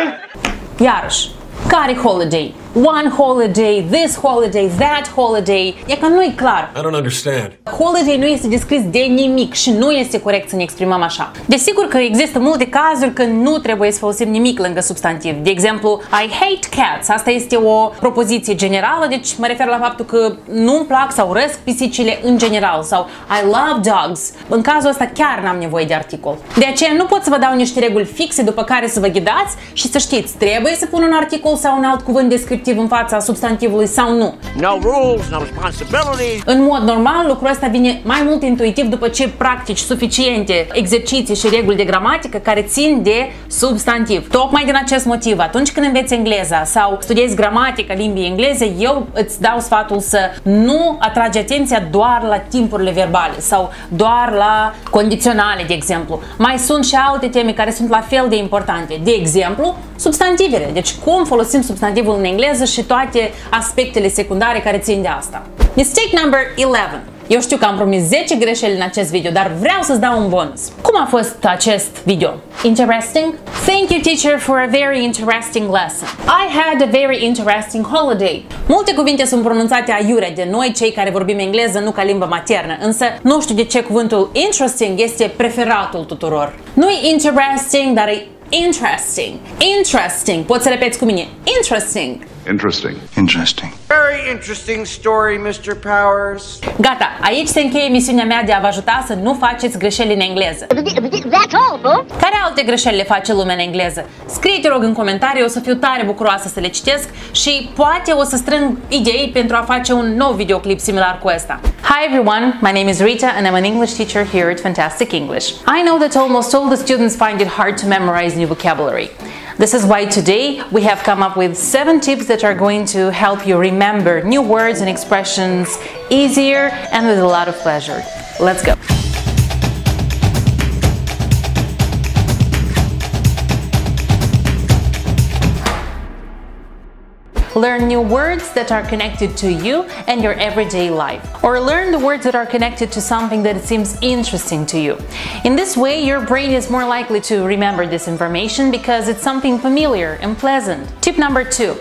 Iarăși, Care holiday? One holiday, this holiday, that holiday. E că nu e clar. I don't understand. Holiday nu este descris de nimic și nu este corect să ne exprimăm așa. Desigur că există multe cazuri când nu trebuie să folosim nimic lângă substantiv. De exemplu, I hate cats. Asta este o propoziție generală, deci mă refer la faptul că nu-mi plac sau urăsc pisicile în general. Sau I love dogs. În cazul ăsta chiar n-am nevoie de articol. De aceea nu pot să vă dau niște reguli fixe după care să vă ghidați și să știți, trebuie să pun un articol sau un alt cuvânt descriptiv în fața substantivului sau nu. No rules, no responsibility. În mod normal, lucrul ăsta vine mai mult intuitiv după ce practici suficiente exerciții și reguli de gramatică care țin de substantiv. Tocmai din acest motiv, atunci când înveți engleza sau studiezi gramatica limbii engleze, eu îți dau sfatul să nu atragi atenția doar la timpurile verbale sau doar la condiționale, de exemplu. Mai sunt și alte teme care sunt la fel de importante. De exemplu, substantivele. Deci cum folosim substantivul în engleză și toate aspectele secundare care țin de asta. Mistake number 11. Eu știu că am promis 10 greșeli în acest video, dar vreau să-ți dau un bonus. Cum a fost acest video? Interesting? Thank you, teacher, for a very interesting lesson. I had a very interesting holiday. Multe cuvinte sunt pronunțate aiurea de noi, cei care vorbim engleză, nu ca limbă maternă, însă nu știu de ce cuvântul interesting este preferatul tuturor. Nu e interesting, dar e interesting. Interesting. Poți să repeți cu mine. Interesting. Interesting. Interesting. Very interesting story, Mr. Powers. Gata, aici se încheie misiunea mea de a vă ajuta să nu faceți greșeli în engleză. That's all, bro. Care alte greșeli le face lumea în engleză? Scrie, te rog, în comentarii, o să fiu tare bucuroasă să le citesc și poate o să strâng idei pentru a face un nou videoclip similar cu ăsta. Hi everyone, my name is Rita and I'm an English teacher here at Fantastic English. I know that almost all the students find it hard to memorize new vocabulary. This is why today we have come up with 7 tips that are going to help you remember new words and expressions easier and with a lot of pleasure. Let's go! Learn new words that are connected to you and your everyday life. Or learn the words that are connected to something that seems interesting to you. In this way, your brain is more likely to remember this information because it's something familiar and pleasant. Tip number 2.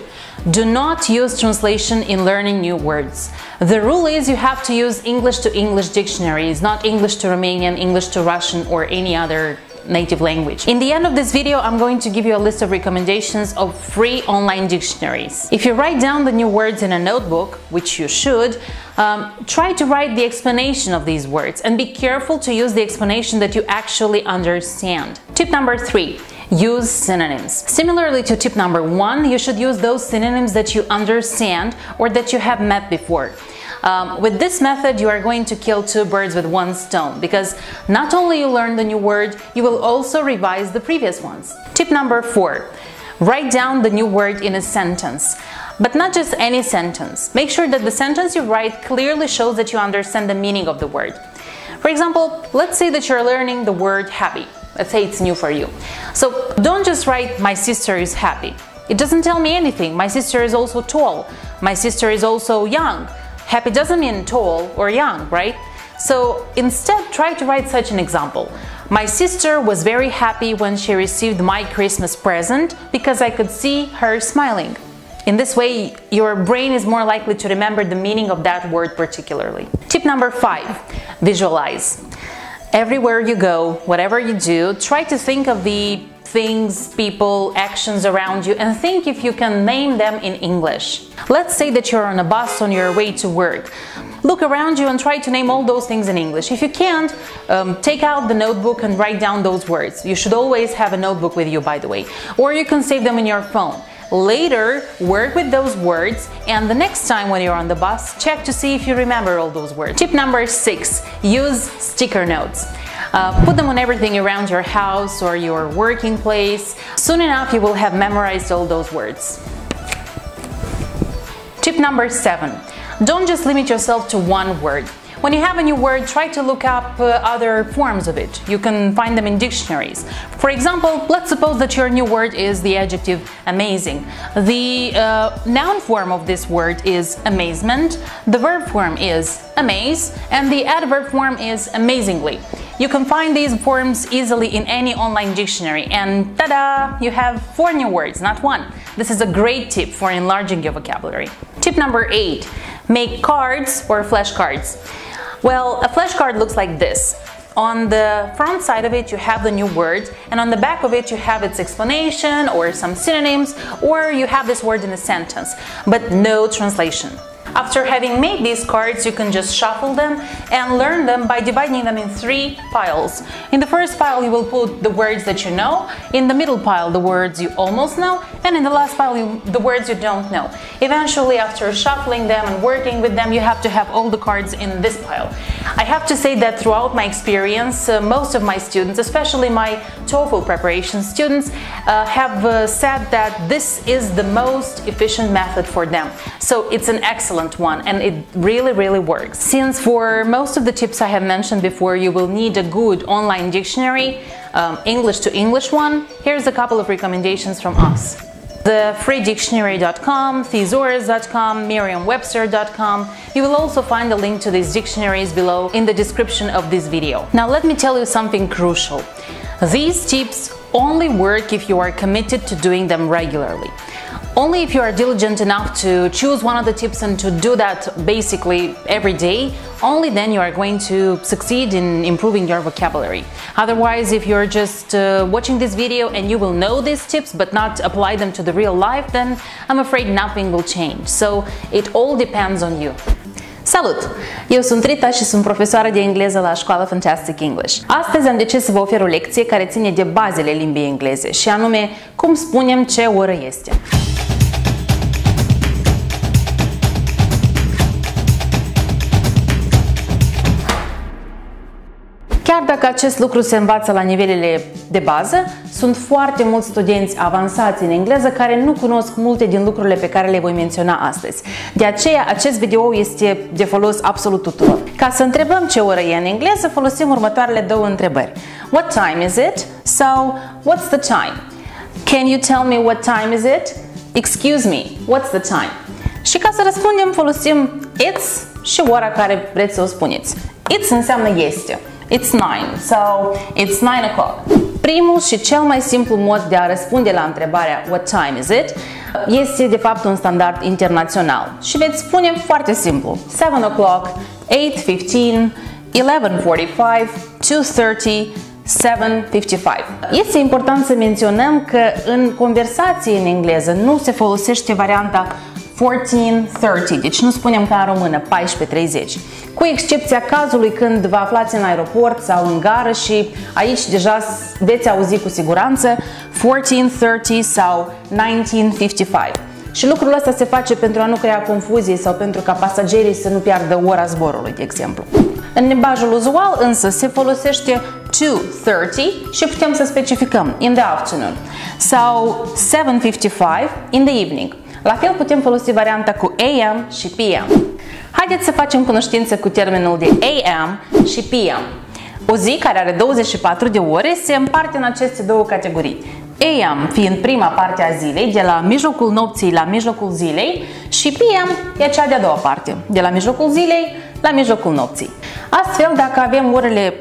Do not use translation in learning new words. The rule is you have to use English to English dictionaries, not English to Romanian, English to Russian, or any other native language. In the end of this video, I'm going to give you a list of recommendations of free online dictionaries. If you write down the new words in a notebook, which you should, try to write the explanation of these words and be careful to use the explanation that you actually understand. Tip number 3. Use synonyms. Similarly to tip number 1, you should use those synonyms that you understand or that you have met before. With this method, you are going to kill 2 birds with 1 stone, because not only you learn the new word, you will also revise the previous ones. Tip number 4. Write down the new word in a sentence. But not just any sentence. Make sure that the sentence you write clearly shows that you understand the meaning of the word. For example, let's say that you're learning the word happy. Let's say it's new for you. So don't just write, my sister is happy. It doesn't tell me anything. My sister is also tall. My sister is also young. Happy doesn't mean tall or young, right? So instead, try to write such an example. My sister was very happy when she received my Christmas present because I could see her smiling. In this way, your brain is more likely to remember the meaning of that word particularly. Tip number 5. Visualize. Everywhere you go, whatever you do, try to think of the things, people, actions around you and think if you can name them in English. Let's say that you're on a bus on your way to work. Look around you and try to name all those things in English. If you can't, take out the notebook and write down those words. You should always have a notebook with you, by the way. Or you can save them in your phone. Later, work with those words and the next time when you're on the bus, check to see if you remember all those words. Tip number 6. Use sticker notes. Put them on everything around your house or your working place. Soon enough, you will have memorized all those words. Tip number 7. Don't just limit yourself to one word. When you have a new word, try to look up other forms of it. You can find them in dictionaries. For example, let's suppose that your new word is the adjective amazing. The noun form of this word is amazement, the verb form is amaze, and the adverb form is amazingly. You can find these words easily in any online dictionary and ta-da! You have 4 new words, not 1. This is a great tip for enlarging your vocabulary. Tip number 8. Make cards or flashcards. Well, a flashcard looks like this. On the front side of it you have the new word, and on the back of it you have its explanation or some synonyms, or you have this word in a sentence, but no translation. After having made these cards, you can just shuffle them and learn them by dividing them in 3 piles. In the first pile you will put the words that you know, in the middle pile the words you almost know, and in the last pile the words you don't know. Eventually, after shuffling them and working with them, you have to have all the cards in this pile. I have to say that throughout my experience, most of my students, especially my TOEFL preparation students, have said that this is the most efficient method for them. So it's an excellent one, and it really works. Since for most of the tips I have mentioned before you will need a good online dictionary, English to English one, here's a couple of recommendations from us. The freedictionary.com, thesaurus.com, merriam-webster.com. You will also find a link to these dictionaries below in the description of this video. Now let me tell you something crucial. These tips only work if you are committed to doing them regularly. Only if you are diligent enough to choose one of the tips and to do that basically every day, only then you are going to succeed in improving your vocabulary. Otherwise, if you're just watching this video and you will know these tips but not apply them to the real life, then I'm afraid nothing will change. So it all depends on you. Salut! Eu sunt Rita și sunt profesoară de engleză la școala Fantastic English. Astăzi am decis să vă ofer o lecție care ține de bazele limbii engleze, și anume cum spunem ce oră este. Chiar dacă acest lucru se învață la nivelele de bază, sunt foarte mulți studenți avansați în engleză care nu cunosc multe din lucrurile pe care le voi menționa astăzi. De aceea, acest video este de folos absolut tuturor. Ca să întrebăm ce oră e în engleză, folosim următoarele 2 întrebări. What time is it? Sau what's the time? Can you tell me what time is it? Excuse me, what's the time? Și ca să răspundem, folosim it's și ora care vreți să o spuneți. It's înseamnă este. It's 9, so it's 9 o'clock. Primul și cel mai simplu mod de a răspunde la întrebarea what time is it este de fapt un standard internațional și veți spune foarte simplu 7 o'clock, 8:15, 11:45, 2:30, 7:55. Este important să menționăm că în conversații în engleză nu se folosește varianta 14:30, deci nu spunem ca în română 14:30, cu excepția cazului când vă aflați în aeroport sau în gară, și aici deja veți auzi cu siguranță 14:30 sau 19:55. Și lucrul ăsta se face pentru a nu crea confuzii sau pentru ca pasagerii să nu piardă ora zborului, de exemplu. În limbajul uzual însă se folosește 2:30 și putem să specificăm in the afternoon sau 7:55 in the evening. La fel putem folosi varianta cu AM și PM. Haideți să facem cunoștință cu termenul de AM și PM. O zi care are 24 de ore se împarte în aceste 2 categorii. AM fiind prima parte a zilei, de la mijlocul nopții la mijlocul zilei, și PM e cea de-a doua parte, de la mijlocul zilei la mijlocul nopții. Astfel, dacă avem orele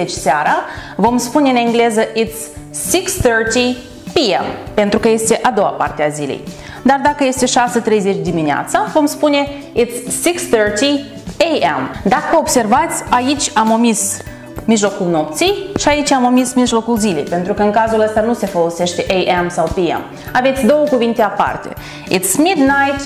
18:30 seara, vom spune în engleză it's 6:30 PM, pentru că este a doua parte a zilei. Dar dacă este 6:30 dimineața, vom spune it's 6:30 AM. Dacă observați, aici am omis mijlocul nopții și aici am omis mijlocul zilei, pentru că în cazul ăsta nu se folosește AM sau PM. Aveți 2 cuvinte aparte. It's midnight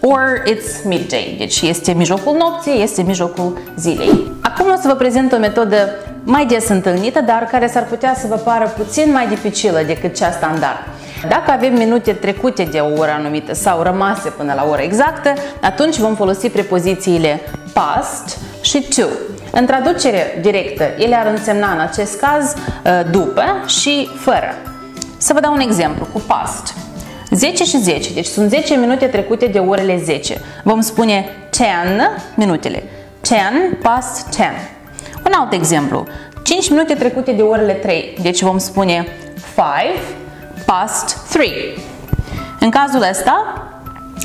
or it's midday. Deci este mijlocul nopții, este mijlocul zilei. Acum o să vă prezint o metodă mai des întâlnită, dar care s-ar putea să vă pară puțin mai dificilă decât cea standard. Dacă avem minute trecute de o oră anumită sau rămase până la ora exactă, atunci vom folosi prepozițiile past și to. În traducere directă, ele ar însemna în acest caz după și fără. Să vă dau un exemplu cu past. 10 și 10, deci sunt 10 minute trecute de orele 10. Vom spune 10 minutele. 10 past 10. Un alt exemplu, 5 minute trecute de orele 3, deci vom spune 5 past 3. În cazul ăsta,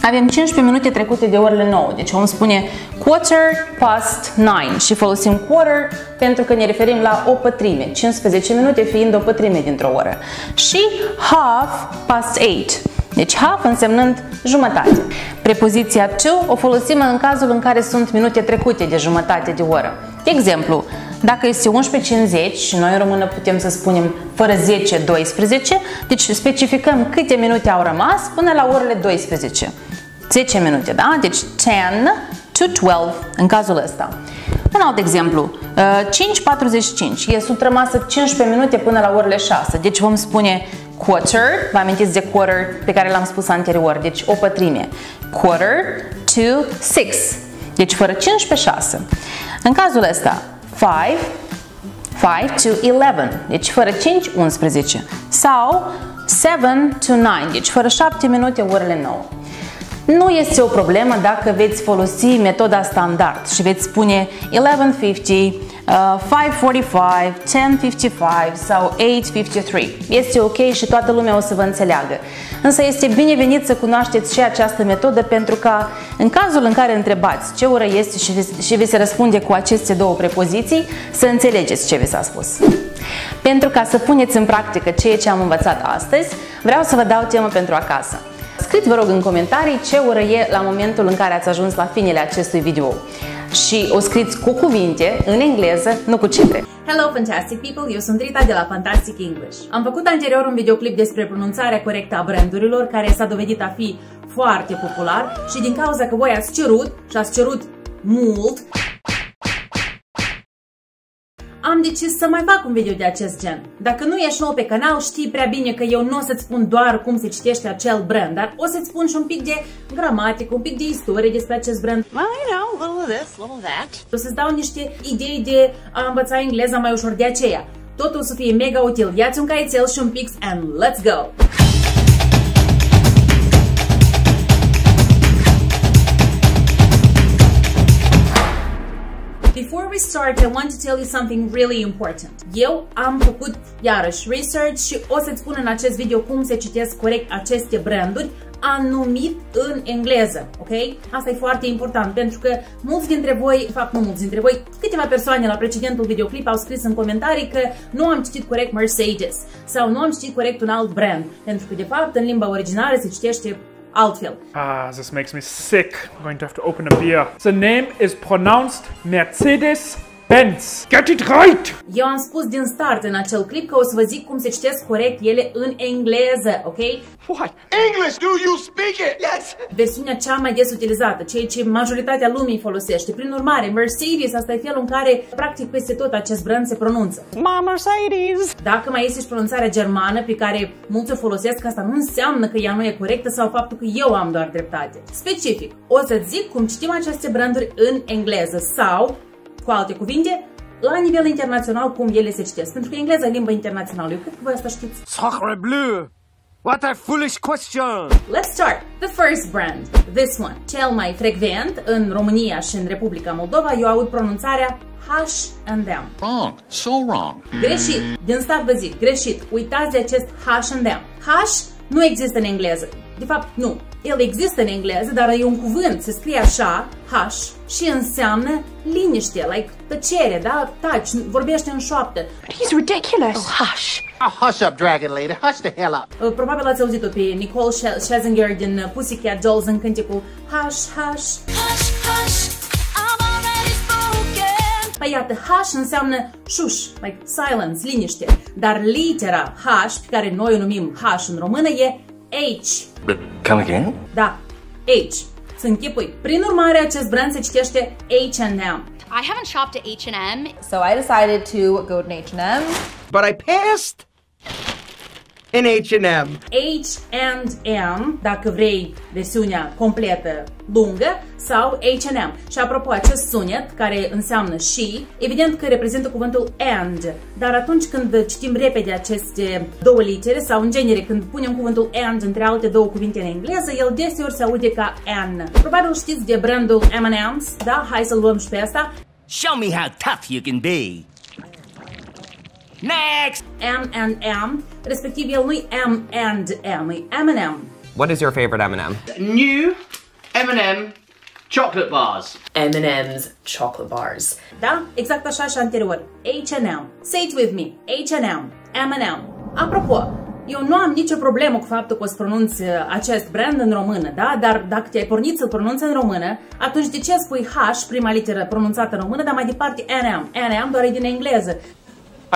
Avem 15 minute trecute de orele 9, deci om spune quarter past 9 și folosim quarter pentru că ne referim la o pătrime, 15 minute fiind o pătrime dintr-o oră. Și half past 8, deci half însemnând jumătate. Prepoziția to o folosim în cazul în care sunt minute trecute de jumătate de oră. De exemplu, dacă este 11:50 și noi în română putem să spunem fără 10, 12, deci specificăm câte minute au rămas până la orele 12. 10 minute, da? Deci 10 to 12 în cazul ăsta. Un alt exemplu, 5:45, e sunt rămasă 15 minute până la orele 6, deci vom spune quarter, vă amintiți de quarter pe care l-am spus anterior, deci o pătrime, quarter to 6, deci fără 15, 6. În cazul ăsta, 5 to 11, deci fără 5, 11, sau 7 to 9, deci fără 7 minute, orele 9. Nu este o problemă dacă veți folosi metoda standard și veți spune 11:50, 5:45, 10:55 sau 8:53. Este ok și toată lumea o să vă înțeleagă. Însă este binevenit să cunoașteți și această metodă pentru că în cazul în care întrebați ce oră este și vi se răspunde cu aceste două prepoziții, să înțelegeți ce vi s-a spus. Pentru ca să puneți în practică ceea ce am învățat astăzi, vreau să vă dau temă pentru acasă. Scrieți, vă rog, în comentarii ce oră e la momentul în care ați ajuns la finele acestui video. Și o scrieți cu cuvinte, în engleză, nu cu cifre. Hello Fantastic People, eu sunt Rita de la Fantastic English. Am făcut anterior un videoclip despre pronunțarea corectă a brandurilor, care s-a dovedit a fi foarte popular și din cauza că voi ați cerut și ați cerut mult, am decis să mai fac un video de acest gen. Dacă nu ești nou pe canal, știi prea bine că eu nu o să-ți spun doar cum se citește acel brand, dar o să-ți spun și un pic de gramatică, un pic de istorie despre acest brand. Well, you know, little this, little that. O să-ți dau niște idei de a învăța engleza mai ușor, de aceea. Totul o să fie mega util. Ia-ți un caietel și un pix and let's go! Before we start, I want to tell you something really important. Eu am făcut iarăși research și o să-ți spun în acest video cum se citesc corect aceste branduri, anumit în engleză, ok? Asta e foarte important pentru că mulți dintre voi, de fapt nu mulți dintre voi, câteva persoane la precedentul videoclip au scris în comentarii că nu am citit corect Mercedes sau nu am citit corect un alt brand, pentru că de fapt în limba originală se citește altfel. Ah, this makes me sick. I'm going to have to open a beer. The name is pronounced Mercedes-Benz. Get it right! Eu am spus din start în acel clip că o să vă zic cum se citesc corect ele în engleză, ok? What? English, do you speak it? Yes! Versiunea cea mai des utilizată, ceea ce majoritatea lumii folosește. Prin urmare, Mercedes, asta e felul în care practic peste tot acest brand se pronunță. Ma Mercedes! Dacă mai este și pronunțarea germană pe care mulți o folosesc, asta nu înseamnă că ea nu e corectă sau faptul că eu am doar dreptate. Specific, o să zic cum citim aceste branduri în engleză sau, cu alte cuvinte, la nivel internațional cum ele se citesc, pentru că engleza e limba internațională. Eu cred că voi asta știți. Sacre bleu! What a foolish question! Let's start! The first brand, this one. Cel mai frecvent în România și în Republica Moldova, eu aud pronunțarea H&M. Wrong, so wrong. Greșit, din start vă zic, greșit, uitați de acest H&M. H nu există în engleză, de fapt nu. El există în engleză, dar e un cuvânt, se scrie așa, H, și înseamnă liniște, like tăcere, da? Taci, vorbește în șoaptă. But he's ridiculous! Oh, hush! Oh, hush up, dragon lady, hush the hell up! Probabil ați auzit-o pe Nicole Scherzinger din Pussycat Dolls în cântecul Hush, hush! Hush, hush, I'm already spoken! Păi iată, hush înseamnă șuș, like silence, liniște. Dar litera H, pe care noi o numim H în română, e H. Come again? Da, H. Să închipui. Prin urmare, acest brand se citește H&M. I haven't shopped at H&M, so I decided to go to H&M. But I passed in H&M. H&M, dacă vrei versiunea completă lungă, sau H&M. Și apropo, acest sunet, care înseamnă și, evident că reprezintă cuvântul and, dar atunci când citim repede aceste două litere, sau în genere când punem cuvântul and între alte două cuvinte în engleză, el deseori se aude ca an. Probabil știți de brandul M&M's, da? Hai să-l luăm și pe asta. Show me how tough you can be! Next! M&M, respectiv el nu-i M&M, e M&M. What is your favorite M&M? New M&M chocolate bars. M&M's chocolate bars. Da? Exact așa și anterior. H&M. Say it with me. H&M. M&M. Apropo, eu nu am nicio problemă cu faptul că o să pronunți acest brand în română, da? Dar dacă te-ai pornit să-l pronunți în română, atunci de ce spui H, prima literă pronunțată în română, dar mai departe NM? NM doar e din engleză.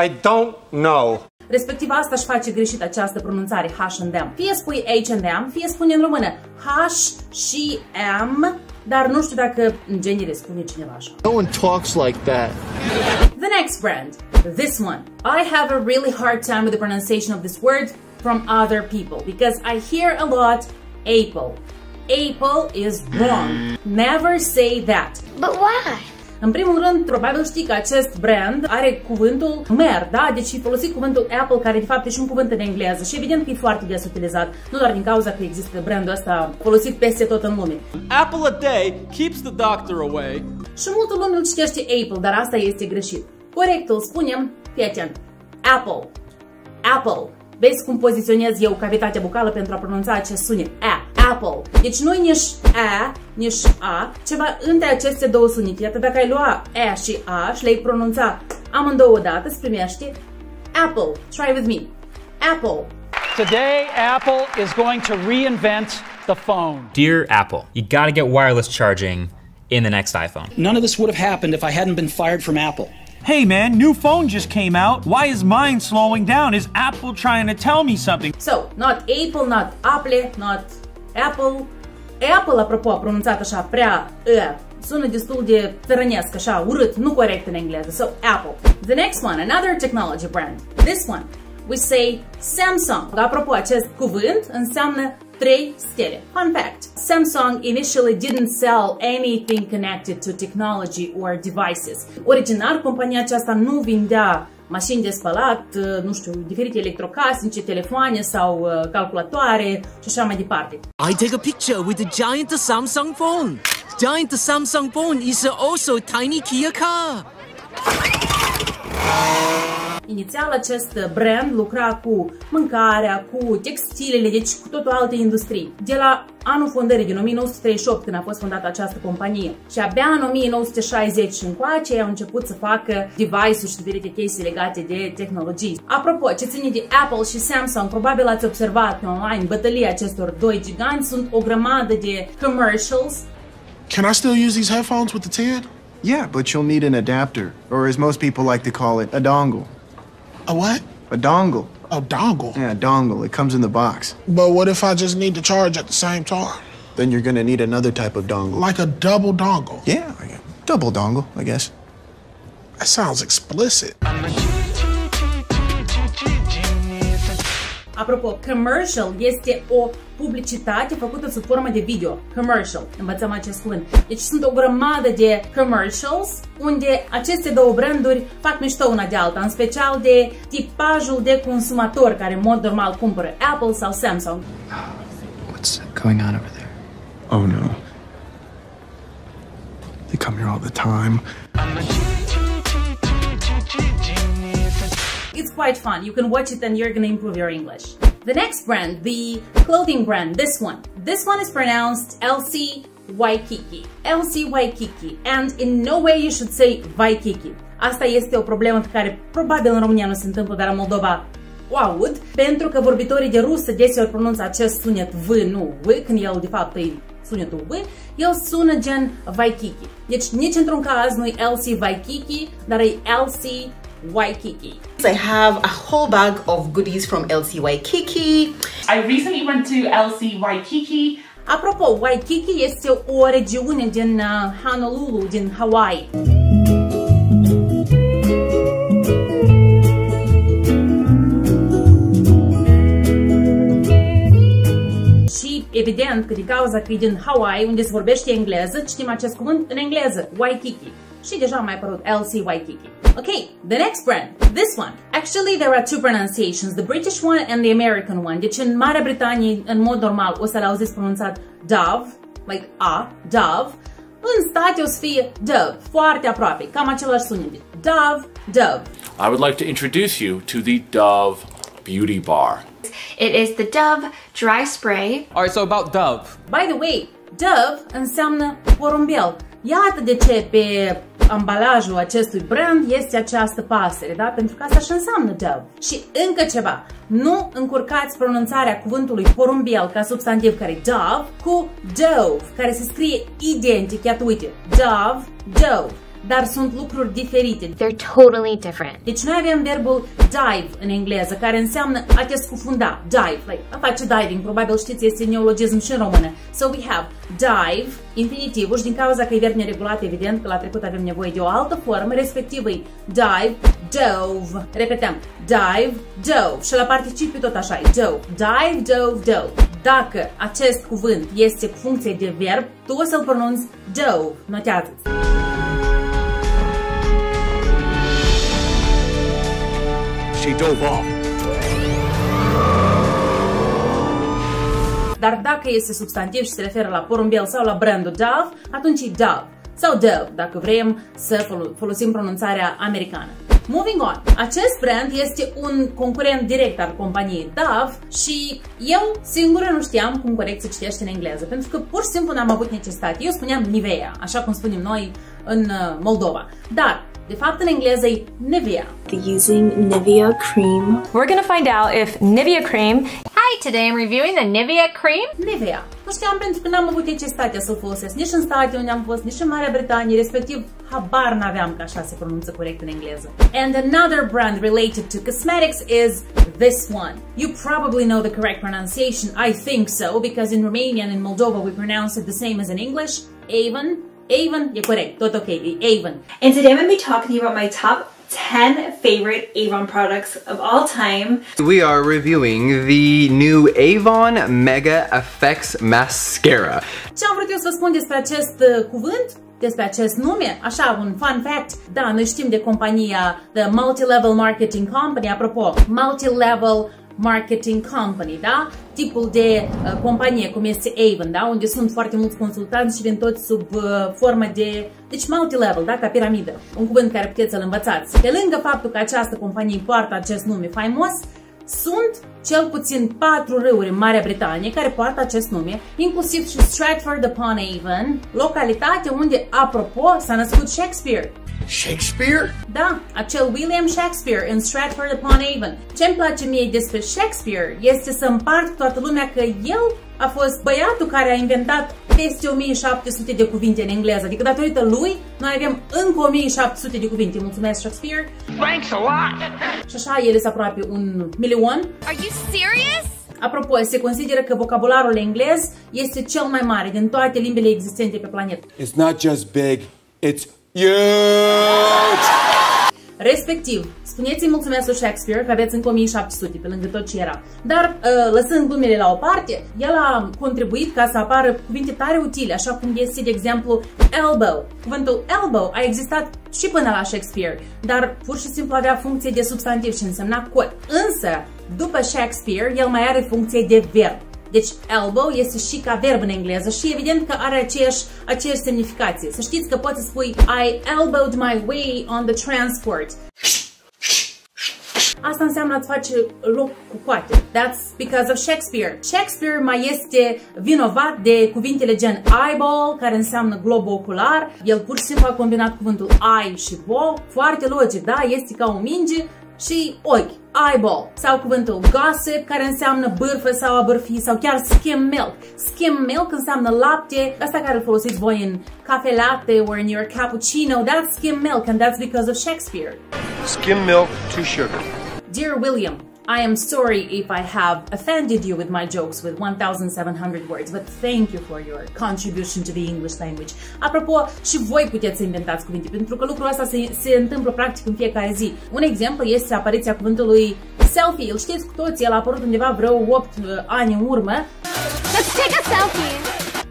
I don't know. Respectiv asta își face greșit această pronunțare, H&M. Fie spui H&M, fie spune în română H și M, dar nu știu dacă în genere spune cineva așa. No one talks like that. The next brand, this one. I have a really hard time with the pronunciation of this word from other people because I hear a lot Apple. Apple is wrong. Never say that. But why? În primul rând, probabil știi că acest brand are cuvântul mer, da? Deci e folosit cuvântul Apple, care de fapt e și un cuvânt în engleză și evident că e foarte des utilizat, nu doar din cauza că există brandul ăsta folosit peste tot în lume. Apple a day keeps the doctor away. Și multă lume îl citește Apple, dar asta este greșit. Corectul spunem, fii atent, Apple, Apple. Vezi cum poziționez eu cavitatea bucală pentru a pronunța acest sunet, A. Apple. Deci nu-i nici A, nici A, ceva între aceste două sunete. Iată, dacă ai lua A și A și le-ai pronunța amândouă odată, se primește Apple. Try with me. Apple. Today, Apple is going to reinvent the phone. Dear Apple, you gotta get wireless charging in the next iPhone. None of this would have happened if I hadn't been fired from Apple. Hey man, new phone just came out. Why is mine slowing down? Is Apple trying to tell me something? So, not Apple, not Apple, not Apple. Apple, apropo, pronunțat așa prea E, sună destul de țărănesc, așa, urât, nu corect în engleză. So, Apple. The next one, another technology brand. This one, we say Samsung. Apropo, acest cuvânt înseamnă 3 stele. Fun fact, Samsung initially didn't sell anything connected to technology or devices. Originar, compania aceasta nu vindea mașini de spălat, nu știu, diferite electrocasnice, telefoane sau calculatoare și așa mai departe. I take a picture with the giant Samsung phone. Giant Samsung phone is also tiny Kia car. Inițial acest brand lucra cu mâncarea, cu textilele, deci cu totul alte industrii. De la anul fondării, din 1938, când a fost fondată această companie, și abia în 1960 încoace ei au început să facă device-uri și diferite chestii legate de tehnologii. Apropo, ce ține de Apple și Samsung, probabil ați observat online bătălia acestor doi giganți, sunt o grămadă de commercials. Can I still use these headphones with the TED? Yeah, but you'll need an adapter, or as most people like to call it, a dongle. A what? A dongle. A dongle? Yeah, a dongle. It comes in the box. But what if I just need to charge at the same time? Then you're gonna need another type of dongle. Like a double dongle? Yeah, double dongle, I guess. That sounds explicit. Apropo, commercial este o publicitate făcută sub formă de video. Commercial. Învățăm acest cuvânt. Deci sunt o grămadă de commercials unde aceste două branduri fac mișto una de alta, în special de tipajul de consumator care în mod normal cumpără Apple sau Samsung. What's going on over there? Oh no. They come here all the time. It's quite fun. You can watch it and you're gonna improve your English. The next brand, the clothing brand, this one. This one is pronounced LC Waikiki. LC Waikiki. And in no way you should say Waikiki. Asta este o problemă pe care probabil în România nu se întâmplă, dar în Moldova o aud, pentru că vorbitorii de rusă deseori pronunță acest sunet V, nu V, când el de fapt e sunetul V, el sună gen Waikiki. Deci nici într-un caz nu e LC Waikiki, dar e LC Waikiki. I have a whole bag of goodies from LC Waikiki. I recently went to LC Waikiki. Apropo, Waikiki este o regiune din Honolulu, din Hawaii. Evident că din cauza că e din Hawaii, unde se vorbește engleză, citim acest cuvânt în engleză, Waikiki. Și deja a mai apărut LC Waikiki. Ok, the next brand, this one. Actually, there are two pronunciations, the British one and the American one. Deci în Marea Britanie, în mod normal, o să-l auziți pronunțat Dove, like A, Dove. În state o să fie Dove, foarte aproape, cam același sunet. Dove, Dove. I would like to introduce you to the Dove Beauty Bar. It is the Dove Dry Spray. Alright, so about Dove. By the way, Dove înseamnă porumbel. Iată de ce pe ambalajul acestui brand este această pasăre, da? Pentru că asta și înseamnă Dove. Și încă ceva, nu încurcați pronunțarea cuvântului porumbel ca substantiv care e Dove cu Dove, care se scrie identic, iată uite, Dove, Dove. Dar sunt lucruri diferite. They're totally different. Deci noi avem verbul dive în engleză, care înseamnă a te scufunda, dive, like a face diving, probabil știți, este neologism și în română. So we have dive, infinitivul și din cauza că e verb neregulat, evident că la trecut avem nevoie de o altă formă, respectiv e dive, dove. Repetăm, dive, dove. Și la participiu tot așa e dove, dive, dove, dove. Dacă acest cuvânt este cu funcție de verb, tu o să-l pronunți dove. Notează-ți. Dove off. Dar dacă este substantiv și se referă la porumbel sau la brandul Dove, atunci e Dove sau Dove, dacă vrem să folosim pronunțarea americană. Moving on. Acest brand este un concurent direct al companiei Dove și eu singură nu știam cum corect se citește în engleză, pentru că pur și simplu n-am avut necesitate. Eu spuneam Nivea, așa cum spunem noi în Moldova. Dar de fapt, în engleză e Nivea. Using Nivea cream. We're gonna find out if Nivea cream. Hi, today I'm reviewing the Nivea cream. Nivea. Nu știam pentru că n-am avut necesitatea să-l folosesc nici în state unde am fost, nici în Marea Britanie, respectiv habar n-aveam că așa se pronunță corect în engleză. And another brand related to cosmetics is this one. You probably know the correct pronunciation, I think so, because in Romania and in Moldova we pronounce it the same as in English, Avon. Avon, e corect, tot ok, e Avon. And today I'm going to be talking to you about my top 10 favorite Avon products of all time. We are reviewing the new Avon Mega Effects Mascara. Ce am vrut eu să spun despre acest cuvânt, despre acest nume, așa, un fun fact, da, noi știm de compania The Multi-Level Marketing Company, apropo, Multi-Level Marketing Company, da? Tipul de companie cum este Avon, da? Unde sunt foarte mulți consultanți și vin toți sub formă de... Deci multi-level, da? Ca piramidă. Un cuvânt care puteți să-l învățați. Pe lângă faptul că această companie poartă acest nume faimos, sunt cel puțin 4 râuri în Marea Britanie care poartă acest nume, inclusiv și Stratford-upon-Avon, localitate unde, apropo, s-a născut Shakespeare. Shakespeare? Da, acel William Shakespeare în Stratford-upon-Avon. Ce-mi place mie despre Shakespeare este să împart cu toată lumea că el a fost băiatul care a inventat peste 1700 de cuvinte în engleză. Adică datorită lui, noi avem încă 1700 de cuvinte. Mulțumesc, Shakespeare! Thanks a lot! Și așa, el este aproape un milion. Are you serious? Apropo, se consideră că vocabularul englez este cel mai mare din toate limbile existente pe planetă. It's not just big, it's huge! Respectiv, spuneți-i mulțumesc lui Shakespeare că aveți încă 1700 pe lângă tot ce era. Dar, lăsând glumele la o parte, el a contribuit ca să apară cuvinte tare utile, așa cum este, de exemplu, elbow. Cuvântul elbow a existat și până la Shakespeare, dar pur și simplu avea funcție de substantiv și însemna cot. Însă, după Shakespeare, el mai are funcție de verb. Deci elbow este și ca verb în engleză și evident că are aceeași semnificație. Să știți că poți să spui I elbowed my way on the transport. Asta înseamnă a-ți face loc cu coate. That's because of Shakespeare. Shakespeare mai este vinovat de cuvintele gen eyeball, care înseamnă glob ocular. El pur și simplu a combinat cuvântul eye și ball. Foarte logic, da? Este ca o minge și ochi, eyeball, sau cuvântul gossip, care înseamnă bârfă sau a bârfi, sau chiar skim milk. Skim milk înseamnă lapte, asta care îl folosiți voi în cafe latte or in your cappuccino, that's skim milk and that's because of Shakespeare. Skim milk to sugar. Dear William, I am sorry if I have offended you with my jokes with 1700 words, but thank you for your contribution to the English language. Apropo, și voi puteți să inventați cuvinte, pentru că lucrul ăsta se întâmplă practic în fiecare zi. Un exemplu este apariția cuvântului selfie. Îl știți cu toții, el a apărut undeva vreo 8 ani în urmă. Let's take a selfie!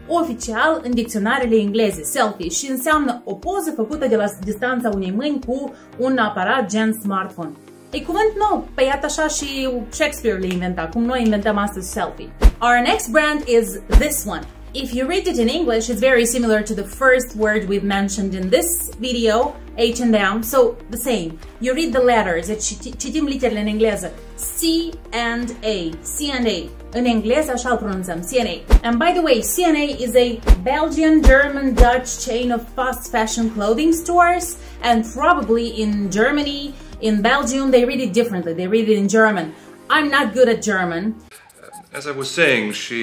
Oficial în dicționarele engleze, selfie, și înseamnă o poză făcută de la distanța unei mâini cu un aparat gen smartphone. E cuvânt nou, pe iată așa și Shakespeare le inventa, cum noi inventăm astăzi selfie. Our next brand is this one. If you read it in English, it's very similar to the first word we've mentioned in this video, H&M, so the same. You read the letters, citim literele în engleză, C&A, C&A. În engleză așa îl pronunțăm, C&A. And by the way, C&A is a Belgian, German, Dutch chain of fast fashion clothing stores, and probably in Germany, in Belgium, they read it differently, they read it in German. I'm not good at German. As I was saying, she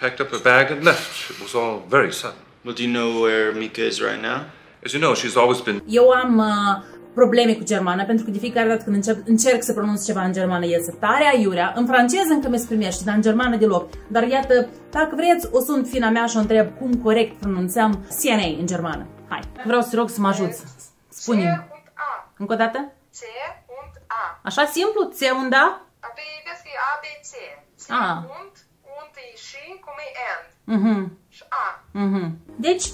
packed up her bag and left. It was all very sudden. Well, do you know where Mika is right now? As you know, she's always been... Eu am probleme cu germana, pentru că de fiecare dată când încerc să pronunț ceva în germană, iese tare aiurea. În franceză încă mi-e primește, dar în germană deloc. Dar iată, dacă vreți, o sunt fina mea și o întreb cum corect pronunțăm C&A în germană. Hai, vreau să te rog să mă ajuți. Spune-mi. Încă o dată? C&A. Așa simplu? C&A? A. Deci,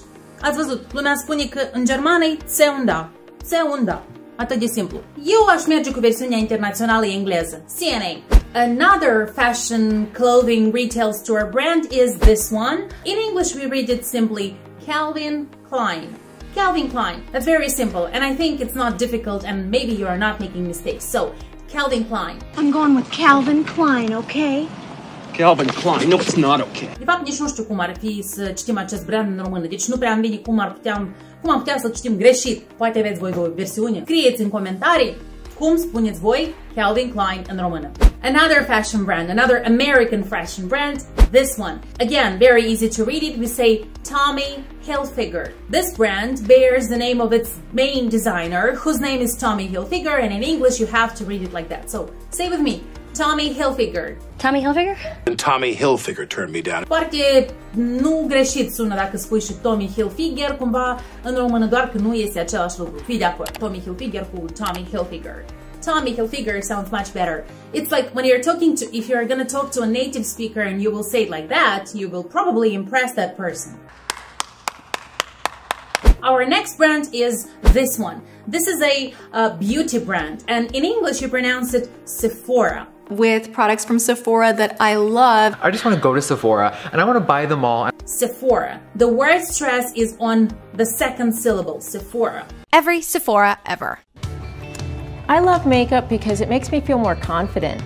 ați văzut, lumea spune că în germană e C&A, C&A, atât de simplu. Eu aș merge cu versiunea internațională engleză, C&A. Another fashion clothing retail store brand is this one. In English we read it simply Calvin Klein. Calvin Klein, that's very simple and I think it's not difficult and maybe you are not making mistakes. So, Calvin Klein. I'm going with Calvin Klein, okay? Calvin Klein, no, it's not okay. De fapt, nici nu știu cum ar fi să citim acest brand în română, deci nu prea am vine cum am putea să-l citim greșit. Poate aveți voi o versiune. Scrieți în comentarii cum spuneți voi Calvin Klein în română. Another fashion brand, another American fashion brand, this one. Again, very easy to read it, we say Tommy Hilfiger. This brand bears the name of its main designer, whose name is Tommy Hilfiger, and in English you have to read it like that. So, say with me, Tommy Hilfiger. Tommy Hilfiger? And Tommy Hilfiger turned me down. Poate nu greșit sună dacă spui și Tommy Hilfiger, cumva în română, doar că nu este același lucru. Fii de acord, Tommy Hilfiger cu Tommy Hilfiger. Tommy Hilfiger sounds much better. It's like when you're if you're gonna talk to a native speaker and you will say it like that, you will probably impress that person. Our next brand is this one. This is a beauty brand, and in English you pronounce it Sephora. With products from Sephora that I love. I just want to go to Sephora and I want to buy them all. Sephora. The word stress is on the second syllable, Sephora. Every Sephora ever. I love makeup because it makes me feel more confident.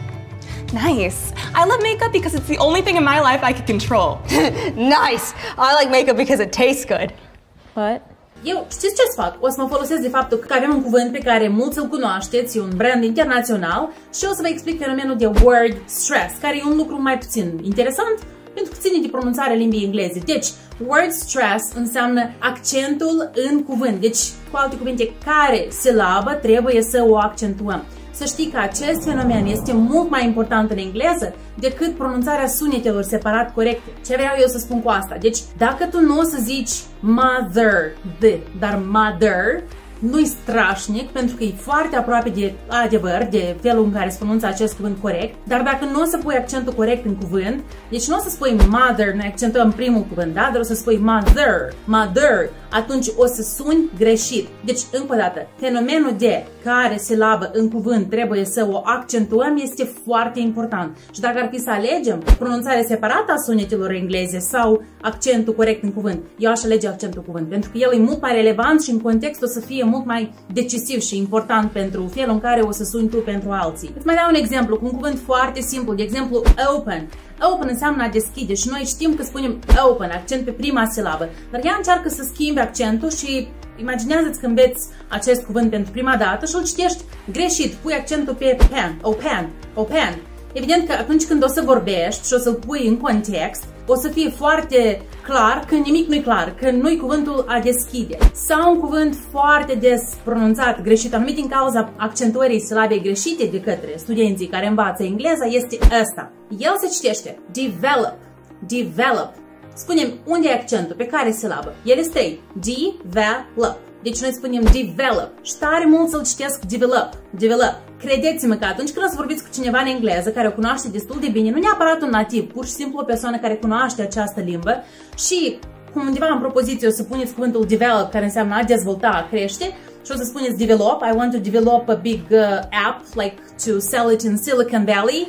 Nice. I love makeup because it's the only thing in my life I can control. Nice. I like makeup because it tastes good. But... Eu, știți ce-ți fac? O să mă folosesc de faptul că avem un cuvânt pe care mulți îl cunoașteți, e un brand internațional și o să vă explic fenomenul de word stress, care e un lucru mai puțin interesant pentru că ține de pronunțarea limbii engleze. Deci, word stress înseamnă accentul în cuvânt. Deci, cu alte cuvinte, care silabă trebuie să o accentuăm. Să știi că acest fenomen este mult mai important în engleză decât pronunțarea sunetelor separat corecte. Ce vreau eu să spun cu asta? Deci, dacă tu nu o să zici mother, dar mother, nu-i strașnic pentru că e foarte aproape de adevăr, de felul în care se pronunță acest cuvânt corect, dar dacă nu o să pui accentul corect în cuvânt, deci nu o să spui mother, ne accentuăm primul cuvânt, da? Dar o să spui mother, mother, atunci o să suni greșit. Deci, încă o dată, fenomenul de care silabă în cuvânt trebuie să o accentuăm este foarte important. Și dacă ar fi să alegem pronunțarea separată a sunetelor engleze sau accentul corect în cuvânt, eu aș alege accentul cuvânt, pentru că el e mult mai relevant și în context o să fie mult mai decisiv și important pentru felul în care o să suni tu pentru alții. Îți mai dau un exemplu cu un cuvânt foarte simplu, de exemplu open. Open înseamnă a deschide și noi știm că spunem open, accent pe prima silabă, dar ea încearcă să schimbe accentul și imaginează-ți că înveți acest cuvânt pentru prima dată și îl citești greșit, pui accentul pe pen, open, open. Evident că atunci când o să vorbești și o să-l pui în context, o să fie foarte clar că nimic nu-i clar, că nu-i cuvântul a deschide. Sau un cuvânt foarte des pronunțat greșit, anumit din cauza accentuării silabei greșite de către studenții care învață engleza, este ăsta. El se citește develop, develop. Spunem unde e accentul, pe care silabă. El este trei. Develop. Deci noi spunem develop și tare mulți îl citesc develop, develop. Credeți-mă că atunci când o să vorbiți cu cineva în engleză care o cunoaște destul de bine, nu neapărat un nativ, pur și simplu o persoană care cunoaște această limbă și cum undeva în propoziție o să puneți cuvântul develop, care înseamnă a dezvolta, a crește, și o să spuneți develop, I want to develop a big app, like to sell it in Silicon Valley.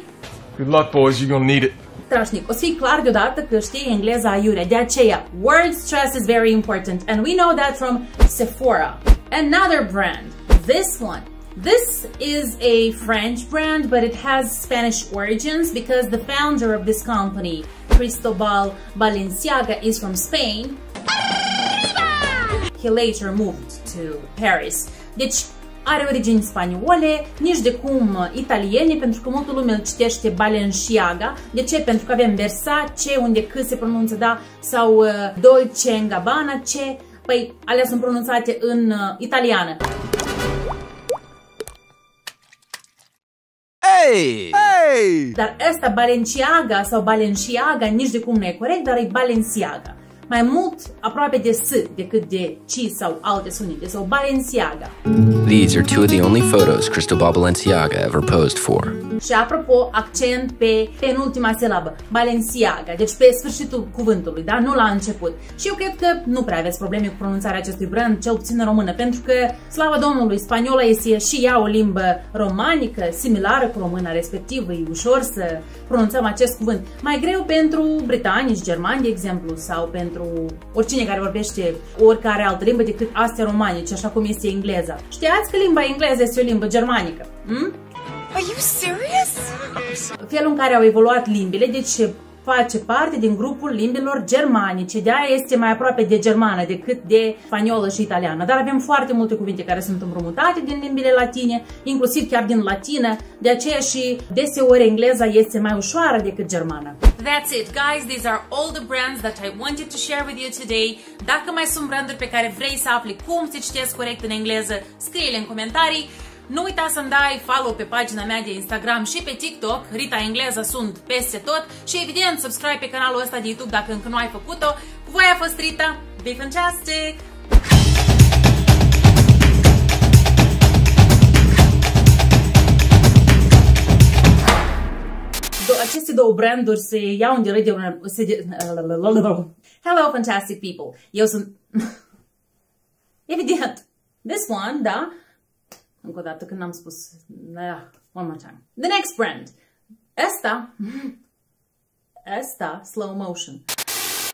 Good luck boys, you're gonna need it. strașnic. O să fie clar deodată că știi engleza aiurea. De aceea, word stress is very important. And we know that from Sephora. Another brand. This one. This is a French brand, but it has Spanish origins because the founder of this company, Cristobal Balenciaga, is from Spain. He later moved to Paris. Deci are origini spaniole, nici de cum italiene, pentru că multă lume îl citește Balenciaga. De ce? Pentru că avem Versace, unde C se pronunță, da, sau Dolce & Gabbana, ce? Păi, alea sunt pronunțate în italiană. Hey! Hey! Dar asta Balenciaga sau Balenciaga nici de cum nu e corect, dar e Balenciaga. Mai mult aproape de S decât de C sau alte sunete, sau Balenciaga. These are two of the only photos Cristobal Balenciaga ever posed for. Și apropo, accent pe ultima silabă, Balenciaga, deci pe sfârșitul cuvântului, da? Nu la început. Și eu cred că nu prea aveți probleme cu pronunțarea acestui brand, cel puțin în română, pentru că, slava Domnului, spaniola este și ea o limbă romanică, similară cu româna, respectiv, e ușor să pronunțăm acest cuvânt. Mai greu pentru britanici, germani, de exemplu, sau pentru oricine care vorbește oricare altă limbă decât astea romanice, așa cum este engleza. Știați că limba engleză este o limbă germanică? Are you serious? Felul în care au evoluat limbile, deci face parte din grupul limbilor germanice. De aia este mai aproape de germană decât de spaniolă și italiană. Dar avem foarte multe cuvinte care sunt împrumutate din limbile latine, inclusiv chiar din latină. De aceea și deseori engleza este mai ușoară decât germana. That's it, guys. These are all the brands that I wanted to share with you today. Dacă mai sunt branduri pe care vrei să afli cum se citesc corect în engleză, scrie-le în comentarii. Nu uita să-mi dai follow pe pagina mea de Instagram și pe TikTok, Rita Engleză sunt peste tot, și evident subscribe pe canalul ăsta de YouTube dacă încă nu ai făcut-o. Cu voi a fost Rita, be fantastic! Aceste două branduri se iau în direct de una... Hello, fantastic people! Eu sunt... Evident! This one, da? Încă o dată, când am spus... One more time. The next brand. Asta... Asta, slow motion.